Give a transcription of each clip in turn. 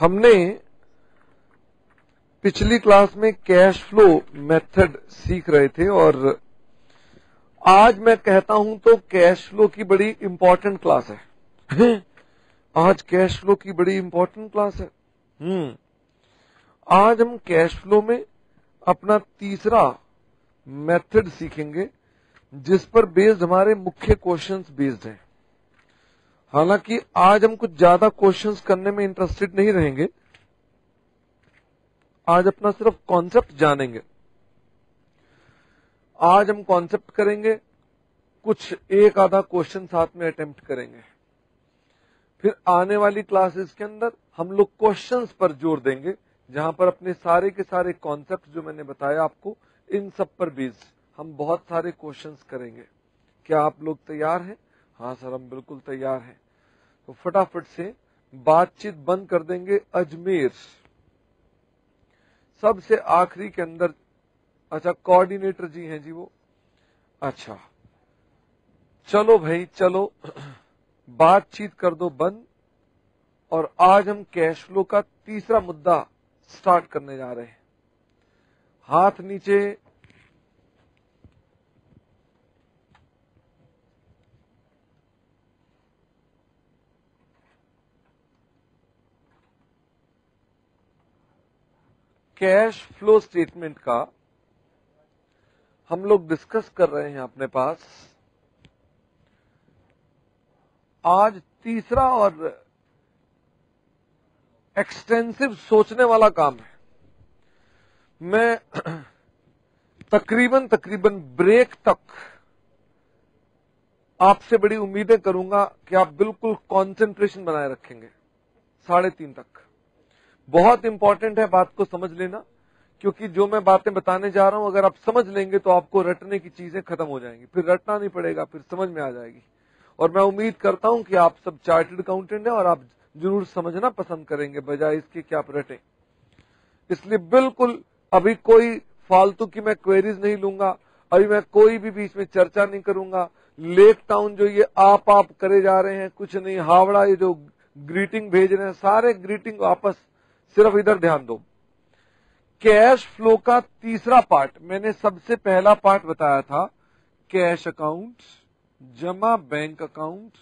हमने पिछली क्लास में कैश फ्लो मेथड सीख रहे थे और आज मैं कहता हूं तो कैश फ्लो की बड़ी इंपॉर्टेंट क्लास है। आज कैश फ्लो की बड़ी इंपॉर्टेंट क्लास है। आज हम कैश फ्लो में अपना तीसरा मेथड सीखेंगे जिस पर बेस्ड हमारे मुख्य क्वेश्चंस बेस्ड हैं। हालांकि आज हम कुछ ज्यादा क्वेश्चंस करने में इंटरेस्टेड नहीं रहेंगे, आज अपना सिर्फ कॉन्सेप्ट जानेंगे। आज हम कॉन्सेप्ट करेंगे, कुछ एक आधा क्वेश्चन साथ में अटेम्प्ट करेंगे, फिर आने वाली क्लासेस के अंदर हम लोग क्वेश्चंस पर जोर देंगे जहां पर अपने सारे के सारे कॉन्सेप्ट जो मैंने बताया आपको, इन सब पर बेस्ड हम बहुत सारे क्वेश्चंस करेंगे। क्या आप लोग तैयार हैं? हाँ सर, हम बिल्कुल तैयार हैं। तो फटाफट से बातचीत बंद कर देंगे। अजमेर सबसे आखिरी के अंदर। अच्छा, कोऑर्डिनेटर जी हैं जी वो। अच्छा चलो भाई, चलो बातचीत कर दो बंद। और आज हम कैश फ्लो का तीसरा मुद्दा स्टार्ट करने जा रहे हैं। हाथ नीचे, कैश फ्लो स्टेटमेंट का हम लोग डिस्कस कर रहे हैं। अपने पास आज तीसरा और एक्सटेंसिव सोचने वाला काम है। मैं तकरीबन ब्रेक तक आपसे बड़ी उम्मीदें करूंगा कि आप बिल्कुल कंसंट्रेशन बनाए रखेंगे। 3:30 तक बहुत इंपॉर्टेंट है, बात को समझ लेना, क्योंकि जो मैं बातें बताने जा रहा हूं अगर आप समझ लेंगे तो आपको रटने की चीजें खत्म हो जाएंगी, फिर रटना नहीं पड़ेगा, फिर समझ में आ जाएगी। और मैं उम्मीद करता हूं कि आप सब चार्टर्ड अकाउंटेंट हैं और आप जरूर समझना पसंद करेंगे बजाय इसके कि आप रटें। इसलिए बिल्कुल अभी कोई फालतू की मैं क्वेरीज नहीं लूंगा, अभी मैं कोई भी बीच में चर्चा नहीं करूंगा। लेक टाउन जो ये आप करे जा रहे हैं, कुछ नहीं, हावड़ा ये जो ग्रीटिंग भेज रहे हैं, सारे ग्रीटिंग वापस, सिर्फ इधर ध्यान दो। कैश फ्लो का तीसरा पार्ट, मैंने सबसे पहला पार्ट बताया था कैश अकाउंट, जमा बैंक अकाउंट,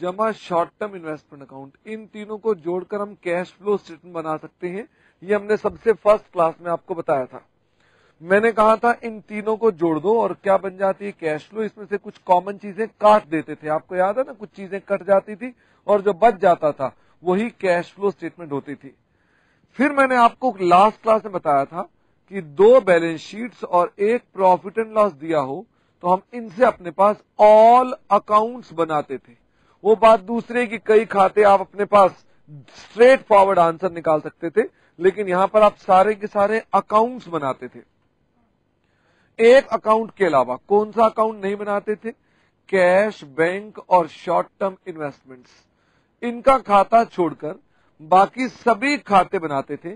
जमा शॉर्ट टर्म इन्वेस्टमेंट अकाउंट, इन तीनों को जोड़कर हम कैश फ्लो स्टेटमेंट बना सकते हैं। ये हमने सबसे फर्स्ट क्लास में आपको बताया था। मैंने कहा था इन तीनों को जोड़ दो और क्या बन जाती है कैश फ्लो। इसमें से कुछ कॉमन चीजें काट देते थे, आपको याद है ना, कुछ चीजें कट जाती थी और जो बच जाता था वही कैश फ्लो स्टेटमेंट होती थी। फिर मैंने आपको लास्ट क्लास में बताया था कि 2 बैलेंस शीट्स और एक प्रॉफिट एंड लॉस दिया हो तो हम इनसे अपने पास ऑल अकाउंट्स बनाते थे। वो बात दूसरे की, कई खाते आप अपने पास स्ट्रेट फॉरवर्ड आंसर निकाल सकते थे, लेकिन यहां पर आप सारे के सारे अकाउंट्स बनाते थे। एक अकाउंट के अलावा कौन सा अकाउंट नहीं बनाते थे? कैश, बैंक और शॉर्ट टर्म इन्वेस्टमेंट्स, इनका खाता छोड़कर बाकी सभी खाते बनाते थे।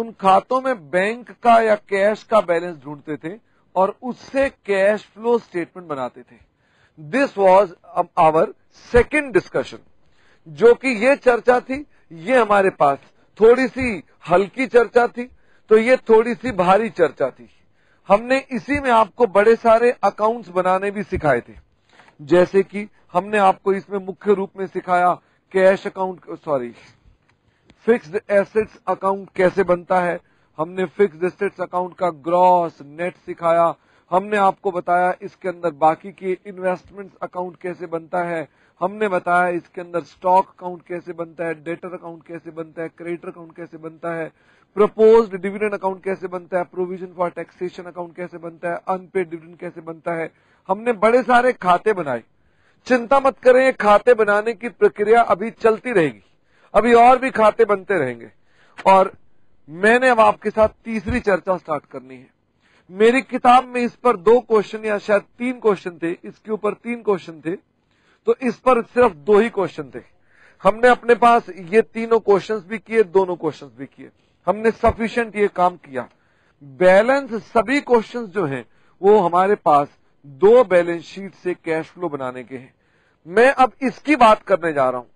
उन खातों में बैंक का या कैश का बैलेंस ढूंढते थे और उससे कैश फ्लो स्टेटमेंट बनाते थे। This was our second discussion, जो कि ये चर्चा थी, ये हमारे पास थोड़ी सी हल्की चर्चा थी तो ये थोड़ी सी भारी चर्चा थी। हमने इसी में आपको बड़े सारे अकाउंट्स बनाने भी सिखाए थे, जैसे कि हमने आपको इसमें मुख्य रूप में सिखाया cash account, sorry fixed assets account कैसे बनता है। हमने फिक्स्ड एसेट्स अकाउंट का ग्रॉस नेट सिखाया। हमने आपको बताया इसके अंदर बाकी के इन्वेस्टमेंट्स अकाउंट कैसे बनता है। हमने बताया इसके अंदर स्टॉक अकाउंट कैसे बनता है, डेटर अकाउंट कैसे बनता है, क्रेडिटर अकाउंट कैसे बनता है, प्रपोज्ड डिविडेंड अकाउंट कैसे बनता है, प्रोविजन फॉर टैक्सेशन अकाउंट कैसे बनता है, अनपेड डिविडेंड कैसे बनता है। हमने बड़े सारे खाते बनाए। चिंता मत करें, खाते बनाने की प्रक्रिया अभी चलती रहेगी, अभी और भी खाते बनते रहेंगे। और मैंने अब आपके साथ तीसरी चर्चा स्टार्ट करनी है। मेरी किताब में इस पर 2 क्वेश्चन या शायद 3 क्वेश्चन थे, इसके ऊपर 3 क्वेश्चन थे, तो इस पर सिर्फ 2 ही क्वेश्चन थे। हमने अपने पास ये तीनों क्वेश्चंस भी किए, दोनों क्वेश्चंस भी किए, हमने सफिशिएंट ये काम किया। बैलेंस सभी क्वेश्चंस जो हैं वो हमारे पास 2 बैलेंस शीट से कैश फ्लो बनाने के हैं। मैं अब इसकी बात करने जा रहा हूं।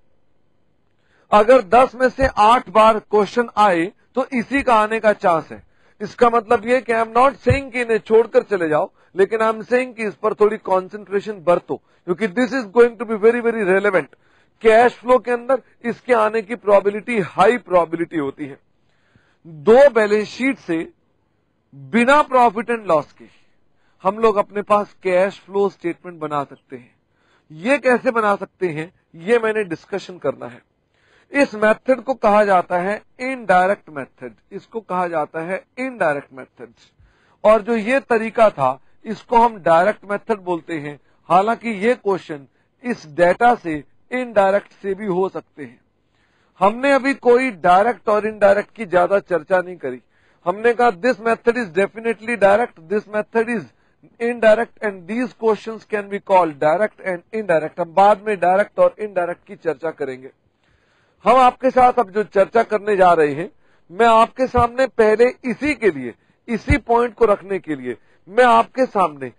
अगर 10 में से 8 बार क्वेश्चन आए तो इसी का आने का चांस है। इसका मतलब ये कि आई एम नॉट सेइंग कि इन्हें छोड़कर चले जाओ, लेकिन आई एम सेइंग कि इस पर थोड़ी कंसंट्रेशन बरतो, क्योंकि this is going to be very very relevant. Cash flow के अंदर इसके आने की प्रोबेबिलिटी हाई प्रोबेबिलिटी होती है। दो बैलेंस शीट से बिना प्रॉफिट एंड लॉस के हम लोग अपने पास कैश फ्लो स्टेटमेंट बना सकते हैं। ये कैसे बना सकते हैं, ये मैंने डिस्कशन करना है। इस मेथड को कहा जाता है इनडायरेक्ट मेथड, इसको कहा जाता है इनडायरेक्ट मेथड। और जो ये तरीका था इसको हम डायरेक्ट मेथड बोलते हैं। हालांकि ये क्वेश्चन इस डेटा से इनडायरेक्ट से भी हो सकते हैं। हमने अभी कोई डायरेक्ट और इनडायरेक्ट की ज्यादा चर्चा नहीं करी। हमने कहा this method is definitely direct, this method is indirect and these questions can be called direct and indirect. हम बाद में डायरेक्ट और इनडायरेक्ट की चर्चा करेंगे। हम आपके साथ अब जो चर्चा करने जा रहे हैं, मैं आपके सामने पहले इसी के लिए, इसी पॉइंट को रखने के लिए मैं आपके सामने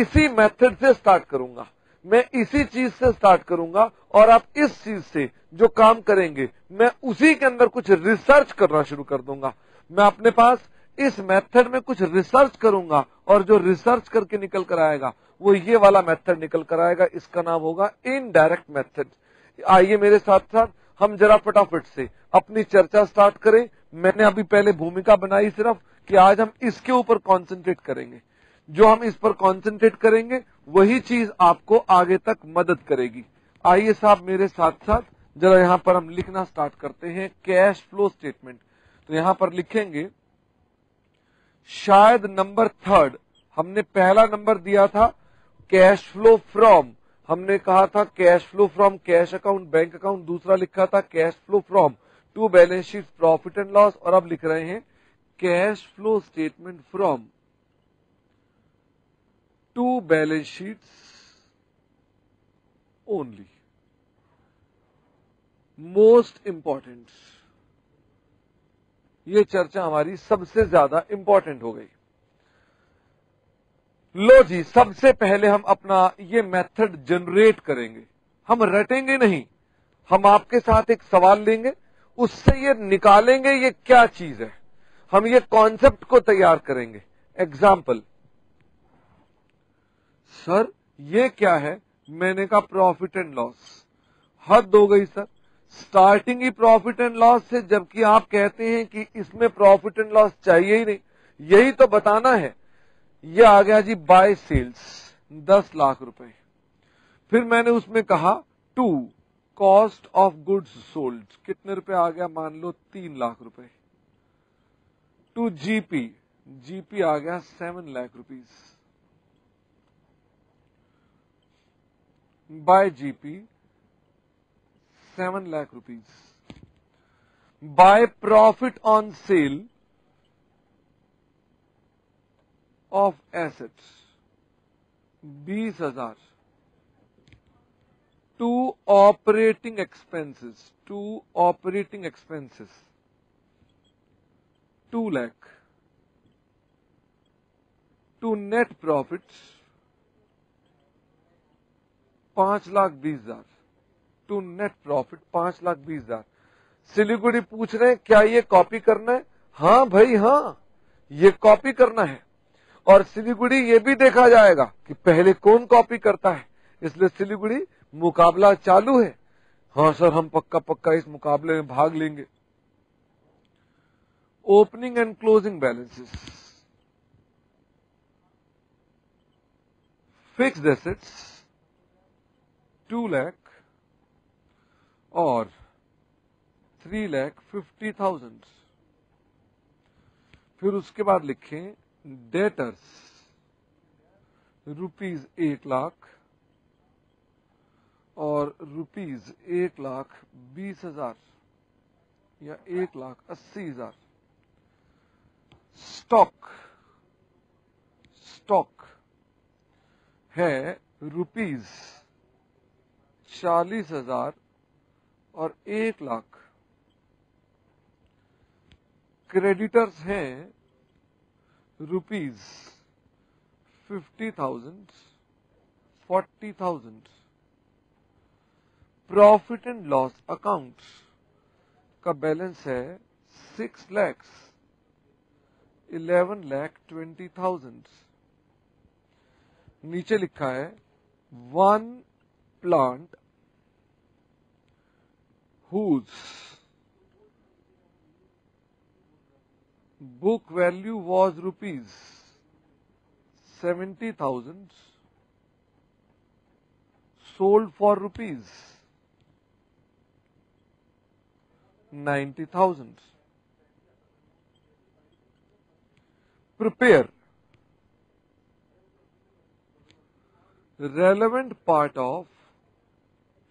इसी मेथड से स्टार्ट करूंगा, मैं इसी चीज से स्टार्ट करूंगा और आप इस चीज से जो काम करेंगे मैं उसी के अंदर कुछ रिसर्च करना शुरू कर दूंगा। मैं अपने पास इस मेथड में कुछ रिसर्च करूंगा और जो रिसर्च करके निकल कर आएगा वो ये वाला मेथड निकल कर आएगा। इसका नाम होगा इनडायरेक्ट मेथड। आइए मेरे साथ साथ हम जरा फटाफट से अपनी चर्चा स्टार्ट करें। मैंने अभी पहले भूमिका बनाई सिर्फ कि आज हम इसके ऊपर कॉन्सेंट्रेट करेंगे। जो हम इस पर कॉन्सेंट्रेट करेंगे वही चीज आपको आगे तक मदद करेगी। आइए साहब मेरे साथ साथ जरा यहाँ पर हम लिखना स्टार्ट करते हैं कैश फ्लो स्टेटमेंट। तो यहाँ पर लिखेंगे शायद नंबर थर्ड, हमने पहला नंबर दिया था कैश फ्लो फ्रॉम, हमने कहा था cash flow from cash account bank account, दूसरा लिखा था cash flow from to balance sheet profit and loss, और अब लिख रहे हैं cash flow statement from to balance sheets only. Most important, ये चर्चा हमारी सबसे ज्यादा इंपॉर्टेंट हो गई। लो जी, सबसे पहले हम अपना ये मेथड जनरेट करेंगे। हम रटेंगे नहीं, हम आपके साथ एक सवाल लेंगे, उससे ये निकालेंगे ये क्या चीज है, हम ये कॉन्सेप्ट को तैयार करेंगे। एग्जाम्पल, सर ये क्या है? मैंने कहा प्रॉफिट एंड लॉस। हद हो गई सर, स्टार्टिंग ही प्रॉफिट एंड लॉस से, जबकि आप कहते हैं कि इसमें प्रॉफिट एंड लॉस चाहिए ही नहीं, यही तो बताना है। ये आ गया जी बाय सेल्स 10 लाख रुपए। फिर मैंने उसमें कहा to cost of goods sold, कितने रुपए आ गया? मान लो 3 लाख रुपए। टू जीपी, जीपी आ गया 7 lakh rupees. By GP 7 lakh rupees. By profit on sale of assets 20,000। To operating expenses, to operating expenses 2 lakh. To net profit 5,20,000। To net profit 5,20,000। Siliguri पूछ रहे हैं क्या ये कॉपी करना है? हाँ भाई हाँ, ये कॉपी करना है। और सिलीगुड़ी ये भी देखा जाएगा कि पहले कौन कॉपी करता है, इसलिए सिलीगुड़ी मुकाबला चालू है। हाँ सर, हम पक्का पक्का इस मुकाबले में भाग लेंगे। Opening and closing balances, fixed assets 2 lakh और 3,50,000। फिर उसके बाद लिखें डेटर्स ₹1 लाख और ₹1,20,000 या 1,80,000। स्टॉक है ₹40,000 और 1 लाख। क्रेडिटर्स हैं ₹50,000, 40,000। प्रॉफिट एंड लॉस अकाउंट का बैलेंस है 6,11,20,000। नीचे लिखा है 1 plant whose book value was ₹70,000 sold for ₹90,000. Prepare relevant part of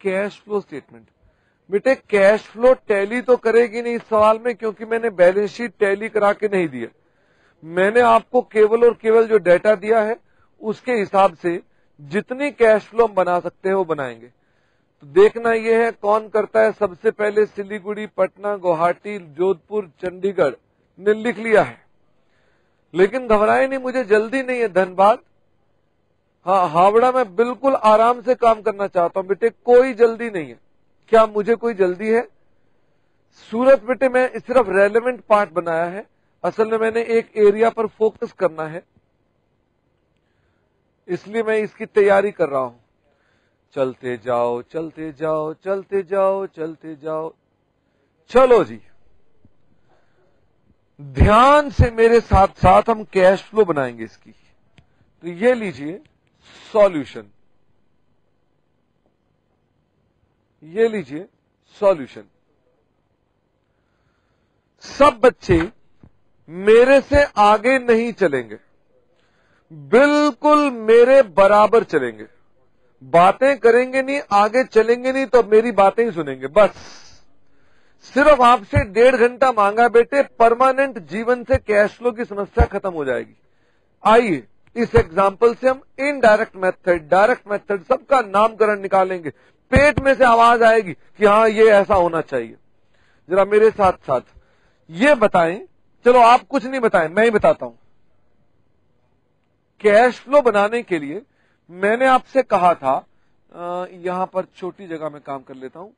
cash flow statement. बेटे कैश फ्लो टैली तो करेगी नहीं इस सवाल में, क्योंकि मैंने बैलेंस शीट टैली करा के नहीं दिया। मैंने आपको केवल और केवल जो डेटा दिया है उसके हिसाब से जितनी कैश फ्लो हम बना सकते हैं वो बनाएंगे। तो देखना यह है कौन करता है सबसे पहले। सिलीगुड़ी, पटना, गुवाहाटी, जोधपुर, चंडीगढ़ ने लिख लिया है, लेकिन घबराए नहीं, मुझे जल्दी नहीं है। धनबाद, हाँ, हावड़ा में बिल्कुल आराम से काम करना चाहता हूँ बेटे, कोई जल्दी नहीं है। क्या मुझे कोई जल्दी है? सूरत बेटे मैं सिर्फ रेलेवेंट पार्ट बनाया है, असल में मैंने एक एरिया पर फोकस करना है, इसलिए मैं इसकी तैयारी कर रहा हूं। चलते जाओ, चलते जाओ, चलते जाओ, चलते जाओ। चलो जी, ध्यान से मेरे साथ साथ हम कैश फ्लो बनाएंगे इसकी। तो ये लीजिए सॉल्यूशन, ये लीजिए सॉल्यूशन। सब बच्चे मेरे से आगे नहीं चलेंगे, बिल्कुल मेरे बराबर चलेंगे। बातें करेंगे नहीं, आगे चलेंगे नहीं, तो मेरी बातें ही सुनेंगे। बस सिर्फ आपसे 1.5 घंटा मांगा बेटे, परमानेंट जीवन से कैश फ्लो की समस्या खत्म हो जाएगी। आइए इस एग्जाम्पल से हम इनडायरेक्ट मेथड, डायरेक्ट मेथड सबका नामकरण निकालेंगे। पेट में से आवाज आएगी कि हाँ ये ऐसा होना चाहिए। जरा मेरे साथ साथ ये बताएं, चलो आप कुछ नहीं बताएं, मैं ही बताता हूं। कैश फ्लो बनाने के लिए मैंने आपसे कहा था, यहां पर छोटी जगह में काम कर लेता हूं।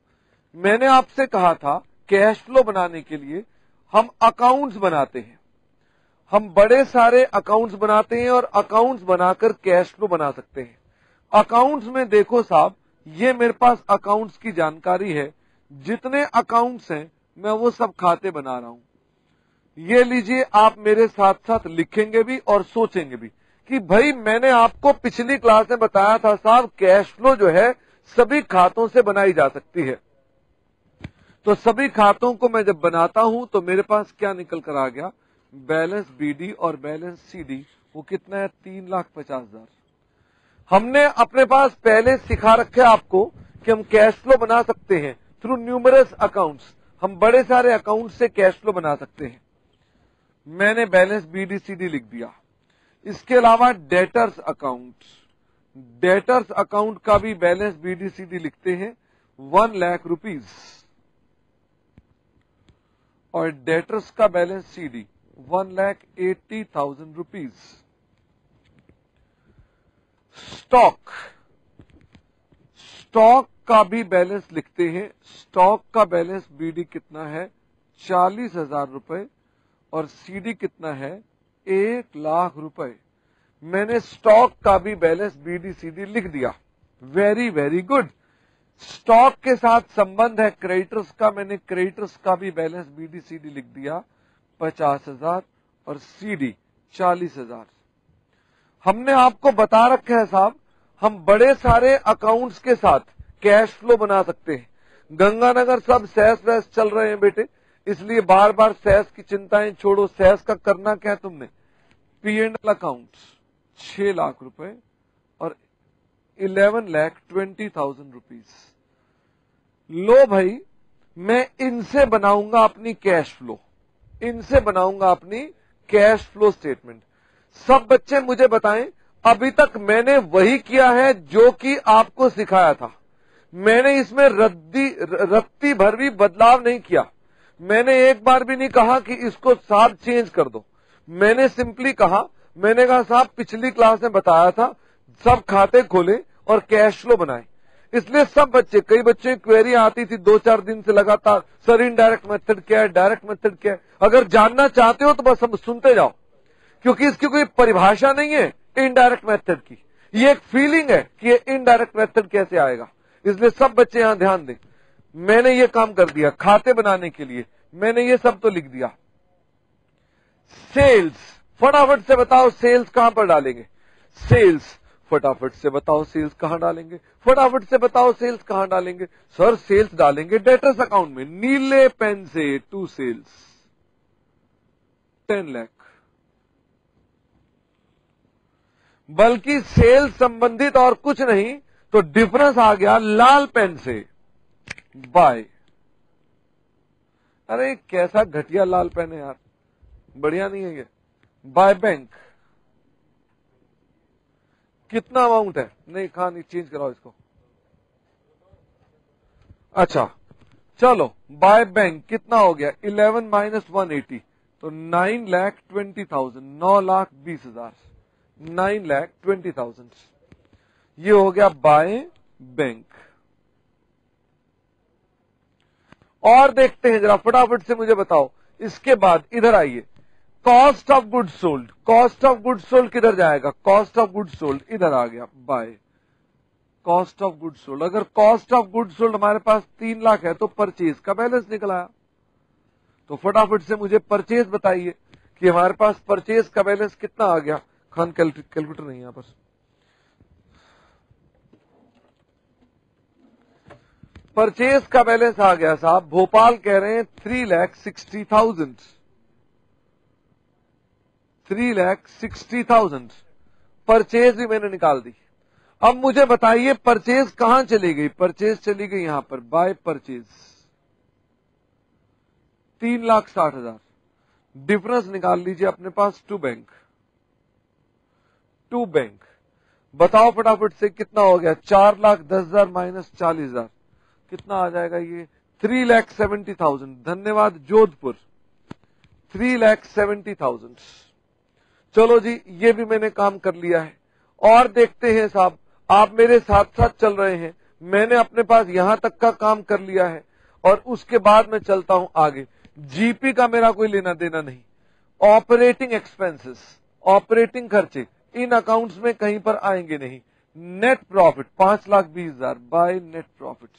मैंने आपसे कहा था कैश फ्लो बनाने के लिए हम अकाउंट्स बनाते हैं, हम बड़े सारे अकाउंट्स बनाते हैं और अकाउंट्स बनाकर कैश फ्लो बना सकते हैं। अकाउंट्स में देखो साहब, ये मेरे पास अकाउंट्स की जानकारी है, जितने अकाउंट्स हैं मैं वो सब खाते बना रहा हूं। ये लीजिए, आप मेरे साथ साथ लिखेंगे भी और सोचेंगे भी कि भाई मैंने आपको पिछली क्लास में बताया था साहब, कैश फ्लो जो है सभी खातों से बनाई जा सकती है। तो सभी खातों को मैं जब बनाता हूं तो मेरे पास क्या निकल कर आ गया? बैलेंस BD और बैलेंस CD, वो कितना है? 3,50,000। हमने अपने पास पहले सिखा रखे आपको कि हम कैश फ्लो बना सकते हैं थ्रू न्यूमरस अकाउंट्स। हम बड़े सारे अकाउंट से कैश फ्लो बना सकते हैं। मैंने बैलेंस BD CD लिख दिया। इसके अलावा डेटर्स अकाउंट, डेटर्स अकाउंट का भी बैलेंस BD CD लिखते हैं ₹1,00,000 और डेटर्स का बैलेंस CD ₹1,80,000। स्टॉक, स्टॉक का भी बैलेंस लिखते हैं। स्टॉक का बैलेंस BD कितना है? ₹40,000 और CD कितना है? ₹1,00,000। मैंने स्टॉक का भी बैलेंस BD CD लिख दिया। Very very good. स्टॉक के साथ संबंध है क्रेडिटर्स का, मैंने क्रेडिटर्स का भी बैलेंस BD CD लिख दिया ₹50,000 और CD ₹40,000। हमने आपको बता रखा है साहब, हम बड़े सारे अकाउंट्स के साथ कैश फ्लो बना सकते हैं। गंगानगर सब सैस वैस चल रहे हैं बेटे, इसलिए बार बार सैस की चिंताएं छोड़ो। सैस का करना क्या है तुमने? P&L अकाउंट्स ₹6,00,000 और ₹11,20,000। लो भाई, मैं इनसे बनाऊंगा अपनी कैश फ्लो, इनसे बनाऊंगा अपनी कैश फ्लो स्टेटमेंट। सब बच्चे मुझे बताएं, अभी तक मैंने वही किया है जो कि आपको सिखाया था। मैंने इसमें रत्ती भर भी बदलाव नहीं किया। मैंने एक बार भी नहीं कहा कि इसको साहब चेंज कर दो। मैंने सिंपली कहा, मैंने कहा साहब पिछली क्लास में बताया था, सब खाते खोले और कैश फ्लो बनाए। इसलिए सब बच्चे, कई बच्चे क्वेरी आती थी 2-4 दिन से लगातार, सर इनडायरेक्ट मेथड क्या है, डायरेक्ट मेथड क्या है। अगर जानना चाहते हो तो बस हम सुनते जाओ, क्योंकि इसकी कोई परिभाषा नहीं है इनडायरेक्ट मेथड की, ये एक फीलिंग है कि ये इनडायरेक्ट मेथड कैसे आएगा। इसलिए सब बच्चे यहाँ ध्यान दें। मैंने ये काम कर दिया खाते बनाने के लिए, मैंने ये सब तो लिख दिया। सेल्स, फटाफट से बताओ सेल्स कहां पर डालेंगे, सेल्स फटाफट से बताओ सेल्स कहां डालेंगे, फटाफट से बताओ सेल्स कहां डालेंगे। सर सेल्स डालेंगे डेटर्स अकाउंट में, नीले पेन से टू सेल्स 10 लाख। बल्कि सेल्स संबंधित और कुछ नहीं तो डिफरेंस आ गया लाल पेन से बाय। अरे कैसा घटिया लाल पेन है यार, बढ़िया नहीं है ये। बाय बैंक कितना अमाउंट है, नहीं खान चेंज कराओ इसको। अच्छा चलो बाय बैंक कितना हो गया 11 माइनस 180 तो 9,20,000, 9,20,000, 9,20,000 ये हो गया बाय बैंक। और देखते हैं जरा फटाफट से मुझे बताओ, इसके बाद इधर आइए cost of good sold. Cost of good sold किधर जाएगा, कॉस्ट ऑफ गुड सोल्ड इधर आ गया by cost of good sold. अगर कॉस्ट ऑफ गुड सोल्ड हमारे पास 3 लाख है तो परचेज का बैलेंस निकल आया। तो फटाफट से मुझे परचेज बताइए कि हमारे पास परचेज का बैलेंस कितना आ गया। खान कैलकुलेटर नहीं यहाँ पर, परचेज का बैलेंस आ गया साहब, भोपाल कह रहे हैं 3,60,000, 3,60,000 परचेज भी मैंने निकाल दी। अब मुझे बताइए परचेज कहां चली गई, परचेज चली गई यहां पर बाय परचेज 3,60,000। डिफरेंस निकाल लीजिए अपने पास टू बैंक, टू बैंक। बताओ फटाफट से कितना हो गया 4,10,000 माइनस 40,000 कितना आ जाएगा ये 3,70,000। धन्यवाद जोधपुर 3,70,000। चलो जी ये भी मैंने काम कर लिया है। और देखते हैं साहब आप मेरे साथ साथ चल रहे हैं, मैंने अपने पास यहां तक का काम कर लिया है और उसके बाद मैं चलता हूं आगे। जीपी का मेरा कोई लेना देना नहीं, ऑपरेटिंग एक्सपेंसेस, ऑपरेटिंग खर्चे इन अकाउंट्स में कहीं पर आएंगे नहीं। Net profit 5,20,000 by net profit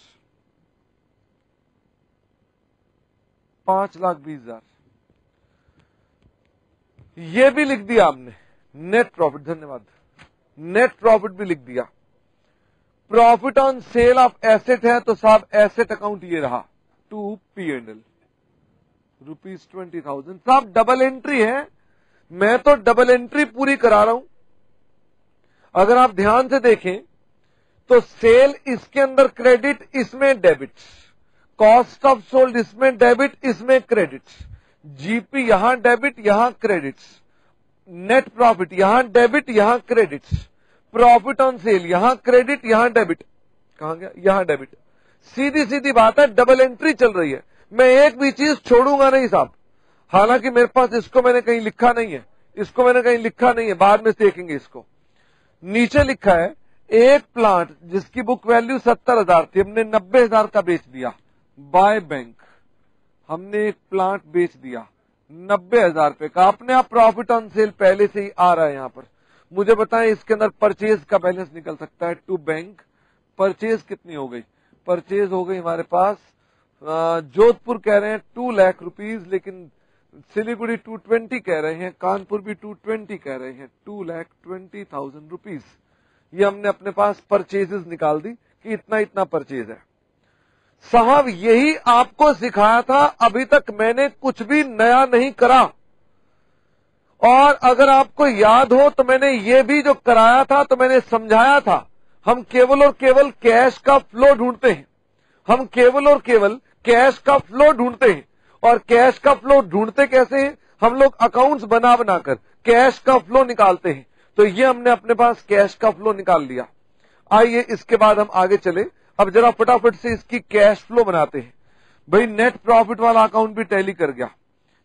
5,20,000 ये भी लिख दिया आपने नेट प्रॉफिट, धन्यवाद नेट प्रॉफिट भी लिख दिया। Profit on sale of asset है तो साहब एसेट अकाउंट ये रहा टू P&L ₹20,000। साहब डबल एंट्री है, मैं तो डबल एंट्री पूरी करा रहा हूं। अगर आप ध्यान से देखें तो सेल इसके अंदर क्रेडिट, इसमें डेबिट, कॉस्ट ऑफ सोल्ड इसमें डेबिट, इसमें क्रेडिट, जीपी यहां डेबिट यहां क्रेडिट्स, नेट प्रॉफिट यहां डेबिट यहां क्रेडिट्स, प्रॉफिट ऑन सेल यहां क्रेडिट यहां डेबिट, कहां गया यहां डेबिट। सीधी सीधी बात है डबल एंट्री चल रही है, मैं एक भी चीज छोड़ूंगा नहीं साहब। हालांकि मेरे पास इसको मैंने कहीं लिखा नहीं है, इसको मैंने कहीं लिखा नहीं है, बाद में देखेंगे इसको। नीचे लिखा है एक प्लांट जिसकी बुक वैल्यू 70,000 थी, हमने 90,000 का बेच दिया बाय बैंक। हमने एक प्लांट बेच दिया 90,000 पे का, अपने आप प्रॉफिट ऑन सेल पहले से ही आ रहा है यहाँ पर। मुझे बताएं इसके अंदर परचेज का बैलेंस निकल सकता है टू बैंक। परचेज कितनी हो गई, परचेज हो गई हमारे पास जोधपुर कह रहे हैं 2 लाख रुपीज, लेकिन सिलीगुड़ी 220 कह रहे हैं, कानपुर भी 220 कह रहे हैं, 2,20,000 रुपीज। ये हमने अपने पास परचेजेस निकाल दी कि इतना इतना परचेज है। साहब यही आपको सिखाया था, अभी तक मैंने कुछ भी नया नहीं करा। और अगर आपको याद हो तो मैंने ये भी जो कराया था तो मैंने समझाया था, हम केवल और केवल कैश का फ्लो ढूंढते हैं, हम केवल और केवल कैश का फ्लो ढूंढते हैं। और कैश का फ्लो ढूंढते कैसे हैं, हम लोग अकाउंट्स बना बनाकर कैश का फ्लो निकालते हैं। तो ये हमने अपने पास कैश का फ्लो निकाल लिया। आइए इसके बाद हम आगे चले। अब जरा फटाफट से इसकी कैश फ्लो बनाते हैं। भाई नेट प्रॉफिट वाला अकाउंट भी टैली कर गया,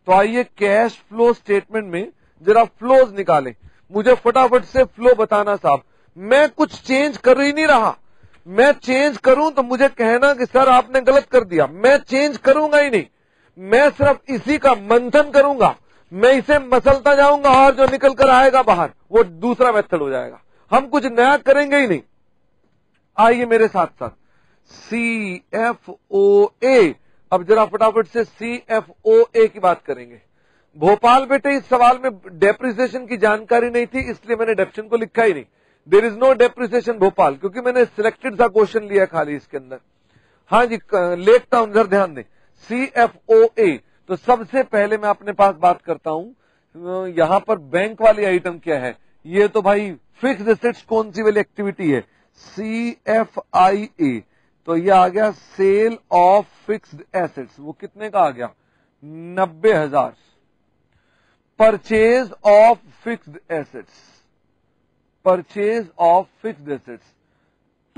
तो आइए कैश फ्लो स्टेटमेंट में जरा फ्लोज निकालें। मुझे फटाफट से फ्लो बताना साहब, मैं कुछ चेंज कर ही नहीं रहा, मैं चेंज करूं तो मुझे कहना कि सर आपने गलत कर दिया, मैं चेंज करूंगा ही नहीं, मैं सिर्फ इसी का मंथन करूंगा, मैं इसे मसलता जाऊंगा और जो निकल कर आएगा बाहर वो दूसरा मेथड हो जाएगा, हम कुछ नया करेंगे ही नहीं। आइए मेरे साथ साथ CFOA, अब जरा फटाफट से CFOA की बात करेंगे। भोपाल बेटे इस सवाल में डेप्रिसिएशन की जानकारी नहीं थी इसलिए मैंने डेप्शन को लिखा ही नहीं, there is no depreciation Bhopal, क्योंकि मैंने सिलेक्टेड सा क्वेश्चन लिया खाली इसके अंदर। हाँ जी लेखता हूं जरा ध्यान दें CFOA, तो सबसे पहले मैं अपने पास बात करता हूं यहाँ पर बैंक वाली आइटम क्या है, ये तो भाई फिक्स एसेट्स कौन सी वाली एक्टिविटी है CFIA, तो ये आ गया सेल ऑफ फिक्स्ड एसेट्स, वो कितने का आ गया 90,000। Purchase of fixed assets, purchase of fixed assets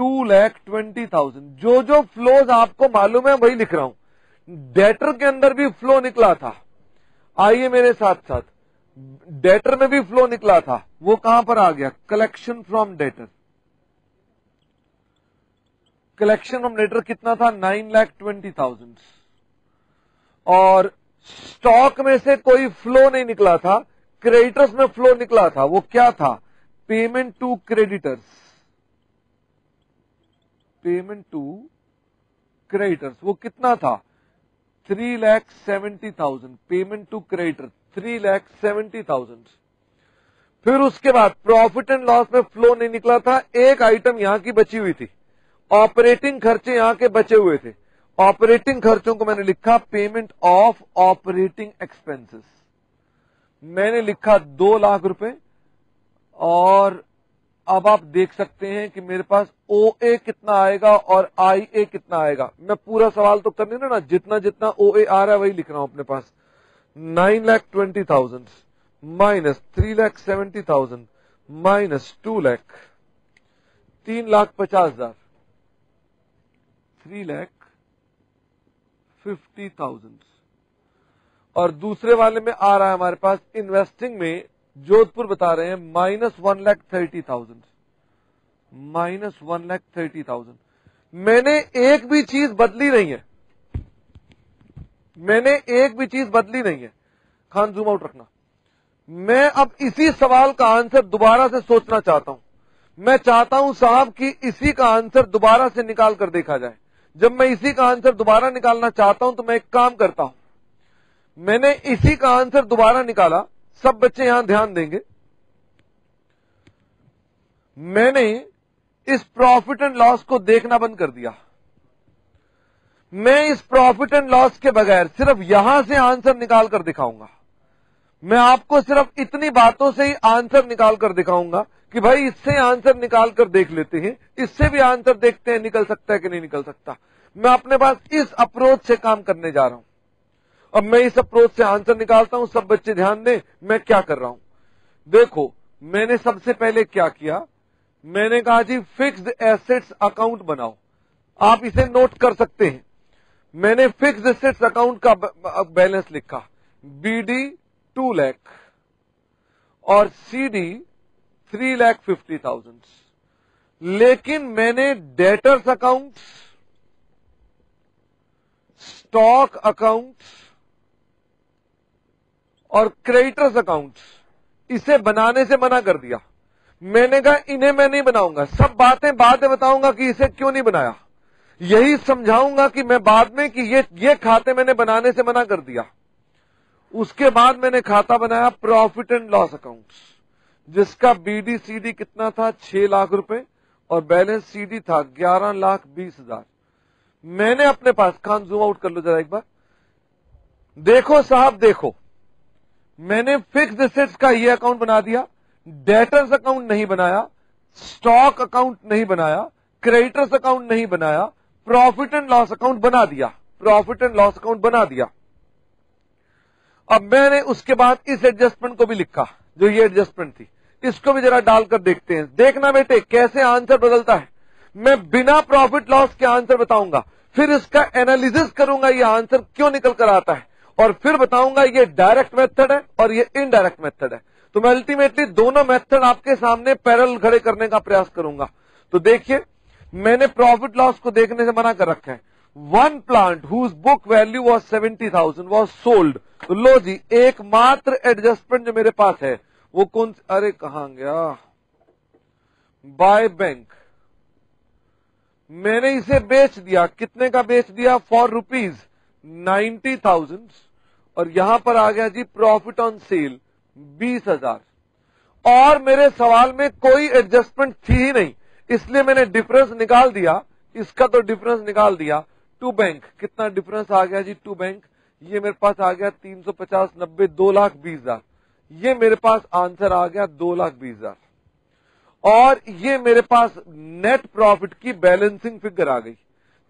2,20,000। जो फ्लोज आपको मालूम है वही लिख रहा हूं, डेटर के अंदर भी फ्लो निकला था, आइए मेरे साथ साथ डेटर में भी फ्लो निकला था, वो कहां पर आ गया collection from debtor, collection from debtor कितना था 9,20,000, और स्टॉक में से कोई फ्लो नहीं निकला था, क्रेडिटर्स में फ्लो निकला था, वो क्या था payment to creditors, payment to creditors वो कितना था 3,70,000, पेमेंट टू क्रेडिटर्स 3,70,000। फिर उसके बाद प्रॉफिट एंड लॉस में फ्लो नहीं निकला था, एक आइटम यहाँ की बची हुई थी, ऑपरेटिंग खर्चे यहाँ के बचे हुए थे, ऑपरेटिंग खर्चों को मैंने लिखा पेमेंट ऑफ ऑपरेटिंग एक्सपेंसेस, मैंने लिखा 2,00,000 रुपए, और अब आप देख सकते हैं कि मेरे पास OA कितना आएगा और IA कितना आएगा। मैं पूरा सवाल तो करने ना जितना जितना OA आ रहा है वही लिख रहा हूं अपने पास। 9,20,000 माइनस 3,70,000 माइनस 2,00,000 3,50,000 3,50,000, और दूसरे वाले में आ रहा है हमारे पास इन्वेस्टिंग में जोधपुर बता रहे हैं -1,30,000 -1,30,000। मैंने एक भी चीज बदली नहीं है, मैंने एक भी चीज बदली नहीं है, खान जूम आउट रखना। मैं अब इसी सवाल का आंसर दोबारा से सोचना चाहता हूं, मैं चाहता हूं साहब कि इसी का आंसर दोबारा से निकाल कर देखा जाए। जब मैं इसी का आंसर दोबारा निकालना चाहता हूं तो मैं एक काम करता हूं, मैंने इसी का आंसर दोबारा निकाला, सब बच्चे यहां ध्यान देंगे, मैंने इस प्रॉफिट एंड लॉस को देखना बंद कर दिया, मैं इस प्रॉफिट एंड लॉस के बगैर सिर्फ यहां से आंसर निकाल कर दिखाऊंगा, मैं आपको सिर्फ इतनी बातों से ही आंसर निकाल कर दिखाऊंगा कि भाई इससे आंसर निकाल कर देख लेते हैं, इससे भी आंसर देखते हैं निकल सकता है कि नहीं निकल सकता। मैं अपने पास इस अप्रोच से काम करने जा रहा हूं, अब मैं इस अप्रोच से आंसर निकालता हूं, सब बच्चे ध्यान दें मैं क्या कर रहा हूं। देखो मैंने सबसे पहले क्या किया, मैंने कहा जी फिक्स्ड एसेट्स अकाउंट बनाओ, आप इसे नोट कर सकते हैं, मैंने फिक्स्ड एसेट्स अकाउंट का बैलेंस लिखा BD 2,00,000 और CD 3,50,000, लेकिन मैंने डेटर्स अकाउंट, स्टॉक अकाउंट और क्रेडिटर्स अकाउंट इसे बनाने से मना कर दिया, मैंने कहा इन्हें मैं नहीं बनाऊंगा, सब बातें बाद में बताऊंगा कि इसे क्यों नहीं बनाया, यही समझाऊंगा कि मैं बाद में कि ये खाते मैंने बनाने से मना कर दिया। उसके बाद मैंने खाता बनाया प्रॉफिट एंड लॉस अकाउंट, जिसका BD CD कितना था 6,00,000 रुपए और बैलेंस CD था 11,20,000। मैंने अपने पास, खान जूम आउट कर लो जरा एक बार, देखो साहब देखो, मैंने फिक्स्ड एसेट्स का ये अकाउंट बना दिया, डेटर्स अकाउंट नहीं बनाया, स्टॉक अकाउंट नहीं बनाया, क्रेडिटर्स अकाउंट नहीं बनाया, प्रॉफिट एंड लॉस अकाउंट बना दिया, प्रॉफिट एंड लॉस अकाउंट बना दिया। अब मैंने उसके बाद इस एडजस्टमेंट को भी लिखा, जो ये एडजस्टमेंट थी इसको भी जरा डालकर देखते हैं, देखना बेटे कैसे आंसर बदलता है। मैं बिना प्रॉफिट लॉस के आंसर बताऊंगा, फिर इसका एनालिसिस करूंगा ये आंसर क्यों निकल कर आता है, और फिर बताऊंगा ये डायरेक्ट मेथड है और ये इनडायरेक्ट मेथड है। तो मैं अल्टीमेटली दोनों मेथड आपके सामने पैरेलल खड़े करने का प्रयास करूंगा। तो देखिए मैंने प्रॉफिट लॉस को देखने से मना कर रखा है। One plant whose book value was 70,000 was sold. तो लो जी एक मात्र एडजस्टमेंट जो मेरे पास है वो कौन, अरे कहां गया, बाय बैंक। मैंने इसे बेच दिया, कितने का बेच दिया, फॉर ₹90,000 और यहां पर आ गया जी प्रॉफिट ऑन सेल 20,000 और मेरे सवाल में कोई एडजस्टमेंट थी ही नहीं, इसलिए मैंने डिफरेंस निकाल दिया, इसका तो डिफरेंस निकाल दिया टू बैंक। कितना डिफरेंस आ गया जी टू बैंक, ये मेरे पास आ गया 350, 90 2,20,000। ये मेरे पास आंसर आ गया 2,20,000 और ये मेरे पास नेट प्रॉफिट की बैलेंसिंग फिगर आ गई।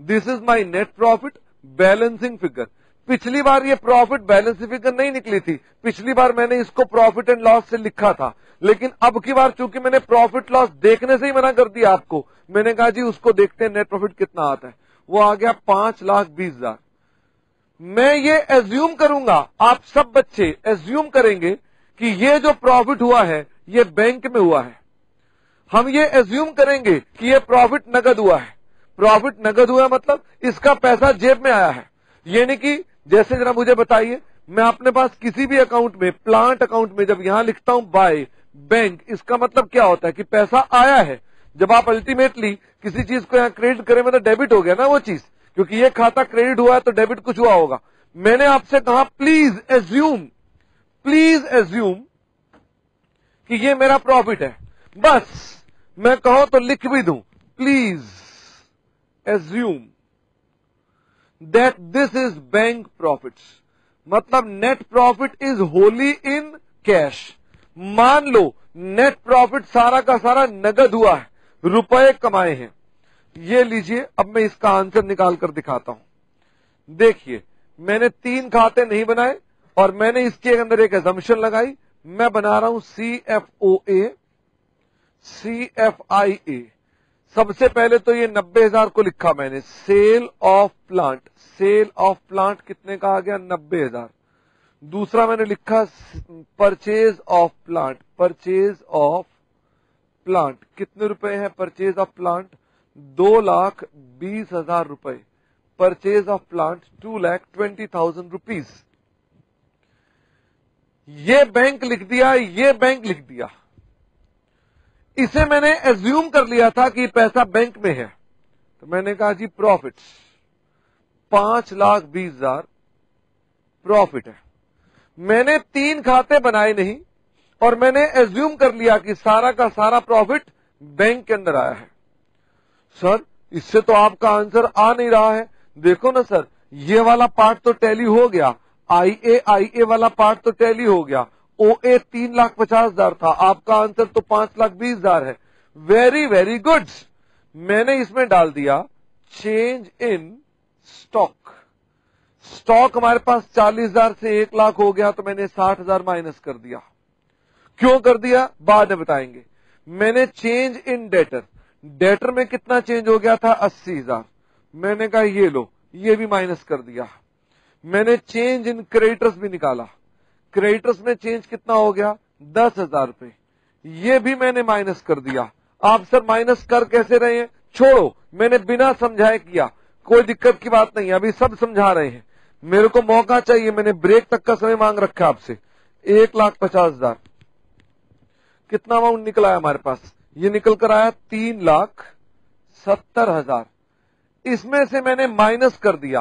This is my net profit balancing figure. पिछली बार ये प्रॉफिट बैलेंसिंग फिगर नहीं निकली थी, पिछली बार मैंने इसको प्रॉफिट एंड लॉस से लिखा था, लेकिन अब की बार चूंकि मैंने प्रॉफिट लॉस देखने से ही मना कर दिया आपको, मैंने कहा जी उसको देखते हैं नेट प्रॉफिट कितना आता है, वो आ गया 5,20,000। मैं ये एज्यूम करूंगा, आप सब बच्चे एज्यूम करेंगे कि ये जो प्रॉफिट हुआ है ये बैंक में हुआ है। हम ये एज्यूम करेंगे कि ये प्रॉफिट नगद हुआ है। प्रॉफिट नगद हुआ मतलब इसका पैसा जेब में आया है, यानी कि जैसे जरा मुझे बताइए, मैं अपने पास किसी भी अकाउंट में, प्लांट अकाउंट में जब यहां लिखता हूं बाय बैंक, इसका मतलब क्या होता है कि पैसा आया है। जब आप अल्टीमेटली किसी चीज को यहां क्रेडिट करेंगे तो डेबिट हो गया ना वो चीज, क्योंकि ये खाता क्रेडिट हुआ है तो डेबिट कुछ हुआ होगा। मैंने आपसे कहा प्लीज एज्यूम कि ये मेरा प्रॉफिट है, बस मैं कहूं तो लिख भी दूं, please assume that this is bank profits, मतलब net profit is wholly in cash. मान लो नेट प्रॉफिट सारा का सारा नगद हुआ है, रुपए कमाए हैं। ये लीजिए, अब मैं इसका आंसर निकाल कर दिखाता हूं। देखिए, मैंने 3 खाते नहीं बनाए और मैंने इसके अंदर एक अजम्पशन लगाई, मैं बना रहा हूं CFOA CFIA। सबसे पहले तो ये 90,000 को लिखा मैंने, सेल ऑफ प्लांट कितने का आ गया 90,000। दूसरा मैंने लिखा परचेज ऑफ प्लांट कितने रुपए हैं, परचेज ऑफ प्लांट 2,20,000 रुपए, परचेज ऑफ प्लांट 2,20,000 रुपीज। ये बैंक लिख दिया। इसे मैंने एज्यूम कर लिया था कि पैसा बैंक में है, तो मैंने कहा जी प्रॉफिट्स 5,20,000 प्रॉफिट है। मैंने 3 खाते बनाए नहीं और मैंने एज्यूम कर लिया कि सारा का सारा प्रॉफिट बैंक के अंदर आया है। सर, इससे तो आपका आंसर आ नहीं रहा है। देखो ना सर, ये वाला पार्ट तो टैली हो गया, IAIA वाला पार्ट तो टैली हो गया, OA 3,50,000 था, आपका आंसर तो 5,20,000 है। Very very good. मैंने इसमें डाल दिया चेंज इन स्टॉक। स्टॉक हमारे पास 40,000 से 1,00,000 हो गया, तो मैंने 60,000 माइनस कर दिया। क्यों कर दिया बाद में बताएंगे। मैंने चेंज इन डेटर में कितना चेंज हो गया था, 80,000, मैंने कहा ये लो, ये भी माइनस कर दिया। मैंने चेंज इन क्रेडिटर्स भी निकाला, क्रेडिटर्स में चेंज कितना हो गया, 10,000 रूपये, ये भी मैंने माइनस कर दिया। आप सर माइनस कर कैसे रहे हैं, छोड़ो, मैंने बिना समझाए किया, कोई दिक्कत की बात नहीं है, अभी सब समझा रहे हैं, मेरे को मौका चाहिए, मैंने ब्रेक तक का समय मांग रखा आपसे। 1,50,000 कितना अमाउंट निकला है हमारे पास, ये निकल कर आया 3,70,000। इसमें से मैंने माइनस कर दिया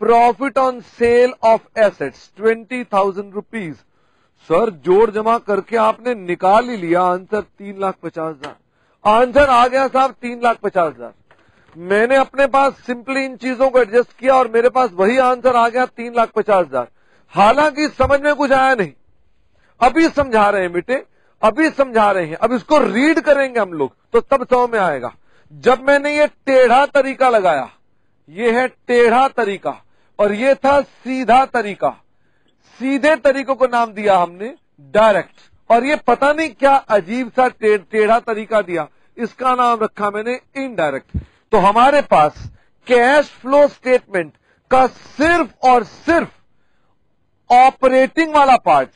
profit on sale of assets 20,000 rupees. Sir, जोड़ जमा करके आपने निकाल ही लिया आंसर 3,50,000। आंसर आ गया साहब 3,50,000। मैंने अपने पास सिंपली इन चीजों को एडजस्ट किया और मेरे पास वही आंसर आ गया 3,50,000। हालांकि समझ में कुछ आया नहीं, अभी समझा रहे हैं बेटे, अभी समझा रहे हैं, अब इसको रीड करेंगे हम लोग तो तब समझ में आएगा। जब मैंने ये टेढ़ा तरीका लगाया, ये है टेढ़ा तरीका और ये था सीधा तरीका, सीधे तरीकों को नाम दिया हमने डायरेक्ट, और ये पता नहीं क्या अजीब सा टेढ़ा तरीका दिया, इसका नाम रखा मैंने इनडायरेक्ट। तो हमारे पास कैश फ्लो स्टेटमेंट का सिर्फ और सिर्फ ऑपरेटिंग वाला पार्ट,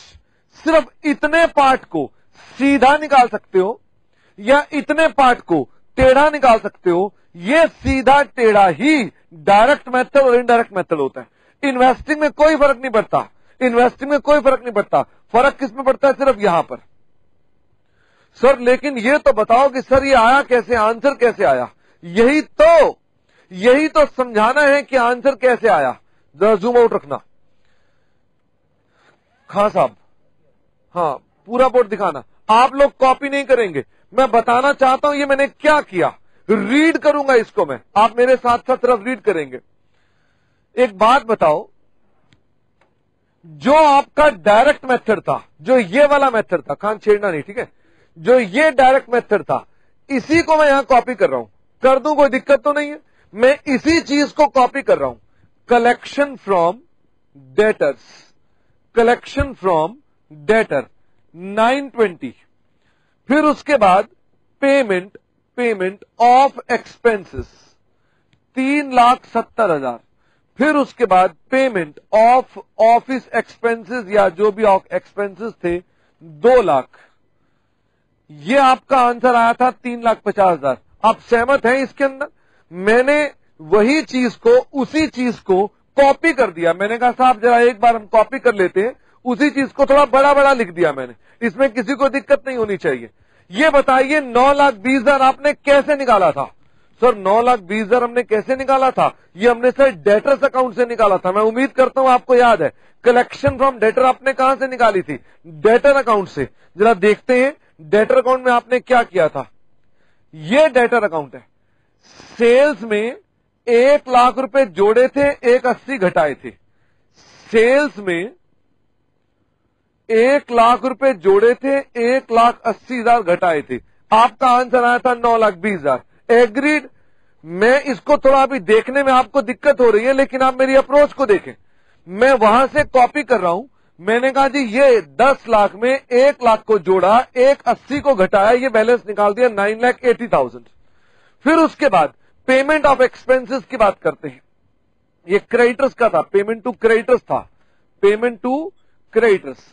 सिर्फ इतने पार्ट को सीधा निकाल सकते हो या इतने पार्ट को टेढ़ा निकाल सकते हो, ये सीधा टेढ़ा ही डायरेक्ट मेथड और इनडायरेक्ट मेथड होता है। इन्वेस्टिंग में कोई फर्क नहीं पड़ता, इन्वेस्टिंग में कोई फर्क नहीं पड़ता, फर्क किस में पड़ता है, सिर्फ यहां पर। सर लेकिन ये तो बताओ कि सर ये आया कैसे, आंसर कैसे आया, यही तो समझाना है कि आंसर कैसे आया। जरा जूम आउट रखना खान साहब, हाँ पूरा बोर्ड दिखाना, आप लोग कॉपी नहीं करेंगे, मैं बताना चाहता हूं ये मैंने क्या किया, रीड करूंगा इसको मैं, आप मेरे साथ साथ तरफ रीड करेंगे। एक बात बताओ, जो आपका डायरेक्ट मेथड था, जो ये वाला मेथड था, खान छेड़ना नहीं ठीक है, जो ये डायरेक्ट मेथड था इसी को मैं यहां कॉपी कर रहा हूं, कर दूं कोई दिक्कत तो नहीं है, मैं इसी चीज को कॉपी कर रहा हूं, collection from debtors, collection from debtor 920, फिर उसके बाद पेमेंट, पेमेंट ऑफ एक्सपेंसेस 3,70,000, फिर उसके बाद पेमेंट ऑफ ऑफिस एक्सपेंसेस या जो भी एक्सपेंसेस थे 2,00,000। ये आपका आंसर आया था 3,50,000। आप सहमत हैं इसके अंदर? मैंने वही चीज को, उसी चीज को कॉपी कर दिया। मैंने कहा साहब जरा एक बार हम कॉपी कर लेते हैं, उसी चीज को थोड़ा बड़ा बड़ा लिख दिया मैंने, इसमें किसी को दिक्कत नहीं होनी चाहिए। ये बताइए 9,20,000 आपने कैसे निकाला था? सर 9,20,000 हमने कैसे निकाला था? ये हमने सर डेटर्स अकाउंट से निकाला था। मैं उम्मीद करता हूं आपको याद है, कलेक्शन फ्रॉम डेटर आपने कहां से निकाली थी? डेटर अकाउंट से। जरा देखते हैं डेटर अकाउंट में आपने क्या किया था। ये डेटर अकाउंट है, सेल्स में 1,00,000 रुपए जोड़े थे, 180 घटाए थे। सेल्स में 1,00,000 रुपए जोड़े थे, 1,80,000 घटाए थे। आपका आंसर आया था 9,20,000। एग्रीड। मैं इसको थोड़ा अभी देखने में आपको दिक्कत हो रही है, लेकिन आप मेरी अप्रोच को देखें, मैं वहां से कॉपी कर रहा हूं। मैंने कहा जी ये 10,00,000 में 1,00,000 को जोड़ा, 180 को घटाया, ये बैलेंस निकाल दिया 9,80,000। फिर उसके बाद पेमेंट ऑफ एक्सपेंसेस की बात करते हैं। ये क्रेडिटर्स का था, पेमेंट टू क्रेडिटर्स था, पेमेंट टू क्रेडिटर्स।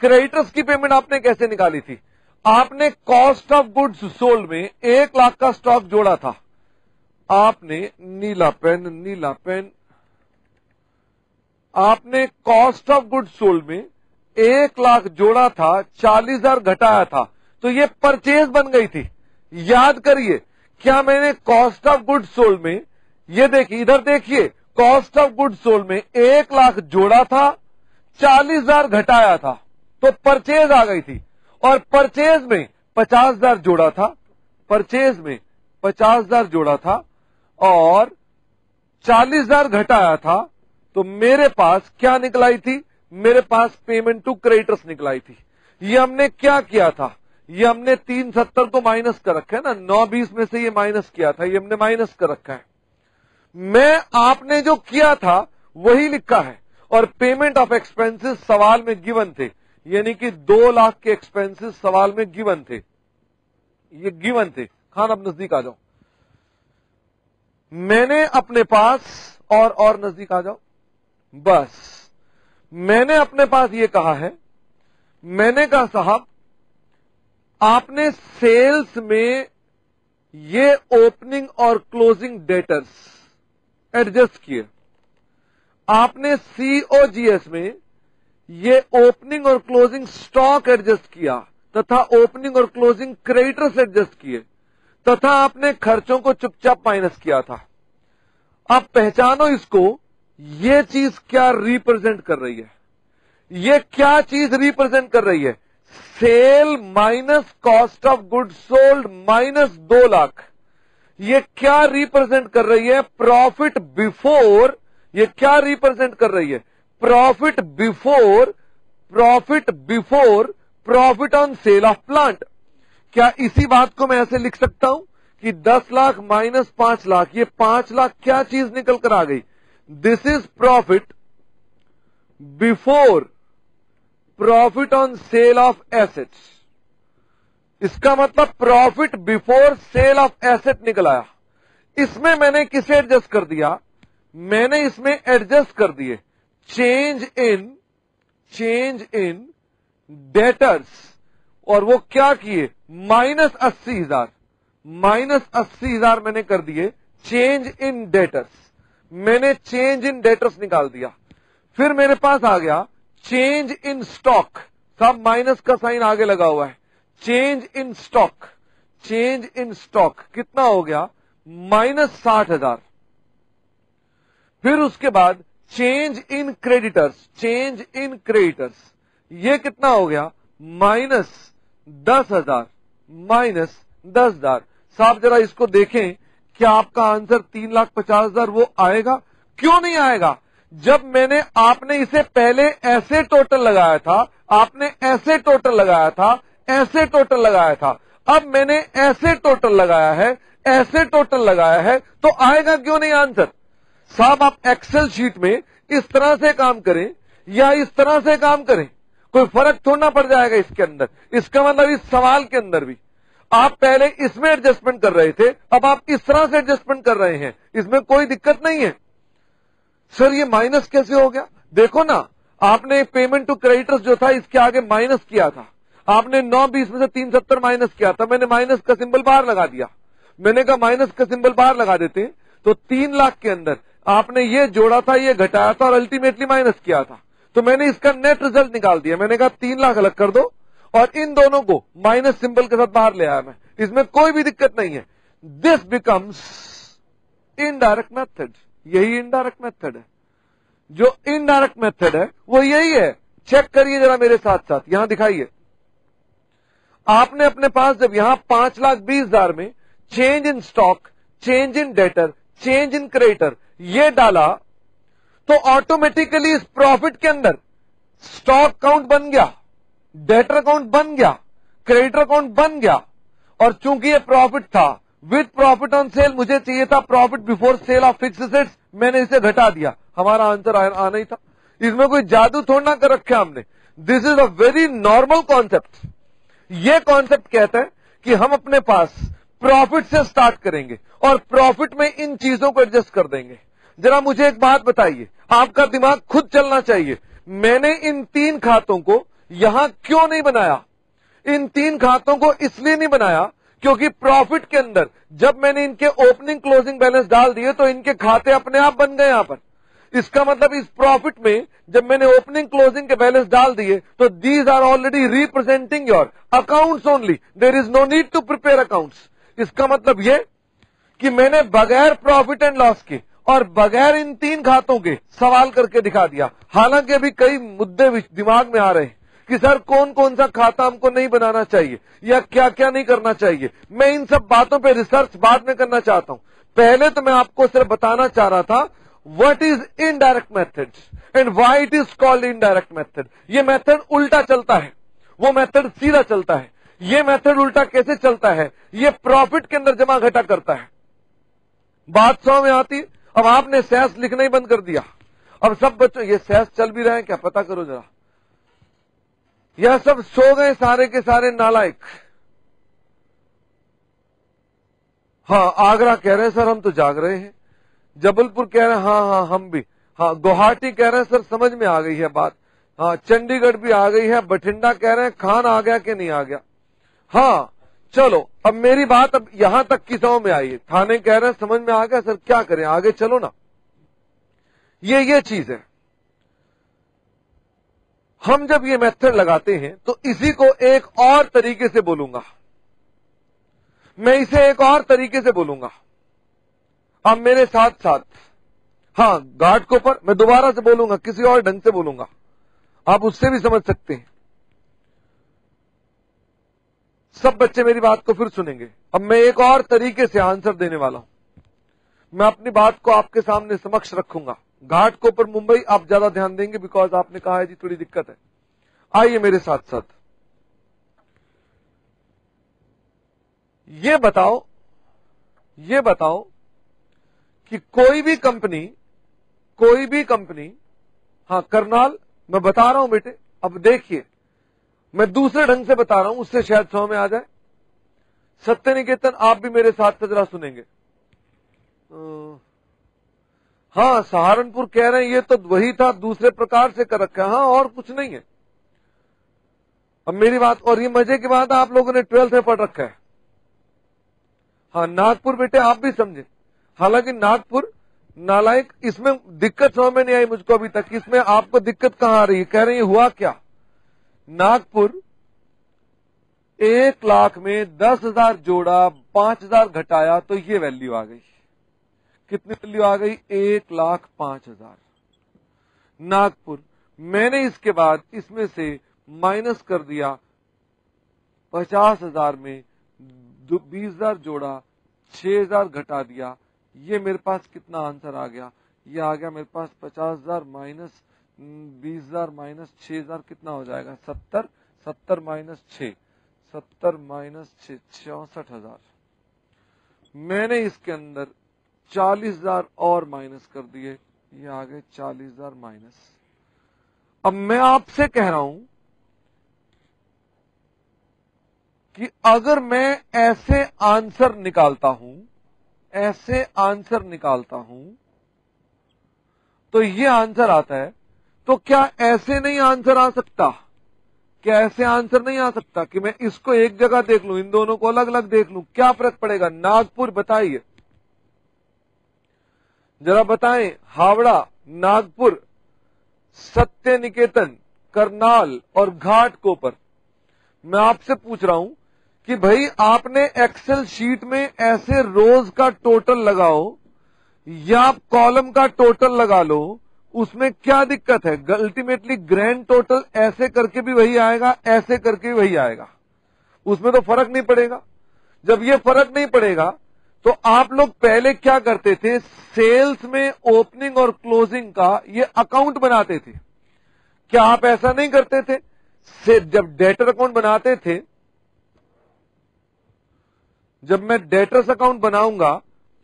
क्रेडिटर्स की पेमेंट आपने कैसे निकाली थी? आपने कॉस्ट ऑफ गुड्स सोल्ड में 1,00,000 का स्टॉक जोड़ा था। आपने नीला पेन, आपने कॉस्ट ऑफ गुड्स सोल्ड में 1,00,000 जोड़ा था, 40,000 घटाया था, तो ये परचेज बन गई थी। याद करिए क्या मैंने कॉस्ट ऑफ गुड्स सोल्ड में, ये देखिए इधर देखिए, कॉस्ट ऑफ गुड्स सोल्ड में 1,00,000 जोड़ा था, 40,000 घटाया था, तो परचेज आ गई थी। और परचेज में 50,000 जोड़ा था, परचेज में 50,000 जोड़ा था और 40,000 घटाया था, तो मेरे पास क्या निकलाई थी? मेरे पास पेमेंट टू क्रेडिटर्स निकलाई थी। ये हमने क्या किया था? ये हमने 3,70 को माइनस कर रखा है ना, 9,20 में से ये माइनस किया था, ये हमने माइनस कर रखा है। मैं आपने जो किया था वही लिखा है। और पेमेंट ऑफ एक्सपेंसेस सवाल में गिवन थे, यानी कि 2,00,000 के एक्सपेंसेस सवाल में गिवन थे, ये गिवन थे। खान अब नजदीक आ जाओ, मैंने अपने पास और नजदीक आ जाओ, बस मैंने अपने पास ये कहा है, मैंने कहा साहब आपने सेल्स में ये ओपनिंग और क्लोजिंग डेटर्स एडजस्ट किए, आपने COGS में ये ओपनिंग और क्लोजिंग स्टॉक एडजस्ट किया तथा ओपनिंग और क्लोजिंग क्रेडिटर्स एडजस्ट किए, तथा आपने खर्चों को चुपचाप माइनस किया था। आप पहचानो इसको, ये चीज क्या रिप्रेजेंट कर रही है? ये क्या चीज रिप्रेजेंट कर रही है? Sale minus cost of goods sold minus 2,00,000। ये क्या रिप्रेजेंट कर रही है? Profit before. ये क्या रिप्रेजेंट कर रही है? Profit before, profit before profit on sale of plant. क्या इसी बात को मैं ऐसे लिख सकता हूं कि 10,00,000 माइनस 5,00,000, ये 5,00,000 क्या चीज निकल कर आ गई? This is profit before profit on sale of assets. इसका मतलब profit before sale of asset निकल आया। इसमें मैंने किसे एडजस्ट कर दिया? मैंने इसमें एडजस्ट कर दिए चेंज इन डेटर्स, और वो क्या किए? माइनस 80,000, -80,000 मैंने कर दिए चेंज इन डेटर्स, मैंने चेंज इन डेटर्स निकाल दिया। फिर मेरे पास आ गया चेंज इन स्टॉक, सब माइनस का साइन आगे लगा हुआ है, change in stock, change in stock कितना हो गया -60,000। फिर उसके बाद change in creditors, change in creditors ये कितना हो गया -10,000, -10,000। साहब जरा इसको देखें, क्या आपका आंसर 3,50,000 वो आएगा? क्यों नहीं आएगा? जब मैंने आपने इसे पहले ऐसे टोटल लगाया था, आपने ऐसे टोटल लगाया था, ऐसे टोटल लगाया था, अब मैंने ऐसे टोटल लगाया है, ऐसे टोटल लगाया है, तो आएगा क्यों नहीं आंसर? साहब आप एक्सेल शीट में इस तरह से काम करें या इस तरह से काम करें, कोई फर्क थोड़ा पड़ जाएगा इसके अंदर। इसका मतलब इस सवाल के अंदर भी आप पहले इसमें एडजस्टमेंट कर रहे थे, अब आप इस तरह से एडजस्टमेंट कर रहे हैं, इसमें कोई दिक्कत नहीं है। सर ये माइनस कैसे हो गया? देखो ना, आपने पेमेंट टू क्रेडिटर्स जो था इसके आगे माइनस किया था, आपने 9/20 में से 3/70 माइनस किया था, मैंने माइनस का सिंबल बाहर लगा दिया, मैंने कहा माइनस का सिंबल बाहर लगा देते हैं तो 3,00,000 के अंदर आपने ये जोड़ा था, ये घटाया था और अल्टीमेटली माइनस किया था, तो मैंने इसका नेट रिजल्ट निकाल दिया। मैंने कहा 3,00,000 अलग कर दो और इन दोनों को माइनस सिंबल के साथ बाहर ले आया मैं, इसमें कोई भी दिक्कत नहीं है। दिस बिकम्स इनडायरेक्ट मेथड, यही इनडायरेक्ट मेथड है। जो इनडायरेक्ट मेथड है वो यही है, चेक करिए जरा मेरे साथ साथ, यहां दिखाइए। आपने अपने पास जब यहां 5,20,000 में change in stock, change in debtor, change in creditor ये डाला तो ऑटोमेटिकली इस प्रॉफिट के अंदर स्टॉक काउंट बन गया, डेटर अकाउंट बन गया, क्रेडिटर अकाउंट बन गया, और चूंकि ये प्रॉफिट था विद प्रॉफिट ऑन सेल, मुझे चाहिए था profit before sale of fixed assets, मैंने इसे घटा दिया, हमारा आंसर आना ही था। इसमें कोई जादू थोड़ा ना कर रखे हमने। This is a very normal concept. ये कॉन्सेप्ट कहता है कि हम अपने पास प्रॉफिट से स्टार्ट करेंगे और प्रॉफिट में इन चीजों को एडजस्ट कर देंगे। जरा मुझे एक बात बताइए, आपका दिमाग खुद चलना चाहिए, मैंने इन 3 खातों को यहां क्यों नहीं बनाया? इन 3 खातों को इसलिए नहीं बनाया क्योंकि प्रॉफिट के अंदर जब मैंने इनके ओपनिंग क्लोजिंग बैलेंस डाल दिए तो इनके खाते अपने आप बन गए यहां पर। इसका मतलब इस प्रॉफिट में जब मैंने ओपनिंग क्लोजिंग के बैलेंस डाल दिए तो these are already representing your accounts only, there is no need to prepare accounts. इसका मतलब ये कि मैंने बगैर प्रॉफिट एंड लॉस के और बगैर इन 3 खातों के सवाल करके दिखा दिया। हालांकि अभी कई मुद्दे दिमाग में आ रहे हैं कि सर कौन कौन सा खाता हमको नहीं बनाना चाहिए या क्या क्या नहीं करना चाहिए, मैं इन सब बातों पे रिसर्च बाद में करना चाहता हूं। पहले तो मैं आपको सिर्फ बताना चाह रहा था what is indirect method and why it is called indirect method. ये मेथड उल्टा चलता है, वो मेथड सीधा चलता है। ये मेथड उल्टा कैसे चलता है? ये प्रॉफिट के अंदर जमा घटा करता है। बात समझ में आती? अब आपने सेस लिखना ही बंद कर दिया। अब सब बच्चों ये सेस चल भी रहे हैं क्या, पता करो जरा। यह सब सो गए सारे के सारे नालायक। हाँ आगरा कह रहे हैं सर हम तो जाग रहे हैं, जबलपुर कह रहे हैं हाँ हाँ हम भी, हाँ गुवाहाटी कह रहे हैं सर समझ में आ गई है बात, हाँ चंडीगढ़ भी आ गई है, बठिंडा कह रहे हैं खान आ गया कि नहीं आ गया। हाँ चलो अब मेरी बात अब यहां तक की समझ में आई है। थाने कह रहे हैं समझ में आ गया सर, क्या करें आगे चलो ना। ये चीज है, हम जब ये मेथड लगाते हैं तो इसी को एक और तरीके से बोलूंगा, मैं इसे एक और तरीके से बोलूंगा। अब मेरे साथ साथ हाँ गार्ड को पर मैं दोबारा से बोलूंगा, किसी और ढंग से बोलूंगा, आप उससे भी समझ सकते हैं। सब बच्चे मेरी बात को फिर सुनेंगे। अब मैं एक और तरीके से आंसर देने वाला हूं, मैं अपनी बात को आपके सामने समक्ष रखूंगा। घाट को पर मुंबई आप ज्यादा ध्यान देंगे बिकॉज आपने कहा है जी थोड़ी दिक्कत है। आइए मेरे साथ साथ ये बताओ कि कोई भी कंपनी हाँ करनाल मैं बता रहा हूं बेटे। अब देखिए मैं दूसरे ढंग से बता रहा हूं, उससे शायद समझ में आ जाए। सत्य निकेतन आप भी मेरे साथ जरा सुनेंगे। हाँ सहारनपुर कह रहे हैं ये तो वही था, दूसरे प्रकार से कर रखा है, हाँ और कुछ नहीं है। अब मेरी बात, और ये मजे की बात है आप लोगों ने 12th में पढ़ रखा है, हाँ नागपुर बेटे आप भी समझे, हालांकि नागपुर नालायक, इसमें दिक्कत समझ में नहीं आई मुझको अभी तक, इसमें आपको दिक्कत कहाँ आ रही है? कह रही हुआ क्या, नागपुर 1 लाख में 10,000 जोड़ा 5,000 घटाया तो ये वैल्यू आ गई, कितनी वैल्यू आ गई 1,05,000 नागपुर। मैंने इसके बाद इसमें से माइनस कर दिया 50,000 में 20,000 जोड़ा 6,000 घटा दिया, ये मेरे पास कितना आंसर आ गया, ये आ गया मेरे पास 50,000 माइनस 20,000 माइनस 6,000 कितना हो जाएगा 70, 70 माइनस 6, 70 माइनस 6 64,000। मैंने इसके अंदर 40,000 और माइनस कर दिए, ये आ गए 40,000 माइनस। अब मैं आपसे कह रहा हूं कि अगर मैं ऐसे आंसर निकालता हूं, ऐसे आंसर निकालता हूं तो ये आंसर आता है, तो क्या ऐसे नहीं आंसर आ सकता, क्या ऐसे आंसर नहीं आ सकता कि मैं इसको एक जगह देख लूं, इन दोनों को अलग अलग देख लूं, क्या फर्क पड़ेगा? नागपुर बताइए जरा, बताएं हावड़ा, नागपुर, सत्य निकेतन, करनाल और घाटकोपर। मैं आपसे पूछ रहा हूं कि भाई आपने एक्सेल शीट में ऐसे रोज का टोटल लगाओ या कॉलम का टोटल लगा लो, उसमें क्या दिक्कत है? अल्टीमेटली ग्रैंड टोटल ऐसे करके भी वही आएगा, ऐसे करके भी वही आएगा, उसमें तो फर्क नहीं पड़ेगा। जब ये फर्क नहीं पड़ेगा तो आप लोग पहले क्या करते थे, सेल्स में ओपनिंग और क्लोजिंग का ये अकाउंट बनाते थे, क्या आप ऐसा नहीं करते थे? जब डेटर अकाउंट बनाते थे, जब मैं डेटर्स अकाउंट बनाऊंगा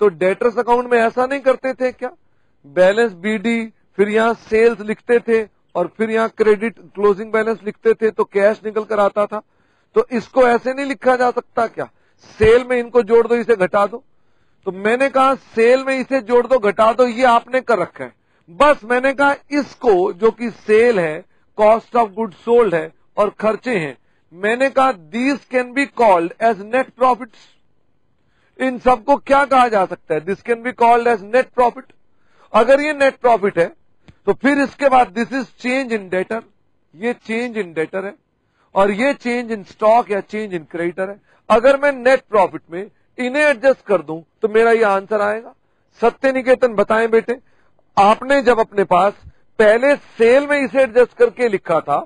तो डेटर्स अकाउंट में ऐसा नहीं करते थे क्या, बैलेंस बीडी फिर यहाँ सेल्स लिखते थे और फिर यहाँ क्रेडिट क्लोजिंग बैलेंस लिखते थे तो कैश निकल कर आता था, तो इसको ऐसे नहीं लिखा जा सकता क्या? सेल में इनको जोड़ दो, इसे घटा दो, तो मैंने कहा सेल में इसे जोड़ दो घटा दो, ये आपने कर रखा है। बस मैंने कहा इसको जो कि सेल है, कॉस्ट ऑफ गुड सोल्ड है और खर्चे हैं, मैंने कहा this can be called as net profits, इन सबको क्या कहा जा सकता है, this can be called as net profit. अगर ये नेट प्रॉफिट है तो फिर इसके बाद this is change in debtor, ये चेंज इन डेटर है और ये चेंज इन स्टॉक या चेंज इन क्रेडिटर है। अगर मैं नेट प्रॉफिट में इन्हें एडजस्ट कर दूं तो मेरा ये आंसर आएगा। सत्य निकेतन बताएं बेटे, आपने जब अपने पास पहले सेल में इसे एडजस्ट करके लिखा था,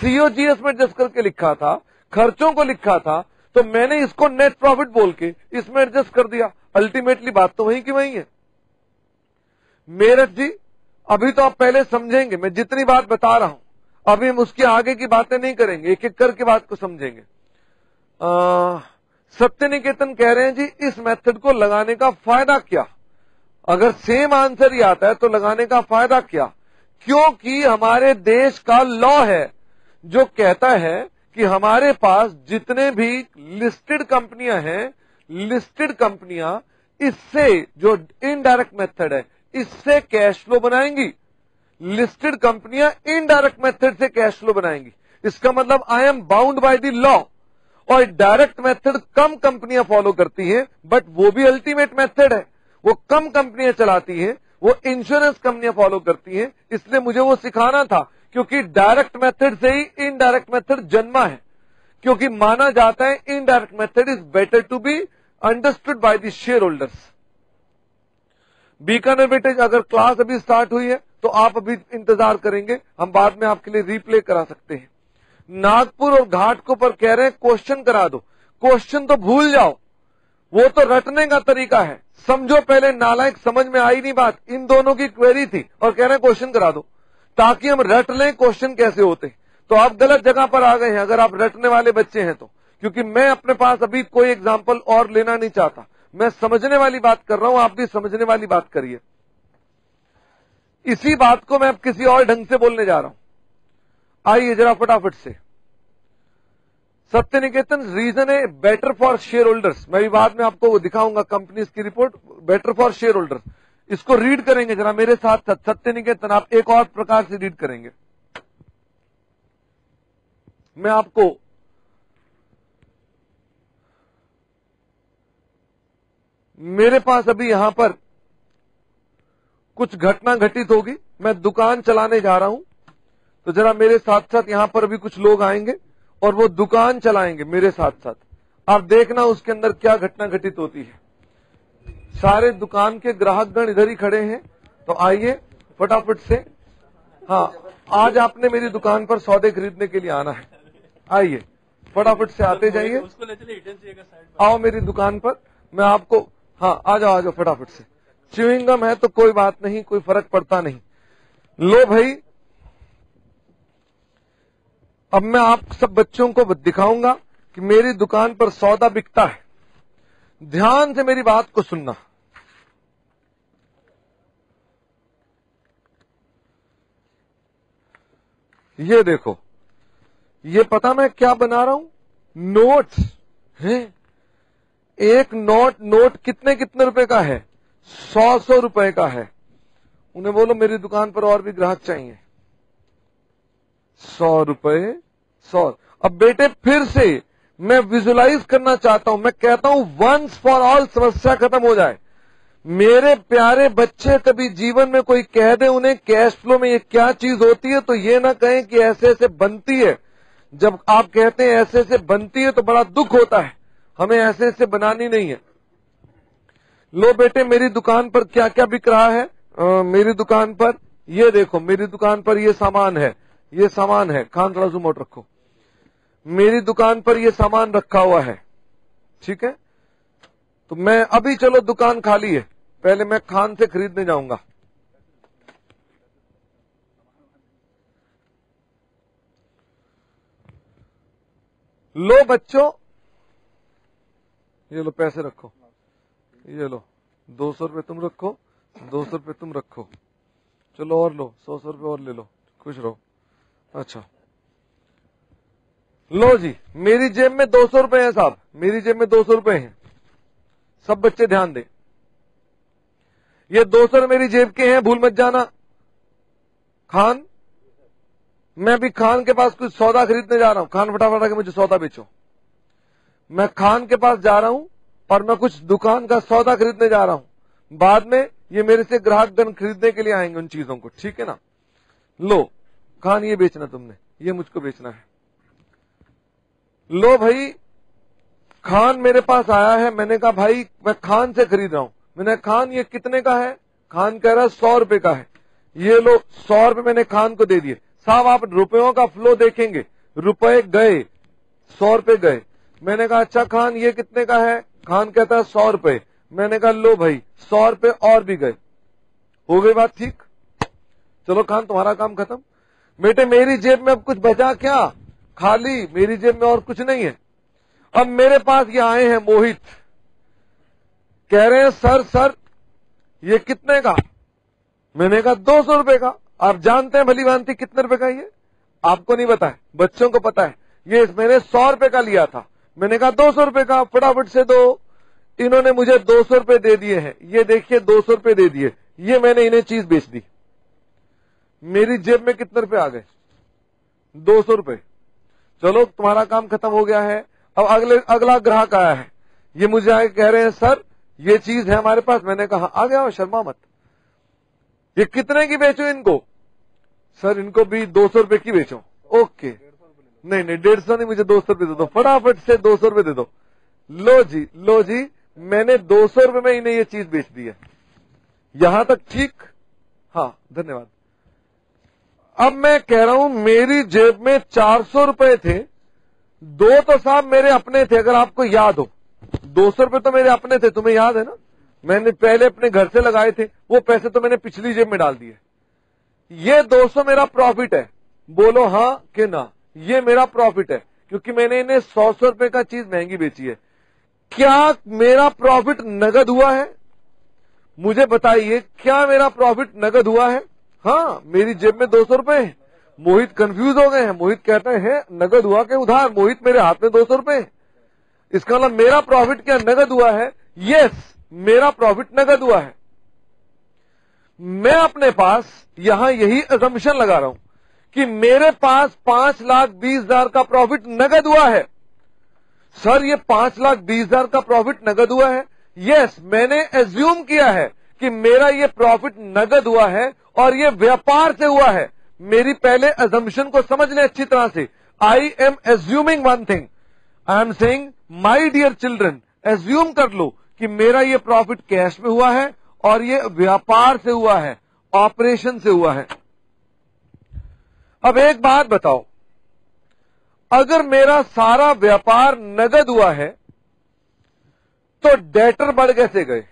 सीओजीएस में एडजस्ट करके लिखा था, खर्चों को लिखा था, तो मैंने इसको नेट प्रॉफिट बोल के इसमें एडजस्ट कर दिया, अल्टीमेटली बात तो वही की वही है। मेरठ जी अभी तो आप पहले समझेंगे, मैं जितनी बात बता रहा हूं अभी हम उसके आगे की बातें नहीं करेंगे, एक एक करके बात को समझेंगे। सत्य निकेतन कह रहे हैं जी इस मेथड को लगाने का फायदा क्या, अगर सेम आंसर ही आता है तो लगाने का फायदा क्या? क्योंकि हमारे देश का लॉ है जो कहता है कि हमारे पास जितने भी लिस्टेड कंपनियां हैं, लिस्टेड कंपनियां इससे जो इनडायरेक्ट मेथड है इससे कैश फ्लो बनाएंगी, लिस्टेड कंपनियां इनडायरेक्ट मेथड से कैश फ्लो बनाएंगी, इसका मतलब I am bound by the law. और डायरेक्ट मेथड कम कंपनियां फॉलो करती हैं, बट वो भी अल्टीमेट मेथड है, वो कम कंपनियां चलाती हैं, वो इंश्योरेंस कंपनियां फॉलो करती हैं, इसलिए मुझे वो सिखाना था क्योंकि डायरेक्ट मेथड से ही इनडायरेक्ट मेथड जन्मा है, क्योंकि माना जाता है indirect method is better to be understood by the share holders. Bikaner बेटे अगर क्लास अभी स्टार्ट हुई है तो आप अभी इंतजार करेंगे, हम बाद में आपके लिए रिप्ले करा सकते हैं। नागपुर और घाटकोपर कह रहे हैं क्वेश्चन करा दो, क्वेश्चन तो भूल जाओ, वो तो रटने का तरीका है, समझो पहले नालायक, समझ में आई नहीं बात, इन दोनों की क्वेरी थी और कह रहे हैं क्वेश्चन करा दो ताकि हम रट लें क्वेश्चन कैसे होते, तो आप गलत जगह पर आ गए हैं अगर आप रटने वाले बच्चे हैं तो, क्योंकि मैं अपने पास अभी कोई एग्जाम्पल और लेना नहीं चाहता, मैं समझने वाली बात कर रहा हूं, आप भी समझने वाली बात करिए। इसी बात को मैं अब किसी और ढंग से बोलने जा रहा हूं, आइए जरा फटाफट से। सत्य निकेतन रीजन है बेटर फॉर शेयर होल्डर्स, मैं भी बाद में आपको वो दिखाऊंगा कंपनीज की report better for share holders, इसको रीड करेंगे जरा मेरे साथ साथ सत्य निकेतन, आप एक और प्रकार से रीड करेंगे। मैं आपको मेरे पास अभी यहाँ पर कुछ घटना घटित होगी, मैं दुकान चलाने जा रहा हूँ, तो जरा मेरे साथ साथ यहाँ पर भी कुछ लोग आएंगे और वो दुकान चलाएंगे मेरे साथ साथ। आप देखना उसके अंदर क्या घटना घटित होती है। सारे दुकान के ग्राहकगण इधर ही खड़े हैं, तो आइए फटाफट से। हाँ, आज आपने मेरी दुकान पर सौदे खरीदने के लिए आना है, आइए फटाफट से आते जाइए, आओ मेरी दुकान पर, मैं आपको, हाँ आ जाओ फटाफट से। च्यूइंगम है तो कोई बात नहीं, कोई फर्क पड़ता नहीं। लो भाई, अब मैं आप सब बच्चों को दिखाऊंगा कि मेरी दुकान पर सौदा बिकता है। ध्यान से मेरी बात को सुनना। ये देखो, ये पता मैं क्या बना रहा हूं? नोट्स हैं। एक नोट कितने कितने रुपए का है? 100 रुपए का है। उन्हें बोलो मेरी दुकान पर और भी ग्राहक चाहिए। 100 रुपए 100। अब बेटे फिर से मैं विजुलाइज करना चाहता हूं, मैं कहता हूं वंस फॉर ऑल समस्या खत्म हो जाए। मेरे प्यारे बच्चे कभी जीवन में कोई कह दे उन्हें कैश फ्लो में ये क्या चीज होती है, तो ये ना कहें कि ऐसे ऐसे बनती है। जब आप कहते हैं ऐसे ऐसे बनती है तो बड़ा दुख होता है, हमें ऐसे ऐसे बनानी नहीं है। लो बेटे, मेरी दुकान पर क्या क्या बिक रहा है? मेरी दुकान पर ये देखो, मेरी दुकान पर ये सामान है, ये सामान है। खान थोड़ा जूम आउट रखो। मेरी दुकान पर ये सामान रखा हुआ है, ठीक है। तो मैं अभी, चलो दुकान खाली है, पहले मैं खान से खरीदने जाऊंगा। लो बच्चों, ये लो पैसे रखो, ये लो 200 रुपए तुम रखो, 200 रुपए तुम रखो, चलो और लो, 100 रुपए और ले लो, खुश रहो। अच्छा, लो जी, मेरी जेब में 200 रुपए हैं साहब, मेरी जेब में 200 रुपए हैं। सब बच्चे ध्यान दें, ये 200 मेरी जेब के हैं, भूल मत जाना। खान, मैं भी खान के पास कुछ सौदा खरीदने जा रहा हूं। खान फटाफट आके मुझे सौदा बेचो। मैं खान के पास जा रहा हूं और मैं कुछ दुकान का सौदा खरीदने जा रहा हूं। बाद में ये मेरे से ग्राहकगण खरीदने के लिए आएंगे उन चीजों को, ठीक है ना। लो खान, ये बेचना तुमने, ये मुझको बेचना है। लो भाई, खान मेरे पास आया है। मैंने कहा भाई मैं खान से खरीद रहा हूं। मैंने कहा खान ये कितने का है? खान कह रहा है 100 रुपए का है। ये लो 100 रुपए मैंने खान को दे दिए। साहब आप रुपयों का फ्लो देखेंगे, रुपए गए, 100 रुपए गए। मैंने कहा अच्छा खान ये कितने का है? खान कहता है 100 रुपए। मैंने कहा लो भाई 100 रुपए और भी गए। हो गई बात ठीक? चलो खान तुम्हारा काम खत्म। बेटे मेरी जेब में अब कुछ बचा क्या? खाली, मेरी जेब में और कुछ नहीं है। अब मेरे पास ये आए हैं मोहित, कह रहे हैं सर ये कितने का? मैंने कहा 200 रुपए का। आप जानते हैं भली भांति कितने रुपए का ये? आपको नहीं पता है, बच्चों को पता है। ये मैंने 100 रुपए का लिया था, मैंने कहा 200 रुपए का, फटाफट से दो। इन्होंने मुझे 200 रुपए दे दिए हैं, ये देखिए 200 रुपए दे दिए। ये मैंने इन्हें चीज बेच दी। मेरी जेब में कितने रुपए आ गए? 200 रुपए। चलो तुम्हारा काम खत्म हो गया है। अब अगला ग्राहक आया है, ये मुझे आए कह रहे हैं सर ये चीज है हमारे पास। मैंने कहा आ गया, शर्मा मत। ये कितने की बेचो इनको? सर इनको भी 200 रुपए की बेचो। ओके, नहीं 150 नहीं, मुझे 200 रुपए दे दो, फटाफट से 200 रुपए दे दो। लो जी मैंने 200 रुपए में इन्हें ये चीज बेच दी है। यहां तक ठीक? हाँ धन्यवाद। अब मैं कह रहा हूं मेरी जेब में 400 रुपए थे, 2 तो साहब मेरे अपने थे, अगर आपको याद हो। 200 रुपए तो मेरे अपने थे, तुम्हें याद है ना, मैंने पहले अपने घर से लगाए थे। वो पैसे तो मैंने पिछली जेब में डाल दिए। ये 200 मेरा प्रॉफिट है, बोलो हाँ कि ना। ये मेरा प्रॉफिट है क्योंकि मैंने इन्हें 100 रुपए का चीज महंगी बेची है। क्या मेरा प्रॉफिट नगद हुआ है? मुझे बताइए क्या मेरा प्रॉफिट नगद हुआ है? हाँ, मेरी जेब में 200 रुपए। मोहित कंफ्यूज हो गए हैं। मोहित कहते हैं नगद हुआ के उधार? मोहित मेरे हाथ में 200 रुपए। इसका मतलब मेरा प्रॉफिट क्या नगद हुआ है? यस, मेरा प्रॉफिट नगद हुआ है। मैं अपने पास यहां यही असम्पशन लगा रहा हूं कि मेरे पास 5,20,000 का प्रॉफिट नगद हुआ है। सर ये 5,20,000 का प्रॉफिट नगद हुआ है, यस, मैंने एज्यूम किया है कि मेरा ये प्रॉफिट नगद हुआ है और ये व्यापार से हुआ है। मेरी पहले एजम्पशन को समझ लें अच्छी तरह से। I am assuming one thing, I am saying my dear children, assume कर लो कि मेरा ये प्रॉफिट कैश में हुआ है और ये व्यापार से हुआ है, ऑपरेशन से हुआ है। अब एक बात बताओ, अगर मेरा सारा व्यापार नगद हुआ है तो डेटर बढ़ कैसे गए?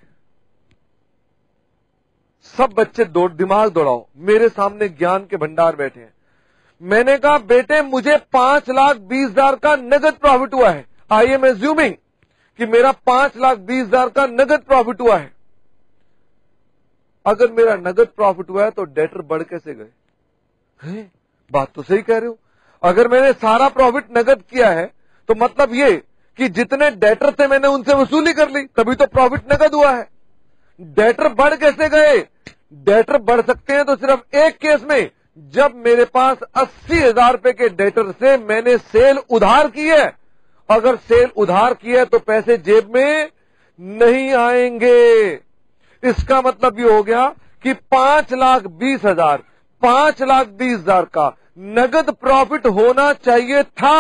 सब बच्चे दिमाग दौड़ाओ, मेरे सामने ज्ञान के भंडार बैठे हैं। मैंने कहा बेटे मुझे 5,20,000 का नगद प्रॉफिट हुआ है, आई एम एज्यूमिंग कि मेरा 5,20,000 का नगद प्रॉफिट हुआ है। अगर मेरा नगद प्रॉफिट हुआ है तो डेटर बढ़ कैसे गए? है? बात तो सही कह रहे हो। अगर मैंने सारा प्रॉफिट नगद किया है तो मतलब ये कि जितने डेटर थे मैंने उनसे वसूली कर ली, तभी तो प्रॉफिट नगद हुआ है। डेटर बढ़ कैसे गए? डेटर बढ़ सकते हैं तो सिर्फ एक केस में, जब मेरे पास 80,000 रुपए के डेटर से मैंने सेल उधार की है। अगर सेल उधार की है तो पैसे जेब में नहीं आएंगे। इसका मतलब ये हो गया कि 5,20,000 5,20,000 का नगद प्रॉफिट होना चाहिए था,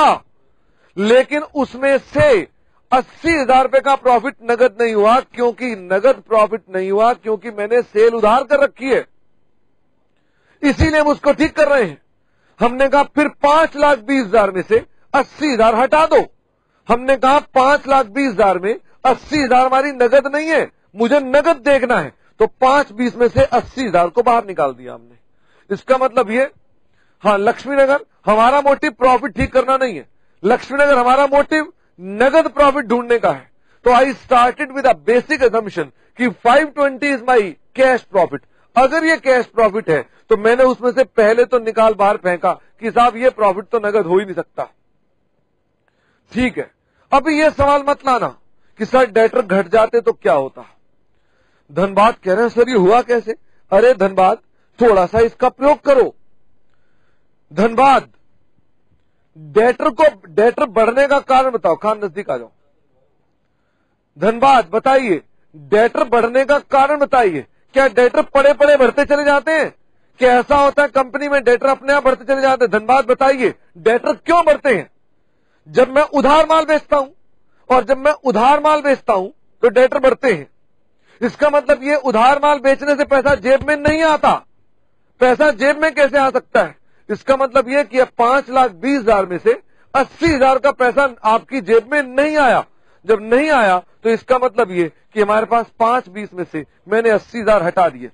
लेकिन उसमें से 80,000 रुपए का प्रॉफिट नगद नहीं हुआ। क्योंकि नगद प्रॉफिट नहीं हुआ क्योंकि मैंने सेल उधार कर रखी है, इसीलिए हम उसको ठीक कर रहे हैं। हमने कहा फिर 5,20,000 में से 80,000 हटा दो। हमने कहा 5,20,000 में 80,000 हमारी नगद नहीं है, मुझे नगद देखना है, तो 5,20,000 में से 80,000 को बाहर निकाल दिया हमने। इसका मतलब ये, हाँ लक्ष्मीनगर हमारा मोटिव प्रॉफिट ठीक करना नहीं है, लक्ष्मीनगर हमारा मोटिव नगद प्रॉफिट ढूंढने का है। तो I started with a basic assumption कि 520 इज माई कैश प्रॉफिट। अगर ये कैश प्रॉफिट है तो मैंने उसमें से पहले तो निकाल बाहर फेंका कि साहब ये प्रॉफिट तो नगद हो ही नहीं सकता। ठीक है, अभी ये सवाल मत लाना कि सर डेटर घट जाते तो क्या होता। धनबाद कह रहे हैं सर ये हुआ कैसे? अरे धनबाद, थोड़ा सा इसका प्रयोग करो। धनबाद, डेटर को डेटर बढ़ने का कारण बताओ। खान नजदीक आ जाओ। धनबाद बताइए, डेटर बढ़ने का कारण बताइए। क्या डेटर पड़े पड़े बढ़ते चले जाते हैं? क्या ऐसा होता है कंपनी में डेटर अपने आप बढ़ते चले जाते हैं? धनबाद बताइए, डेटर क्यों बढ़ते हैं? जब मैं उधार माल बेचता हूं और जब मैं उधार माल बेचता हूं तो डेटर बढ़ते हैं। इसका मतलब ये, उधार माल बेचने से पैसा जेब में नहीं आता। पैसा जेब में कैसे आ सकता है? इसका मतलब यह कि 5,20,000 में से 80,000 का पैसा आपकी जेब में नहीं आया। जब नहीं आया तो इसका मतलब ये कि हमारे पास 5,20,000 में से मैंने 80,000 हटा दिए।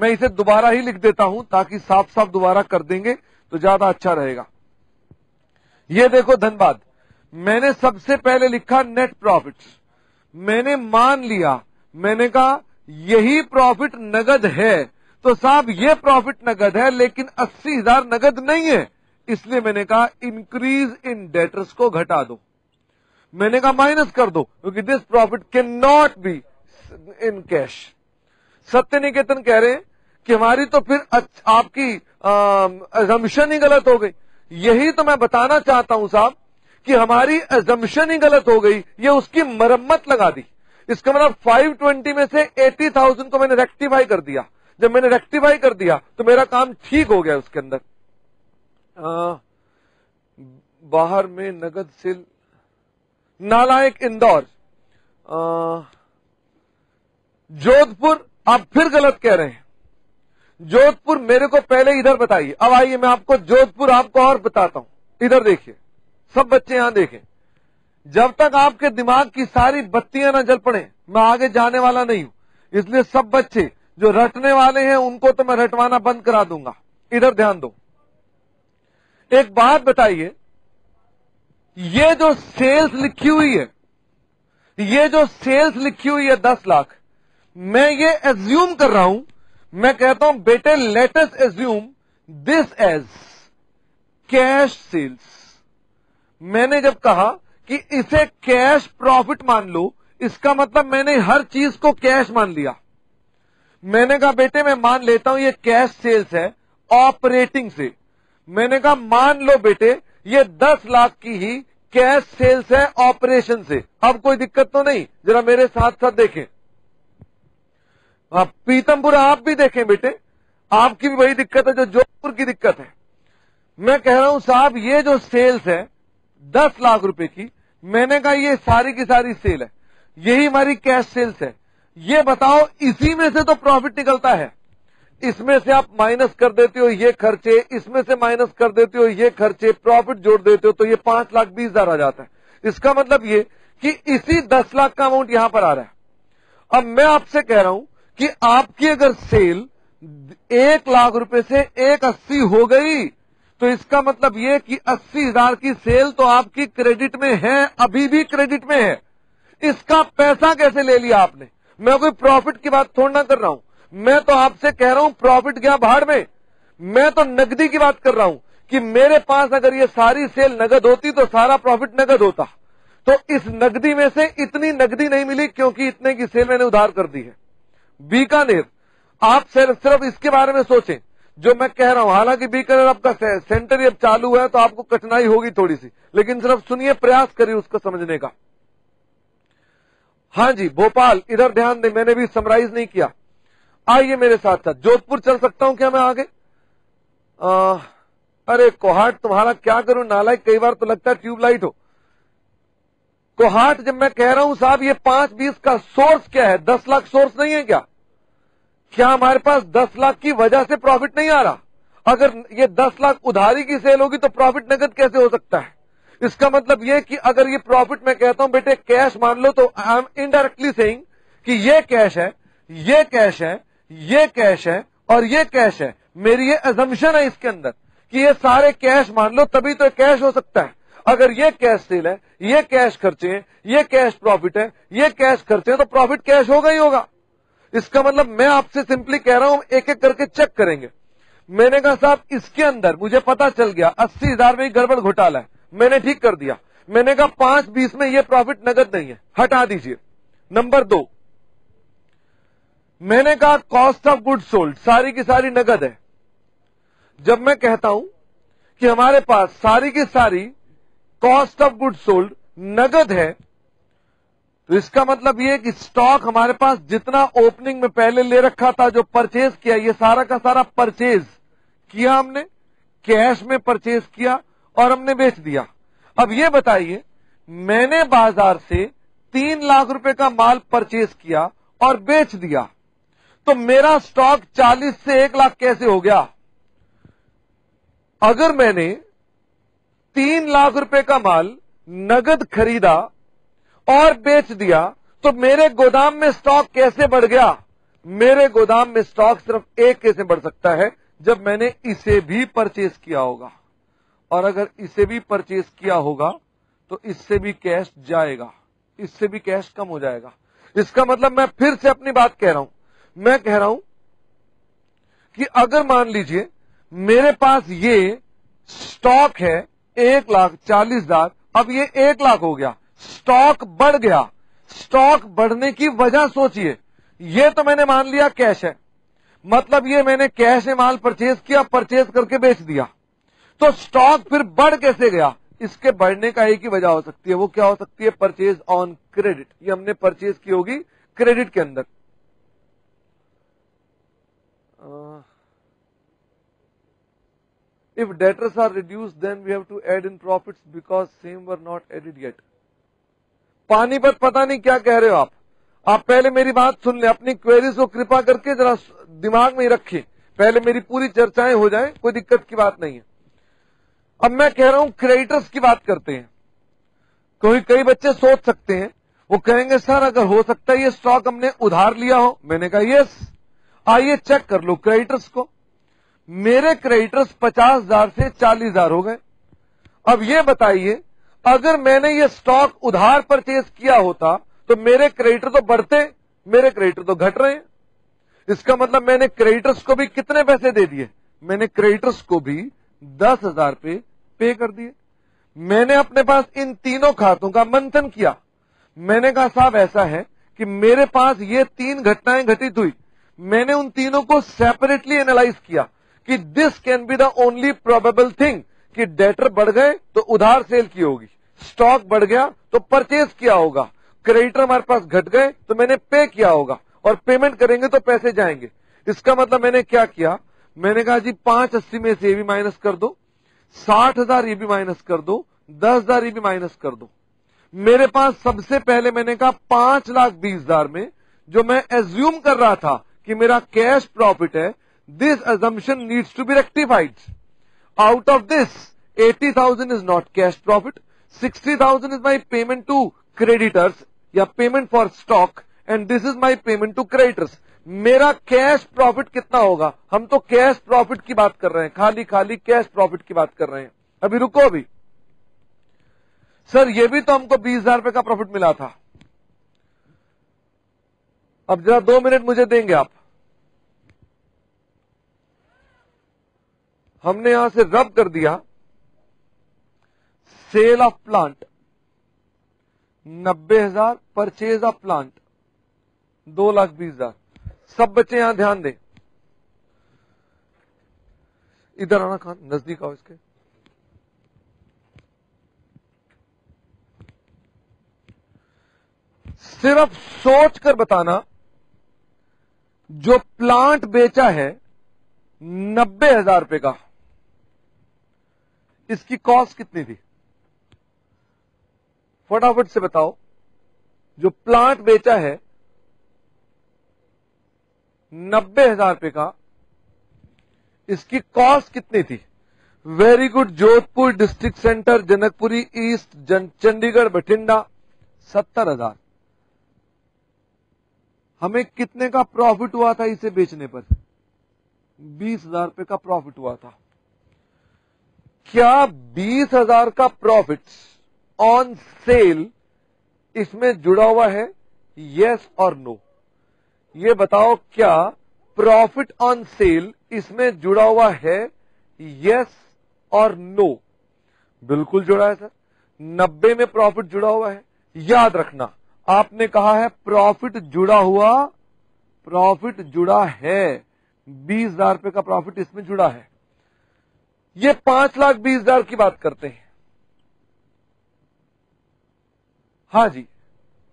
मैं इसे दोबारा ही लिख देता हूं ताकि साफ साफ दोबारा कर देंगे तो ज्यादा अच्छा रहेगा। ये देखो धनबाद, मैंने सबसे पहले लिखा नेट प्रॉफिट। मैंने मान लिया, मैंने कहा यही प्रॉफिट नगद है, तो साहब ये प्रॉफिट नगद है लेकिन 80,000 नगद नहीं है, इसलिए मैंने कहा इंक्रीज इन डेटर्स को घटा दो। मैंने कहा माइनस कर दो क्योंकि this profit can not be in cash. Satya Niketan कह रहे हैं कि हमारी तो फिर आपकी एजम्पशन ही गलत हो गई। यही तो मैं बताना चाहता हूं साहब कि हमारी एजम्पशन ही गलत हो गई, ये उसकी मरम्मत लगा दी। इसका मतलब 520 में से 80,000 को मैंने रेक्टिफाई कर दिया। जब मैंने रेक्टिफाई कर दिया तो मेरा काम ठीक हो गया। उसके अंदर बाहर में नगद सेल नालायक इंदौर जोधपुर, आप फिर गलत कह रहे हैं। जोधपुर मेरे को पहले इधर बताइए। अब आइए मैं आपको जोधपुर आपको और बताता हूं। इधर देखिए, सब बच्चे यहां देखें। जब तक आपके दिमाग की सारी बत्तियां ना जल पड़े मैं आगे जाने वाला नहीं हूं, इसलिए सब बच्चे जो रटने वाले हैं उनको तो मैं रटवाना बंद करा दूंगा। इधर ध्यान दो, एक बात बताइए, ये जो सेल्स लिखी हुई है, ये जो सेल्स लिखी हुई है 10,00,000, मैं ये एज्यूम कर रहा हूं। मैं कहता हूं बेटे let us assume this as cash sales. मैंने जब कहा कि इसे कैश प्रॉफिट मान लो, इसका मतलब मैंने हर चीज को कैश मान लिया। मैंने कहा बेटे मैं मान लेता हूं ये कैश सेल्स है ऑपरेटिंग से। मैंने कहा मान लो बेटे ये 10,00,000 की ही कैश सेल्स है ऑपरेशन से। अब कोई दिक्कत तो नहीं, जरा मेरे साथ साथ देखें। आप पीतमपुरा आप भी देखें बेटे, आपकी भी वही दिक्कत है जो जोधपुर की दिक्कत है। मैं कह रहा हूं साहब ये जो सेल्स है 10 लाख रुपए की, मैंने कहा ये सारी की सारी सेल है, यही हमारी कैश सेल्स है। ये बताओ इसी में से तो प्रॉफिट निकलता है, इसमें से आप माइनस कर देते हो ये खर्चे, इसमें से माइनस कर देते हो ये खर्चे, प्रॉफिट जोड़ देते हो तो ये 5,20,000 आ जाता है। इसका मतलब ये कि इसी 10 लाख का अमाउंट यहां पर आ रहा है। अब मैं आपसे कह रहा हूं कि आपकी अगर सेल 1 लाख रुपए से 180 हो गई तो इसका मतलब ये कि 80,000 की सेल तो आपकी क्रेडिट में है, अभी भी क्रेडिट में है। इसका पैसा कैसे ले लिया आपने? मैं कोई प्रॉफिट की बात थोड़ा ना कर रहा हूं, मैं तो आपसे कह रहा हूं प्रॉफिट गया भाड़ में। मैं तो नकदी की बात कर रहा हूं कि मेरे पास अगर ये सारी सेल नगद होती तो सारा प्रॉफिट नगद होता। तो इस नकदी में से इतनी नकदी नहीं मिली क्योंकि इतने की सेल मैंने उधार कर दी है। बीकानेर आप सिर्फ इसके बारे में सोचें जो मैं कह रहा हूं, हालांकि बीकानेर आपका सेंटर ही अब चालू है तो आपको कठिनाई होगी थोड़ी सी, लेकिन सिर्फ सुनिए, प्रयास करिए उसको समझने का। हाँ जी भोपाल, इधर ध्यान दें, मैंने भी समराइज नहीं किया। आइए मेरे साथ साथ जोधपुर चल सकता हूं क्या मैं आगे? अरे कोहाट तुम्हारा क्या करूं नालायक, कई बार तो लगता है ट्यूबलाइट हो। कोहाट जब मैं कह रहा हूं साहब ये 5,20 का सोर्स क्या है? 10 लाख सोर्स नहीं है क्या? क्या हमारे पास 10 लाख की वजह से प्रॉफिट नहीं आ रहा? अगर ये 10 लाख उधारी की सेल होगी तो प्रॉफिट नगद कैसे हो सकता है? इसका मतलब ये कि अगर ये प्रॉफिट मैं कहता हूं बेटे कैश मान लो तो आई एम इनडायरेक्टली सेइंग कि ये कैश है, ये कैश है, ये कैश है और ये कैश है। मेरी ये अजम्पशन है इसके अंदर कि ये सारे कैश मान लो तभी तो कैश हो सकता है। अगर ये कैश सेल है, ये कैश खर्चे हैं, ये कैश प्रॉफिट है, ये कैश खर्चे हैं, तो प्रॉफिट कैश होगा ही होगा। इसका मतलब मैं आपसे सिंपली कह रहा हूं एक एक करके चेक करेंगे। मैंने कहा साहब इसके अंदर मुझे पता चल गया 80,000 में ही गड़बड़ घोटाला है, मैंने ठीक कर दिया। मैंने कहा 5,20 में ये प्रॉफिट नगद नहीं है, हटा दीजिए। नंबर 2 मैंने कहा कॉस्ट ऑफ गुड सोल्ड सारी की सारी नगद है। जब मैं कहता हूं कि हमारे पास सारी की सारी कॉस्ट ऑफ गुड सोल्ड नगद है तो इसका मतलब यह कि स्टॉक हमारे पास जितना ओपनिंग में पहले ले रखा था, जो परचेज किया, ये सारा का सारा परचेज किया हमने, कैश में परचेज किया और हमने बेच दिया। अब ये बताइए मैंने बाजार से 3 लाख रुपए का माल परचेज किया और बेच दिया तो मेरा स्टॉक 40 से 1 लाख कैसे हो गया? अगर मैंने 3 लाख रुपए का माल नगद खरीदा और बेच दिया तो मेरे गोदाम में स्टॉक कैसे बढ़ गया? मेरे गोदाम में स्टॉक सिर्फ 1 कैसे बढ़ सकता है? जब मैंने इसे भी परचेज किया होगा, और अगर इसे भी परचेज किया होगा तो इससे भी कैश जाएगा, इससे भी कैश कम हो जाएगा। इसका मतलब मैं फिर से अपनी बात कह रहा हूं, मैं कह रहा हूं कि अगर मान लीजिए मेरे पास ये स्टॉक है 1,40,000, अब ये 1 लाख हो गया, स्टॉक बढ़ गया। स्टॉक बढ़ने की वजह सोचिए, ये तो मैंने मान लिया कैश है, मतलब ये मैंने कैश में माल परचेज किया, परचेज करके बेच दिया, तो स्टॉक फिर बढ़ कैसे गया? इसके बढ़ने का एक ही वजह हो सकती है, वो क्या हो सकती है? Purchase on credit. ये हमने परचेज की होगी क्रेडिट के अंदर। If debtors are reduce then we have to add in profits because same were not added yet. Panipat पता नहीं क्या कह रहे हो आप। आप पहले मेरी बात सुन ले, अपनी क्वेरीज को कृपा करके जरा दिमाग में रखें, पहले मेरी पूरी चर्चाएं हो जाए, कोई दिक्कत की बात नहीं है। अब मैं कह रहा हूं क्रेडिटर्स की बात करते हैं। कोई कई बच्चे सोच सकते हैं, वो कहेंगे सर अगर हो सकता है ये स्टॉक हमने उधार लिया हो। मैंने कहा यस, आइए चेक कर लो क्रेडिटर्स को। मेरे क्रेडिटर्स 50,000 से 40,000 हो गए। अब ये बताइए अगर मैंने ये स्टॉक उधार परचेज किया होता तो मेरे क्रेडिटर तो बढ़ते, मेरे क्रेडिटर तो घट रहे हैं। इसका मतलब मैंने क्रेडिटर्स को भी कितने पैसे दे दिए? मैंने क्रेडिटर्स को भी 10,000 रुपये पे कर दिए। मैंने अपने पास इन तीनों खातों का मंथन किया। मैंने कहा साहब ऐसा है कि मेरे पास ये 3 घटनाएं घटित हुई, मैंने उन तीनों को सेपरेटली एनालाइज किया कि this can be the only probable thing कि डेटर बढ़ गए तो उधार सेल की होगी, स्टॉक बढ़ गया तो परचेज किया होगा, क्रेडिटर हमारे पास घट गए तो मैंने पे किया होगा, और पेमेंट करेंगे तो पैसे जाएंगे। इसका मतलब मैंने क्या किया, मैंने कहा जी 580 में से ये भी माइनस कर दो, 60,000 ये भी माइनस कर दो, 10,000 ये भी माइनस कर दो। मेरे पास सबसे पहले मैंने कहा 5,20,000 में जो मैं एज्यूम कर रहा था कि मेरा कैश प्रॉफिट है, this assumption needs to be rectified. Out of this 80,000 is not cash profit, 60,000 is my payment to creditors या payment for stock, and this is my payment to creditors. मेरा cash profit कितना होगा, हम तो cash profit की बात कर रहे हैं, खाली खाली कैश प्रॉफिट की बात कर रहे हैं। अभी रुको, अभी सर ये भी तो हमको 20,000 रुपए का प्रॉफिट मिला था। अब जरा 2 मिनट मुझे देंगे आप। हमने यहां से रब कर दिया, sale of plant 90,000, purchase of plant 2,20,000। सब बच्चे यहां ध्यान दें, इधर आना खान, नजदीक आओ इसके। सिर्फ सोच कर बताना, जो प्लांट बेचा है 90,000 रुपए का, इसकी कॉस्ट कितनी थी? फटाफट से बताओ, जो प्लांट बेचा है 90,000 रुपए का, इसकी कॉस्ट कितनी थी? Very good, Jodhpur district centre, Janakpuri east, Chandigarh, Bathinda 70,000। हमें कितने का प्रॉफिट हुआ था इसे बेचने पर? 20,000 रुपए का प्रॉफिट हुआ था। क्या 20,000 का प्रॉफिट ऑन सेल इसमें जुड़ा हुआ है, यस और नो? ये बताओ, क्या प्रॉफिट ऑन सेल इसमें जुड़ा हुआ है, यस और नो? बिल्कुल जुड़ा है सर, 90 में प्रॉफिट जुड़ा हुआ है। याद रखना, आपने कहा है प्रॉफिट जुड़ा हुआ, प्रॉफिट जुड़ा है, 20,000 रुपए का प्रॉफिट इसमें जुड़ा है। ये 5,20,000 की बात करते हैं। हाँ जी,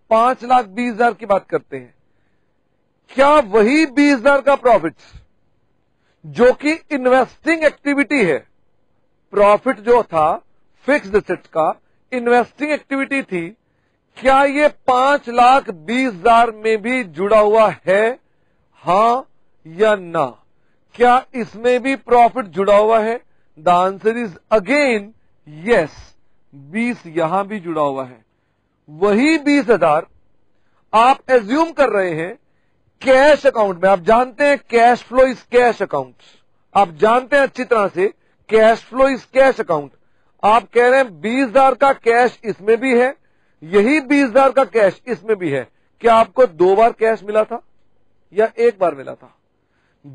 5,20,000 की बात करते हैं। क्या वही 20,000 का प्रॉफिट जो कि इन्वेस्टिंग एक्टिविटी है, प्रॉफिट जो था फिक्स्ड एसेट का, इन्वेस्टिंग एक्टिविटी थी, क्या ये 5,20,000 में भी जुड़ा हुआ है, हां या ना? क्या इसमें भी प्रॉफिट जुड़ा हुआ है? The answer is again yes, 20 यहां भी जुड़ा हुआ है। वही 20,000 आप एज्यूम कर रहे हैं कैश अकाउंट में। आप जानते हैं cash flow is cash account, आप जानते हैं अच्छी तरह से cash flow is cash account. आप कह रहे हैं 20,000 का कैश इसमें भी है, यही 20,000 का कैश इसमें भी है। क्या आपको 2 बार कैश मिला था या 1 बार मिला था?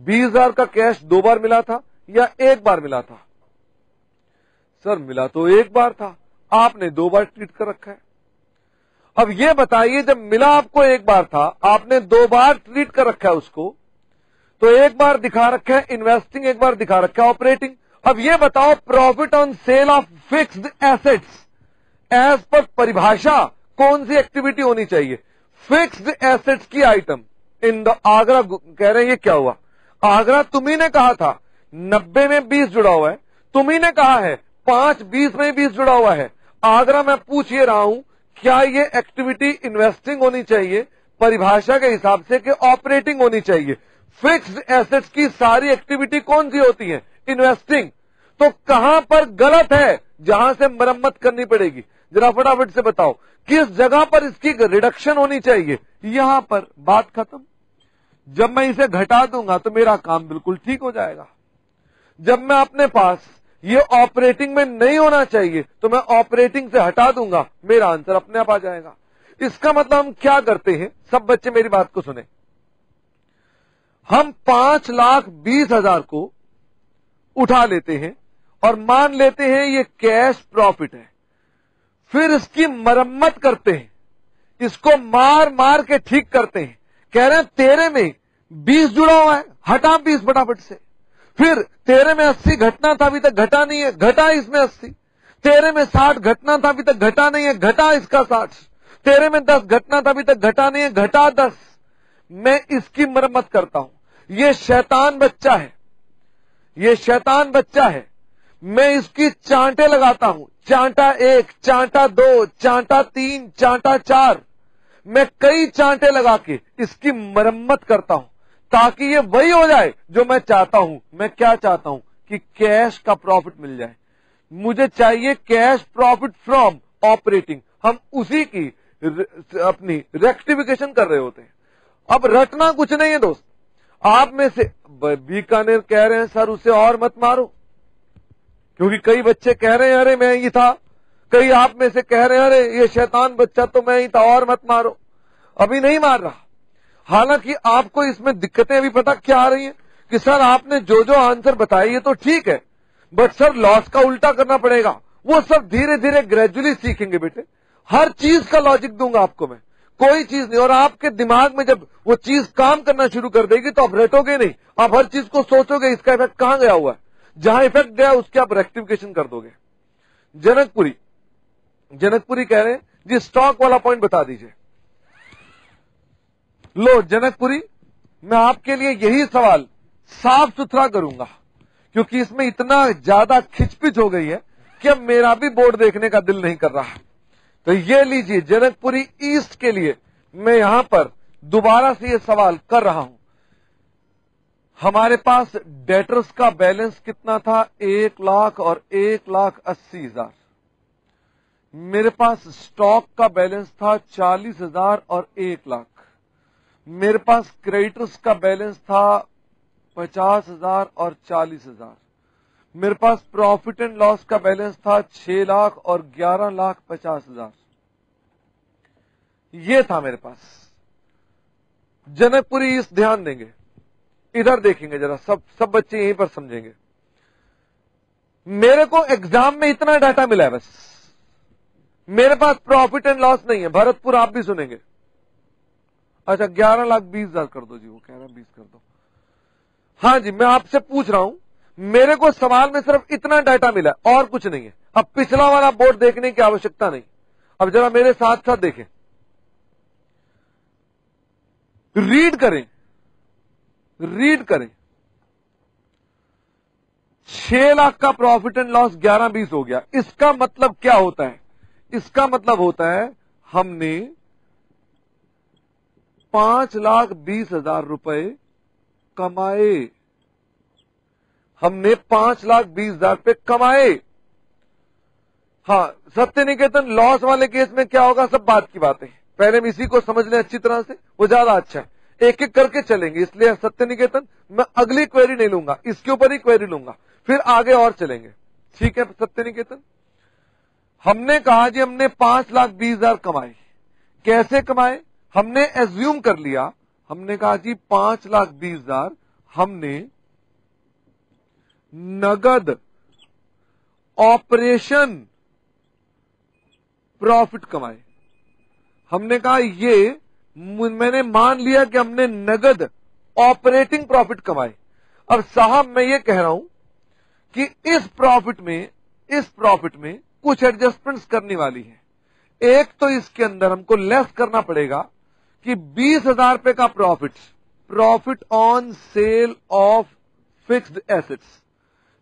20,000 का कैश 2 बार मिला था या 1 बार मिला था? सर मिला तो 1 बार था, आपने 2 बार ट्रीट कर रखा है। अब ये बताइए, जब मिला आपको 1 बार था, आपने 2 बार ट्रीट कर रखा है उसको, तो 1 बार दिखा रखा है इन्वेस्टिंग, 1 बार दिखा रखा है ऑपरेटिंग। अब ये बताओ, profit on sale of fixed assets as पर परिभाषा कौन सी एक्टिविटी होनी चाहिए? फिक्स्ड एसेट्स की आइटम इन द आगरा। कह रहे हैं ये क्या हुआ? आगरा, तुम्ही ने कहा था 90 में 20 जुड़ा हुआ है, तुम्ही ने कहा है 520 में 20 जुड़ा हुआ है। आगरा, मैं पूछ ये रहा हूं, क्या ये एक्टिविटी इन्वेस्टिंग होनी चाहिए परिभाषा के हिसाब से कि ऑपरेटिंग होनी चाहिए? फिक्स्ड एसेट्स की सारी एक्टिविटी कौन सी होती है? इन्वेस्टिंग। तो कहां पर गलत है जहां से मरम्मत करनी पड़ेगी? जरा फटाफट से बताओ, किस जगह पर इसकी रिडक्शन होनी चाहिए? यहां पर, बात खत्म। जब मैं इसे घटा दूंगा तो मेरा काम बिल्कुल ठीक हो जाएगा। जब मैं अपने पास ये ऑपरेटिंग में नहीं होना चाहिए तो मैं ऑपरेटिंग से हटा दूंगा, मेरा आंसर अपने आप आ जाएगा। इसका मतलब हम क्या करते हैं, सब बच्चे मेरी बात को सुने, हम 5,20,000 को उठा लेते हैं और मान लेते हैं ये कैश प्रॉफिट है। फिर इसकी मरम्मत करते हैं, इसको मार मार के ठीक करते हैं। कह रहे हैं 13 में 20 जुड़ा हुआ है, हटा 20 फटाफट से। फिर 13 में 80 घटना था, अभी तक घटा नहीं है, घटा इसमें 80। तेरह में 60 घटना था, अभी तक घटा नहीं है, घटा इसका 60। 13 में 10 घटना था, अभी तक घटा नहीं है, घटा 10। मैं इसकी मरम्मत करता हूं। ये शैतान बच्चा है, ये शैतान बच्चा है। मैं इसकी चांटे लगाता हूं, चांटा 1, चांटा 2, चांटा 3, चांटा 4। मैं कई चांटे लगा के इसकी मरम्मत करता हूं ताकि ये वही हो जाए जो मैं चाहता हूं। मैं क्या चाहता हूं कि कैश का प्रॉफिट मिल जाए, मुझे चाहिए कैश प्रॉफिट फ्रॉम ऑपरेटिंग। हम उसी की अपनी रेक्टिफिकेशन कर रहे होते हैं। अब रटना कुछ नहीं है दोस्त। आप में से बीकानेर कह रहे हैं सर उसे और मत मारो, क्योंकि कई बच्चे कह रहे हैं अरे मैं ही था, कई आप में से कह रहे हैं अरे ये शैतान बच्चा तो मैं ही था, और मत मारो। अभी नहीं मार रहा, हालांकि आपको इसमें दिक्कतें अभी पता क्या आ रही है कि सर आपने जो जो आंसर बताया ये तो ठीक है, बट सर लॉस का उल्टा करना पड़ेगा। वो सब धीरे धीरे ग्रेजुअली सीखेंगे बेटे। हर चीज का लॉजिक दूंगा आपको मैं, कोई चीज नहीं। और आपके दिमाग में जब वो चीज काम करना शुरू कर देगी तो आप रटोगे नहीं, आप हर चीज को सोचोगे इसका इफेक्ट कहां गया हुआ है, जहां इफेक्ट गया उसके आप रेक्टिफिकेशन कर दोगे। जनकपुरी कह रहे हैं जी स्टॉक वाला पॉइंट बता दीजिए। लो जनकपुरी, मैं आपके लिए यही सवाल साफ सुथरा करूंगा, क्योंकि इसमें इतना ज्यादा खिचपिच हो गई है कि अब मेरा भी बोर्ड देखने का दिल नहीं कर रहा। तो ये लीजिए जनकपुरी ईस्ट के लिए मैं यहां पर दोबारा से ये सवाल कर रहा हूं। हमारे पास डेटर्स का बैलेंस कितना था, 1 लाख और 1,80,000। मेरे पास स्टॉक का बैलेंस था 40,000 और 1 लाख। मेरे पास क्रेडिटर्स का बैलेंस था 50,000 और 40,000। मेरे पास प्रॉफिट एंड लॉस का बैलेंस था 6 लाख और 11,50,000। ये था मेरे पास। जनकपुरी इस ध्यान देंगे, इधर देखेंगे जरा, सब बच्चे यहीं पर समझेंगे। मेरे को एग्जाम में इतना डाटा मिला है बस, मेरे पास प्रॉफिट एंड लॉस नहीं है। भरतपुर आप भी सुनेंगे। अच्छा 11,20,000 कर दो जी, वो कह रहा 20 कर दो। हाँ जी, मैं आपसे पूछ रहा हूं, मेरे को सवाल में सिर्फ इतना डाटा मिला और कुछ नहीं है। अब पिछला वाला बोर्ड देखने की आवश्यकता नहीं। अब जरा मेरे साथ साथ देखें, रीड करें, रीड करें। 6 लाख का प्रॉफिट एंड लॉस 11-20 हो गया। इसका मतलब क्या होता है? इसका मतलब होता है हमने 5,20,000 रुपए कमाए। हमने 5,20,000 रुपए कमाए। हाँ, सत्य निकेतन लॉस वाले केस में क्या होगा सब बात की बातें। पहले हम इसी को समझ लें अच्छी तरह से, वो ज्यादा अच्छा है। एक एक करके चलेंगे, इसलिए सत्य निकेतन मैं अगली क्वेरी नहीं लूंगा, इसके ऊपर ही क्वेरी लूंगा, फिर आगे और चलेंगे। ठीक है सत्य निकेतन? हमने कहा जी हमने 5,20,000 कमाए। कैसे कमाए? हमने एज्यूम कर लिया, हमने कहा जी 5,20,000 हमने नगद ऑपरेशन प्रॉफिट कमाए। हमने कहा ये मैंने मान लिया कि हमने नगद ऑपरेटिंग प्रॉफिट कमाए। अब साहब मैं ये कह रहा हूं कि इस प्रॉफिट में कुछ एडजस्टमेंट्स करनी वाली है। एक तो इसके अंदर हमको लेस करना पड़ेगा कि 20,000 रुपए का profit on sale of fixed assets,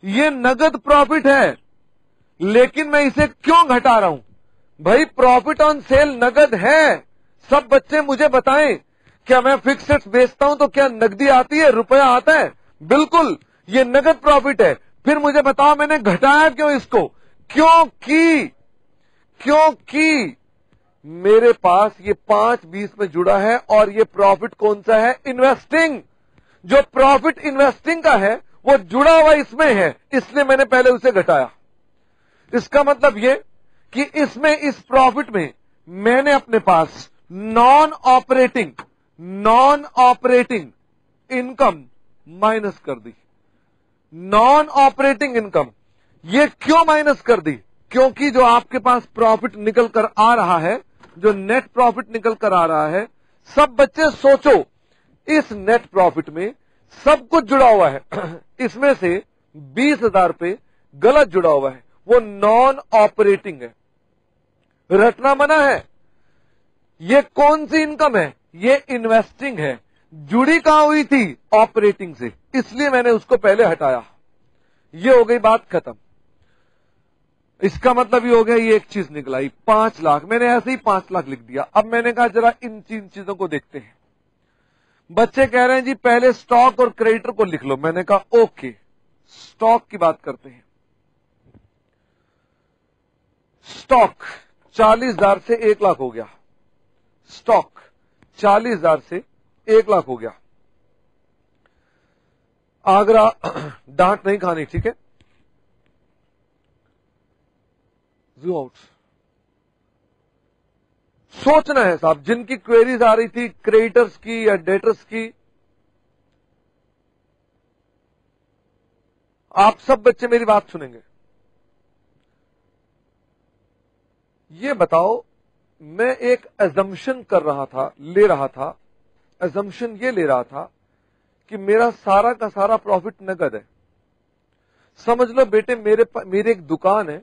ये नगद प्रॉफिट है, लेकिन मैं इसे क्यों घटा रहा हूं? भाई प्रॉफिट ऑन सेल नगद है। सब बच्चे मुझे बताएं, क्या मैं फिक्स्ड एसेट्स बेचता हूं तो क्या नकदी आती है, रुपया आता है? बिल्कुल, ये नगद प्रॉफिट है। फिर मुझे बताओ मैंने घटाया क्यों इसको? क्योंकि मेरे पास ये 5-20 में जुड़ा है और ये प्रॉफिट कौन सा है? इन्वेस्टिंग। जो प्रॉफिट इन्वेस्टिंग का है वो जुड़ा हुआ इसमें है, इसलिए मैंने पहले उसे घटाया। इसका मतलब ये कि इसमें इस प्रॉफिट में मैंने अपने पास नॉन ऑपरेटिंग इनकम माइनस कर दी। नॉन ऑपरेटिंग इनकम ये क्यों माइनस कर दी? क्योंकि जो आपके पास प्रॉफिट निकल कर आ रहा है, जो नेट प्रॉफिट निकल कर आ रहा है, सब बच्चे सोचो इस नेट प्रॉफिट में सब कुछ जुड़ा हुआ है। इसमें से 20,000 रुपए गलत जुड़ा हुआ है, वो नॉन ऑपरेटिंग है, रटना मना है। ये कौन सी इनकम है? ये इन्वेस्टिंग है, जुड़ी कहां हुई थी? ऑपरेटिंग से, इसलिए मैंने उसको पहले हटाया। ये हो गई बात खत्म। इसका मतलब ये हो गया, ये एक चीज निकलाई 5 लाख, मैंने ऐसे ही 5 लाख लिख दिया। अब मैंने कहा जरा इन चीजों को देखते हैं। बच्चे कह रहे हैं जी पहले स्टॉक और क्रेडिटर को लिख लो, मैंने कहा ओके स्टॉक की बात करते हैं। स्टॉक 40,000 से 1 लाख हो गया, स्टॉक 40,000 से 1 लाख हो गया। आगरा डांट नहीं खानी, ठीक है। ज़ूम आउट, सोचना है साहब। जिनकी क्वेरीज आ रही थी क्रेडिटर्स की या डेटर्स की, आप सब बच्चे मेरी बात सुनेंगे। ये बताओ, मैं एक एजम्पशन कर रहा था, ले रहा था, एजम्पशन ये ले रहा था कि मेरा सारा का सारा प्रॉफिट नकद है। समझ लो बेटे मेरी एक दुकान है,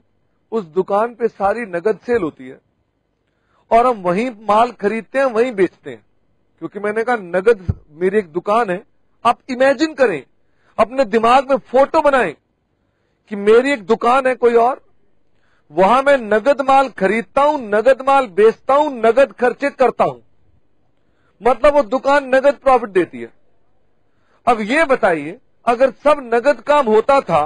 उस दुकान पे सारी नगद सेल होती है और हम वहीं माल खरीदते हैं वहीं बेचते हैं, क्योंकि मैंने कहा नगद मेरी एक दुकान है। आप इमेजिन करें, अपने दिमाग में फोटो बनाएं कि मेरी एक दुकान है कोई और, वहां मैं नगद माल खरीदता हूं, नगद माल बेचता हूं, नगद खर्चे करता हूं, मतलब वो दुकान नगद प्रॉफिट देती है। अब ये बताइए, अगर सब नगद काम होता था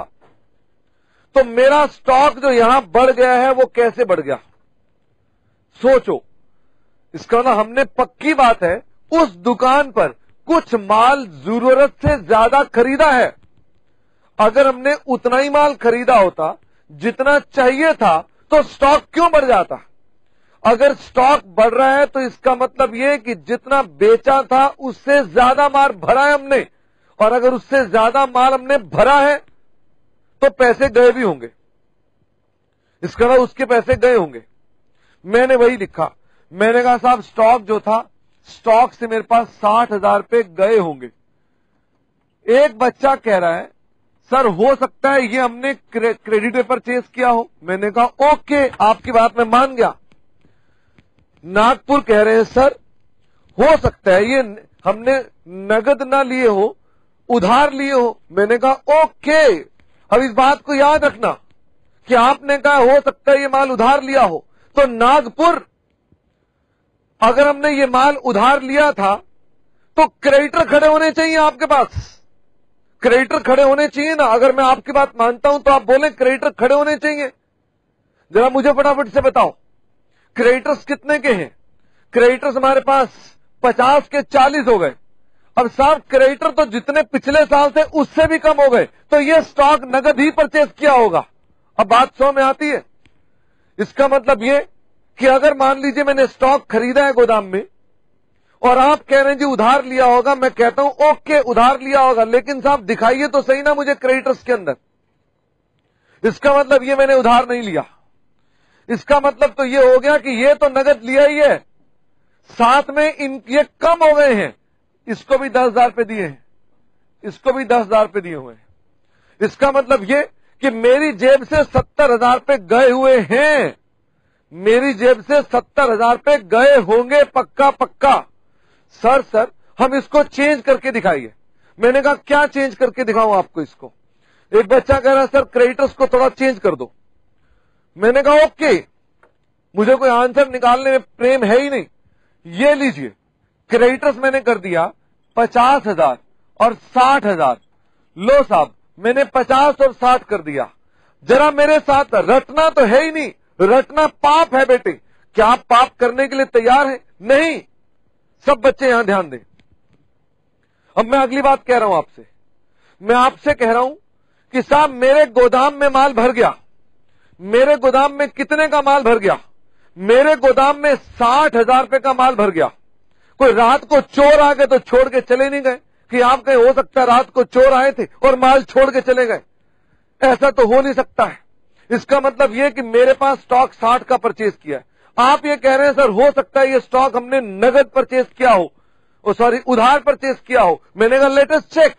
तो मेरा स्टॉक जो यहां बढ़ गया है वो कैसे बढ़ गया? सोचो। इसका ना हमने पक्की बात है, उस दुकान पर कुछ माल जरूरत से ज्यादा खरीदा है। अगर हमने उतना ही माल खरीदा होता जितना चाहिए था तो स्टॉक क्यों बढ़ जाता? अगर स्टॉक बढ़ रहा है तो इसका मतलब यह कि जितना बेचा था उससे ज्यादा माल भरा है हमने, और अगर उससे ज्यादा माल हमने भरा है तो पैसे गए भी होंगे, इसका मतलब उसके पैसे गए होंगे। मैंने वही लिखा, मैंने कहा साहब स्टॉक जो था, स्टॉक से मेरे पास 60,000 रुपये गए होंगे। एक बच्चा कह रहा है सर हो सकता है ये हमने क्रेडिट पे परचेज किया हो। मैंने कहा ओके आपकी बात मैं मान गया। नागपुर कह रहे हैं सर हो सकता है ये हमने नगद ना लिए हो, उधार लिए हो। मैंने कहा ओके। अब इस बात को याद रखना कि आपने कहा हो सकता है ये माल उधार लिया हो, तो नागपुर, अगर हमने ये माल उधार लिया था तो क्रेडिटर खड़े होने चाहिए आपके पास, क्रेडिटर खड़े होने चाहिए ना। अगर मैं आपकी बात मानता हूं तो आप बोले क्रेडिटर खड़े होने चाहिए। जरा मुझे फटाफट से बताओ क्रेडिटर्स कितने के हैं? क्रेडिटर्स हमारे पास 50 के 40 हो गए। अब साहब क्रेडिटर तो जितने पिछले साल थे उससे भी कम हो गए, तो ये स्टॉक नगद ही परचेज किया होगा। अब बात समझ में आती है? इसका मतलब ये कि अगर मान लीजिए मैंने स्टॉक खरीदा है गोदाम में और आप कह रहे हैं जी उधार लिया होगा, मैं कहता हूं ओके उधार लिया होगा, लेकिन साहब दिखाइए तो सही ना मुझे क्रेडिटर्स के अंदर। इसका मतलब ये मैंने उधार नहीं लिया, इसका मतलब तो ये हो गया कि ये तो नगद लिया ही है, साथ में ये कम हो गए हैं। इसको भी 10,000 पे दिए हैं, इसको भी 10,000 पे दिए हुए हैं। इसका मतलब ये कि मेरी जेब से 70,000 पे गए हुए हैं, मेरी जेब से 70,000 पे गए होंगे पक्का पक्का। सर हम इसको चेंज करके दिखाइए। मैंने कहा क्या चेंज करके दिखाऊं आपको इसको? एक बच्चा कह रहा है सर क्रेडिटर्स को थोड़ा चेंज कर दो। मैंने कहा ओके, मुझे कोई आंसर निकालने में प्रेम है ही नहीं। ये लीजिए क्रेडिटर्स मैंने कर दिया 50,000 और 60,000। लो साहब मैंने 50 और 60 कर दिया। जरा मेरे साथ रटना तो है ही नहीं, रटना पाप है बेटे। क्या आप पाप करने के लिए तैयार हैं? नहीं। सब बच्चे यहां ध्यान दें। अब मैं अगली बात कह रहा हूं आपसे, मैं आपसे कह रहा हूं कि साहब मेरे गोदाम में माल भर गया। मेरे गोदाम में कितने का माल भर गया? मेरे गोदाम में 60,000 रुपये का माल भर गया। कोई रात को चोर आ गए तो छोड़ के चले नहीं गए कि आप कहीं हो सकता है रात को चोर आए थे और माल छोड़ के चले गए? ऐसा तो हो नहीं सकता है। इसका मतलब यह कि मेरे पास स्टॉक 60 का परचेज किया है। आप ये कह रहे हैं सर हो सकता है ये स्टॉक हमने नगद परचेज किया हो, उधार परचेज किया हो। मैंने कहा latest check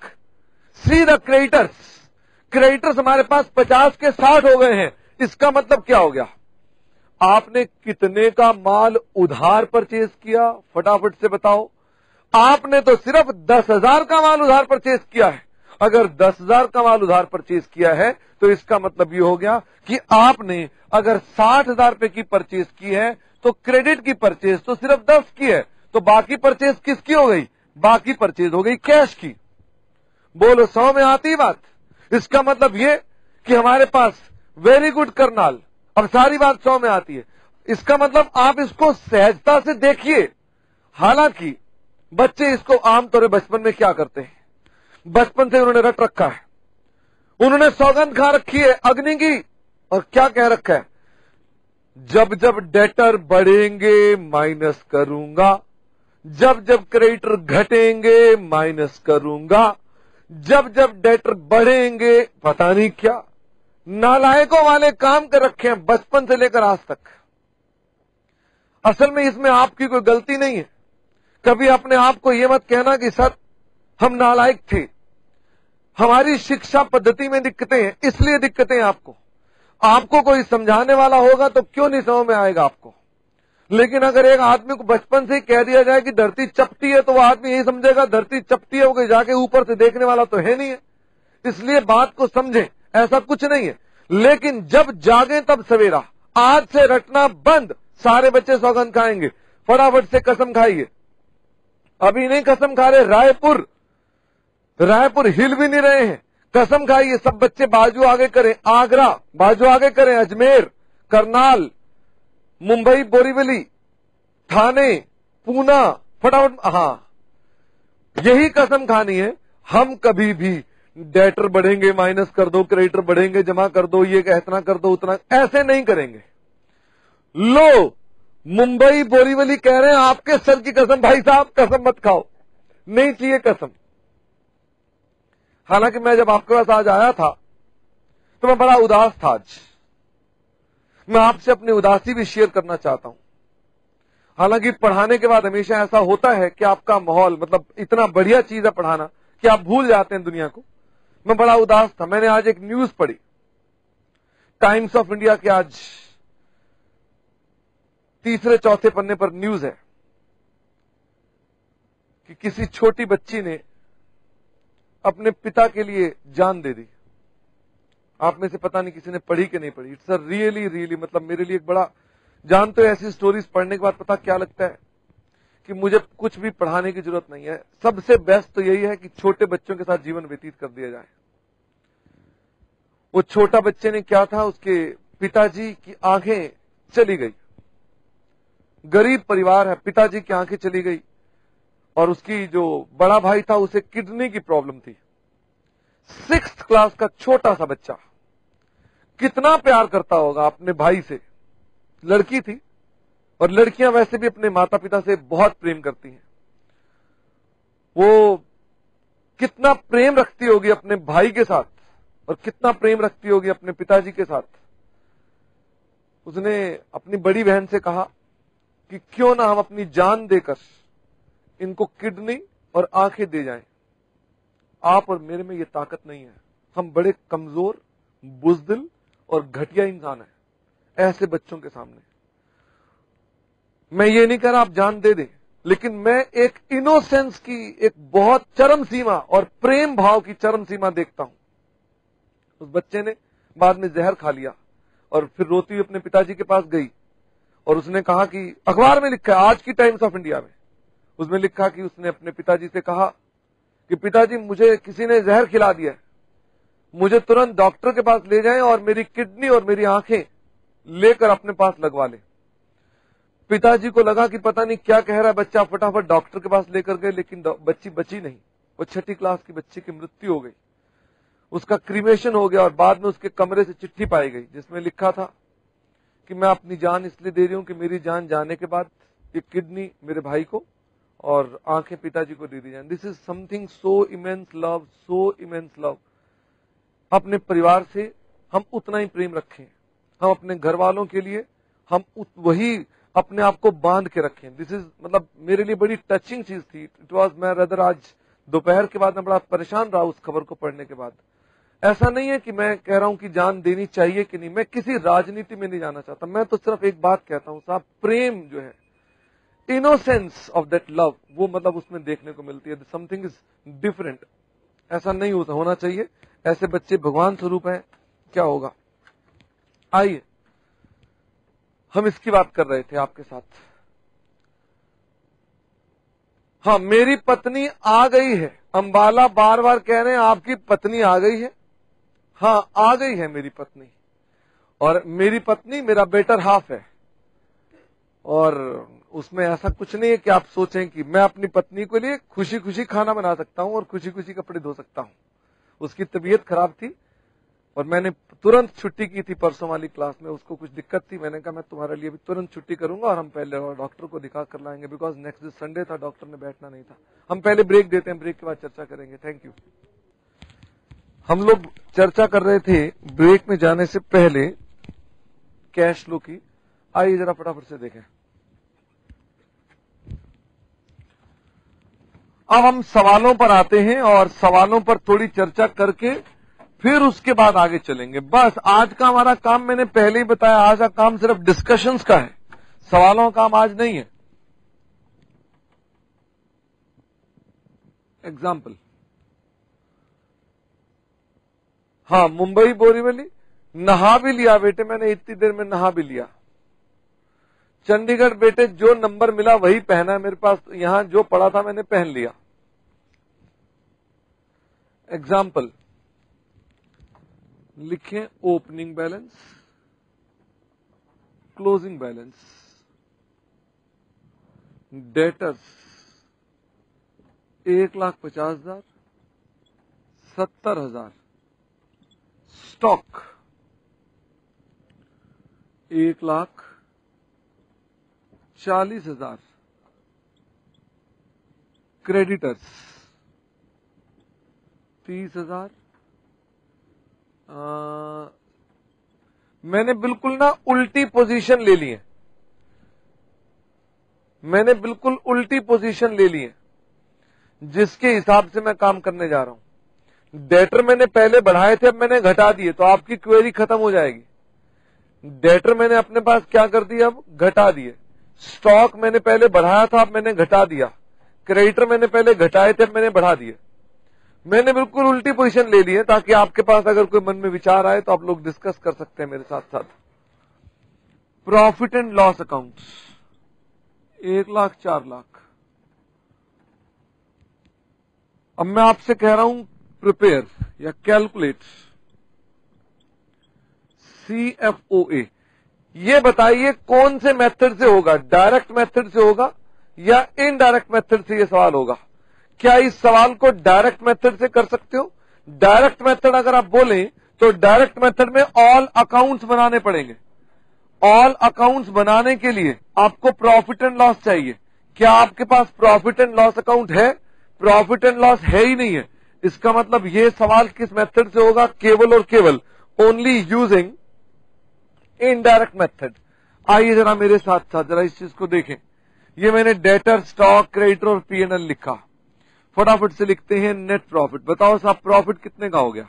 see the creditors. Creditors हमारे पास 50 के 60 हो गए हैं, इसका मतलब क्या हो गया? आपने कितने का माल उधार परचेज किया, फटाफट से बताओ। आपने तो सिर्फ 10,000 का माल उधार परचेज किया है। अगर 10,000 का माल उधार परचेज किया है तो इसका मतलब ये हो गया कि आपने अगर 60,000 रुपए की परचेज की है तो क्रेडिट की परचेज तो सिर्फ 10 की है, तो बाकी परचेज किसकी हो गई? बाकी परचेज हो गई कैश की। बोलो सौ में आती बात। इसका मतलब ये कि हमारे पास वेरी गुड करनाल, अब सारी बात सौ में आती है। इसका मतलब आप इसको सहजता से देखिए। हालांकि बच्चे इसको आमतौर पर बचपन में क्या करते हैं, बचपन से उन्होंने रट रखा है, उन्होंने सौगंध खा रखी है अग्नि की, और क्या कह रखा है, जब जब डेटर बढ़ेंगे माइनस करूंगा, जब जब क्रेडिटर घटेंगे माइनस करूंगा, जब जब डेटर बढ़ेंगे पता नहीं क्या। नालायकों वाले काम कर रखे हैं बचपन से लेकर आज तक। असल में इसमें आपकी कोई गलती नहीं है। कभी अपने आप को ये मत कहना कि सर हम नालायक थे, हमारी शिक्षा पद्धति में दिक्कतें हैं इसलिए दिक्कतें हैं। आपको कोई समझाने वाला होगा तो क्यों नहीं समझ में आएगा आपको। लेकिन अगर एक आदमी को बचपन से ही कह दिया जाए कि धरती चपटी है तो वो आदमी यही समझेगा धरती चपटी है, वो कहीं जाके ऊपर से देखने वाला तो है नहीं है। इसलिए बात को समझें, ऐसा कुछ नहीं है। लेकिन जब जागे तब सवेरा, आज से रटना बंद। सारे बच्चे सौगंध खाएंगे, फटाफट से कसम खाइए। अभी नहीं कसम खा रहे, रायपुर हिल भी नहीं रहे हैं, कसम खाइए। सब बच्चे बाजू आगे करें, आगरा बाजू आगे करें, अजमेर, करनाल, मुंबई, बोरीवली, थाने, पूना, फटाफट। हाँ, यही कसम खानी है। हम कभी भी डेटर बढ़ेंगे माइनस कर दो, क्रेडिटर बढ़ेंगे जमा कर दो, ये इतना कर दो उतना, ऐसे नहीं करेंगे। लो मुंबई बोरीवली कह रहे हैं आपके सर की कसम, भाई साहब कसम मत खाओ, नहीं चाहिए कसम। हालांकि मैं जब आपके पास आज आया था तो मैं बड़ा उदास था। आज मैं आपसे अपनी उदासी भी शेयर करना चाहता हूं। हालांकि पढ़ाने के बाद हमेशा ऐसा होता है कि आपका माहौल, मतलब इतना बढ़िया चीज है पढ़ाना कि आप भूल जाते हैं दुनिया को। मैं बड़ा उदास था। मैंने आज एक न्यूज पढ़ी टाइम्स ऑफ इंडिया के, आज तीसरे चौथे पन्ने पर न्यूज है कि किसी छोटी बच्ची ने अपने पिता के लिए जान दे दी। आप में से पता नहीं किसी ने पढ़ी कि नहीं पढ़ी। इट्स अ रियली रियली, मतलब मेरे लिए एक बड़ा, जानते हो ऐसी स्टोरीज पढ़ने के बाद पता क्या लगता है कि मुझे कुछ भी पढ़ाने की जरूरत नहीं है। सबसे बेस्ट तो यही है कि छोटे बच्चों के साथ जीवन व्यतीत कर दिया जाए। वो छोटा बच्चे ने क्या था, उसके पिताजी की आंखें चली गई, गरीब परिवार है, पिताजी की आंखें चली गई, और उसकी जो बड़ा भाई था उसे किडनी की प्रॉब्लम थी। 6th क्लास का छोटा सा बच्चा कितना प्यार करता होगा अपने भाई से। लड़की थी, और लड़कियां वैसे भी अपने माता पिता से बहुत प्रेम करती हैं। वो कितना प्रेम रखती होगी अपने भाई के साथ और कितना प्रेम रखती होगी अपने पिताजी के साथ। उसने अपनी बड़ी बहन से कहा कि क्यों ना हम अपनी जान देकर इनको किडनी और आंखें दे जाएं। आप और मेरे में ये ताकत नहीं है, हम बड़े कमजोर, बुजदिल और घटिया इंसान हैं ऐसे बच्चों के सामने। मैं ये नहीं कह रहा आप जान दे दें, लेकिन मैं एक इनोसेंस की एक बहुत चरम सीमा और प्रेम भाव की चरम सीमा देखता हूं। उस बच्चे ने बाद में जहर खा लिया और फिर रोती हुई अपने पिताजी के पास गई और उसने कहा कि, अखबार में लिखा है आज की टाइम्स ऑफ इंडिया में, उसमें लिखा कि उसने अपने पिताजी से कहा कि पिताजी मुझे किसी ने जहर खिला दिया, मुझे तुरंत डॉक्टर के पास ले जाएं और मेरी किडनी और मेरी आंखें लेकर अपने पास लगवा लें। पिताजी को लगा कि पता नहीं क्या कह रहा है बच्चा, फटाफट डॉक्टर के पास लेकर गए, लेकिन बच्ची बची नहीं। वो 6th क्लास की बच्ची की मृत्यु हो गई, उसका क्रीमेशन हो गया और बाद में उसके कमरे से चिट्ठी पाई गई जिसमें लिखा था कि मैं अपनी जान इसलिए दे रही हूं कि मेरी जान जाने के बाद ये किडनी मेरे भाई को और आंखें पिताजी को दे दी जाए। This is something so immense love, so immense love. अपने परिवार से हम उतना ही प्रेम रखें, हम अपने घर वालों के लिए हम वही अपने आप को बांध के रखें। दिस इज, मतलब मेरे लिए बड़ी टचिंग चीज थी। इट वॉज, मैं रदर आज दोपहर के बाद मैं बड़ा परेशान रहा उस खबर को पढ़ने के बाद। ऐसा नहीं है कि मैं कह रहा हूं कि जान देनी चाहिए कि नहीं, मैं किसी राजनीति में नहीं जाना चाहता। मैं तो सिर्फ एक बात कहता हूं साहब, प्रेम जो है, इनोसेंस ऑफ दैट लव, वो मतलब उसमें देखने को मिलती है, समथिंग इज डिफरेंट। ऐसा नहीं होना चाहिए। ऐसे बच्चे भगवान स्वरूप हैं, क्या होगा। आइए, हम इसकी बात कर रहे थे आपके साथ। हाँ, मेरी पत्नी आ गई है। अंबाला बार बार कह रहे हैं आपकी पत्नी आ गई है। हाँ, आ गई है मेरी पत्नी, और मेरी पत्नी मेरा बेटर हाफ है। और उसमें ऐसा कुछ नहीं है कि आप सोचें कि मैं अपनी पत्नी के लिए खुशी खुशी खाना बना सकता हूं और खुशी खुशी कपड़े धो सकता हूं। उसकी तबीयत खराब थी और मैंने तुरंत छुट्टी की थी परसों वाली क्लास में। उसको कुछ दिक्कत थी, मैंने कहा मैं तुम्हारे लिए भी तुरंत छुट्टी करूंगा और हम पहले डॉक्टर को दिखा कर लाएंगे, बिकॉज नेक्स्ट डे संडे था, डॉक्टर ने बैठना नहीं था। हम पहले ब्रेक देते हैं, ब्रेक के बाद चर्चा करेंगे। Thank you. हम लोग चर्चा कर रहे थे ब्रेक में जाने से पहले कैश फ्लो की। आइए जरा फटाफट से देखें। अब हम सवालों पर आते हैं और सवालों पर थोड़ी चर्चा करके फिर उसके बाद आगे चलेंगे। बस आज का हमारा काम, मैंने पहले ही बताया, आज का काम सिर्फ डिस्कशंस का है, सवालों का काम आज नहीं है। एग्जाम्पल, हाँ, मुंबई बोरीवली, नहा भी लिया बेटे, मैंने इतनी देर में नहा भी लिया। चंडीगढ़ बेटे, जो नंबर मिला वही पहना है मेरे पास, यहां जो पड़ा था मैंने पहन लिया। एग्जाम्पल लिखें, opening balance, closing balance, debtors 1,50,000, 70,000, stock 1,40,000, creditors 30,000। मैंने बिल्कुल ना उल्टी पोजीशन ले ली है, मैंने बिल्कुल उल्टी पोजीशन ले ली है जिसके हिसाब से मैं काम करने जा रहा हूं। डेटर मैंने पहले बढ़ाए थे, अब मैंने घटा दिए, तो आपकी क्वेरी खत्म हो जाएगी। डेटर मैंने अपने पास क्या कर दिया, अब घटा दिए। स्टॉक मैंने पहले बढ़ाया था, अब मैंने घटा दिया। क्रेडिटर मैंने पहले घटाए थे, अब मैंने बढ़ा दिए। मैंने बिल्कुल उल्टी पोजीशन ले ली है, ताकि आपके पास अगर कोई मन में विचार आए तो आप लोग डिस्कस कर सकते हैं मेरे साथ साथ। Profit and loss account 1,04,00,000। अब मैं आपसे कह रहा हूं प्रिपेयर या कैलकुलेट CFOA। ये बताइए कौन से मेथड से होगा, डायरेक्ट मेथड से होगा या इनडायरेक्ट मेथड से ये सवाल होगा। क्या इस सवाल को डायरेक्ट मेथड से कर सकते हो? डायरेक्ट मेथड अगर आप बोलें तो डायरेक्ट मेथड में ऑल अकाउंट्स बनाने पड़ेंगे। ऑल अकाउंट्स बनाने के लिए आपको प्रॉफिट एंड लॉस चाहिए। क्या आपके पास प्रॉफिट एंड लॉस अकाउंट है? प्रॉफिट एंड लॉस है ही नहीं है। इसका मतलब ये सवाल किस मेथड से होगा, केवल और केवल ओनली यूजिंग इनडायरेक्ट मेथड। आइए जरा मेरे साथ साथ जरा इस चीज को देखें। ये मैंने डेटर, स्टॉक, क्रेडिटर और P&L लिखा। फटाफट से लिखते हैं नेट प्रॉफिट। बताओ साहब प्रॉफिट कितने का हो गया?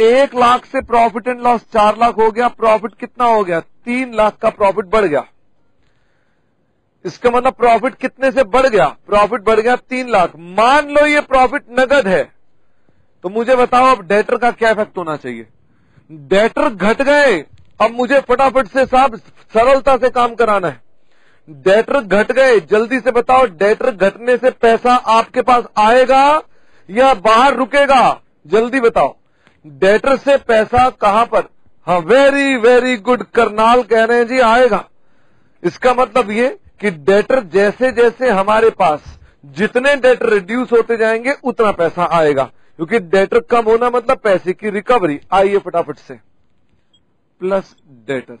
1,00,000 से प्रॉफिट एंड लॉस 4,00,000 हो गया। प्रॉफिट कितना हो गया? 3,00,000 का प्रॉफिट बढ़ गया। इसका मतलब प्रॉफिट कितने से बढ़ गया? प्रॉफिट बढ़ गया 3,00,000। मान लो ये प्रॉफिट नगद है, तो मुझे बताओ अब डेटर का क्या इफेक्ट होना चाहिए? डेटर घट गए। अब मुझे फटाफट से साहब सरलता से काम कराना है। डेटर घट गए, जल्दी से बताओ डेटर घटने से पैसा आपके पास आएगा या बाहर रुकेगा? जल्दी बताओ, डेटर से पैसा कहां पर? हाँ, वेरी वेरी गुड, करनाल कह रहे हैं जी आएगा। इसका मतलब ये कि डेटर जैसे जैसे हमारे पास जितने डेटर रिड्यूस होते जाएंगे उतना पैसा आएगा, क्योंकि डेटर कम होना मतलब पैसे की रिकवरी। आइए फटाफट से, प्लस डेटर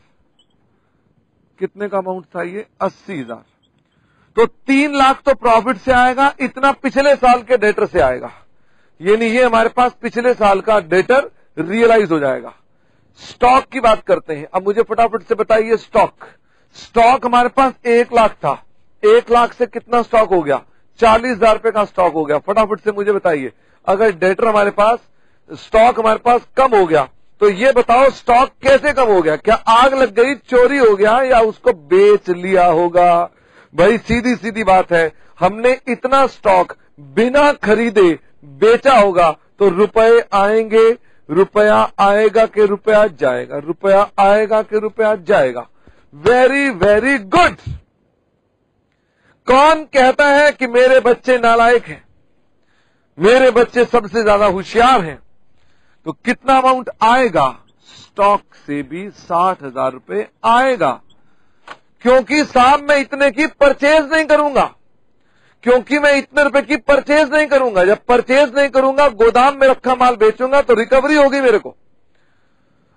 कितने का अमाउंट था ये? 80,000। तो 3,00,000 तो प्रॉफिट से आएगा, इतना पिछले साल के डेटर से आएगा। ये नहीं, ये हमारे पास पिछले साल का डेटर रियलाइज हो जाएगा। स्टॉक की बात करते हैं। अब मुझे फटाफट से बताइए स्टॉक। स्टॉक हमारे पास 1,00,000 था, 1,00,000 से कितना स्टॉक हो गया? 40,000 रुपए का स्टॉक हो गया। फटाफट से मुझे बताइए, अगर डेटर हमारे पास स्टॉक हमारे पास कम हो गया, तो ये बताओ स्टॉक कैसे कम हो गया? क्या आग लग गई, चोरी हो गया, या उसको बेच लिया होगा? भाई सीधी सीधी बात है, हमने इतना स्टॉक बिना खरीदे बेचा होगा तो रुपए आएंगे, रुपया आएगा के रुपया जाएगा, रुपया आएगा के रुपया जाएगा। Very very good. कौन कहता है कि मेरे बच्चे नालायक हैं, मेरे बच्चे सबसे ज्यादा होशियार हैं? तो कितना अमाउंट आएगा? स्टॉक से भी 60,000 रुपए आएगा, क्योंकि साहब मैं इतने की परचेज नहीं करूंगा, क्योंकि मैं इतने रुपए की परचेज नहीं करूंगा। जब परचेज नहीं करूंगा, गोदाम में रखा माल बेचूंगा तो रिकवरी होगी मेरे को।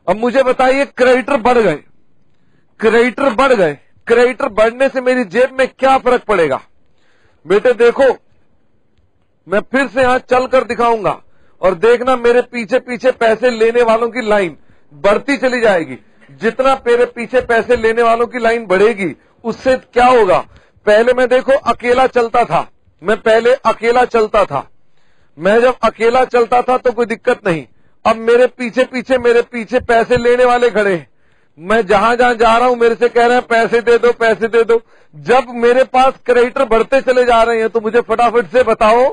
अब मुझे बताइए, क्रेडिटर बढ़ गए, क्रेडिटर बढ़ गए, क्रेडिटर बढ़ने से मेरी जेब में क्या फर्क पड़ेगा? बेटे देखो, मैं फिर से यहां चलकर दिखाऊंगा और देखना मेरे पीछे पीछे पैसे लेने वालों की लाइन बढ़ती चली जाएगी। जितना मेरे पीछे पैसे लेने वालों की लाइन बढ़ेगी, उससे क्या होगा? पहले मैं देखो अकेला चलता था, मैं पहले अकेला चलता था, मैं जब अकेला चलता था तो कोई दिक्कत नहीं। अब मेरे पीछे पैसे लेने वाले खड़े हैं, मैं जहां जहां जा रहा हूं मेरे से कह रहे हैं पैसे दे दो, पैसे दे दो। जब मेरे पास क्रेडिटर बढ़ते चले जा रहे हैं, तो मुझे फटाफट से बताओ,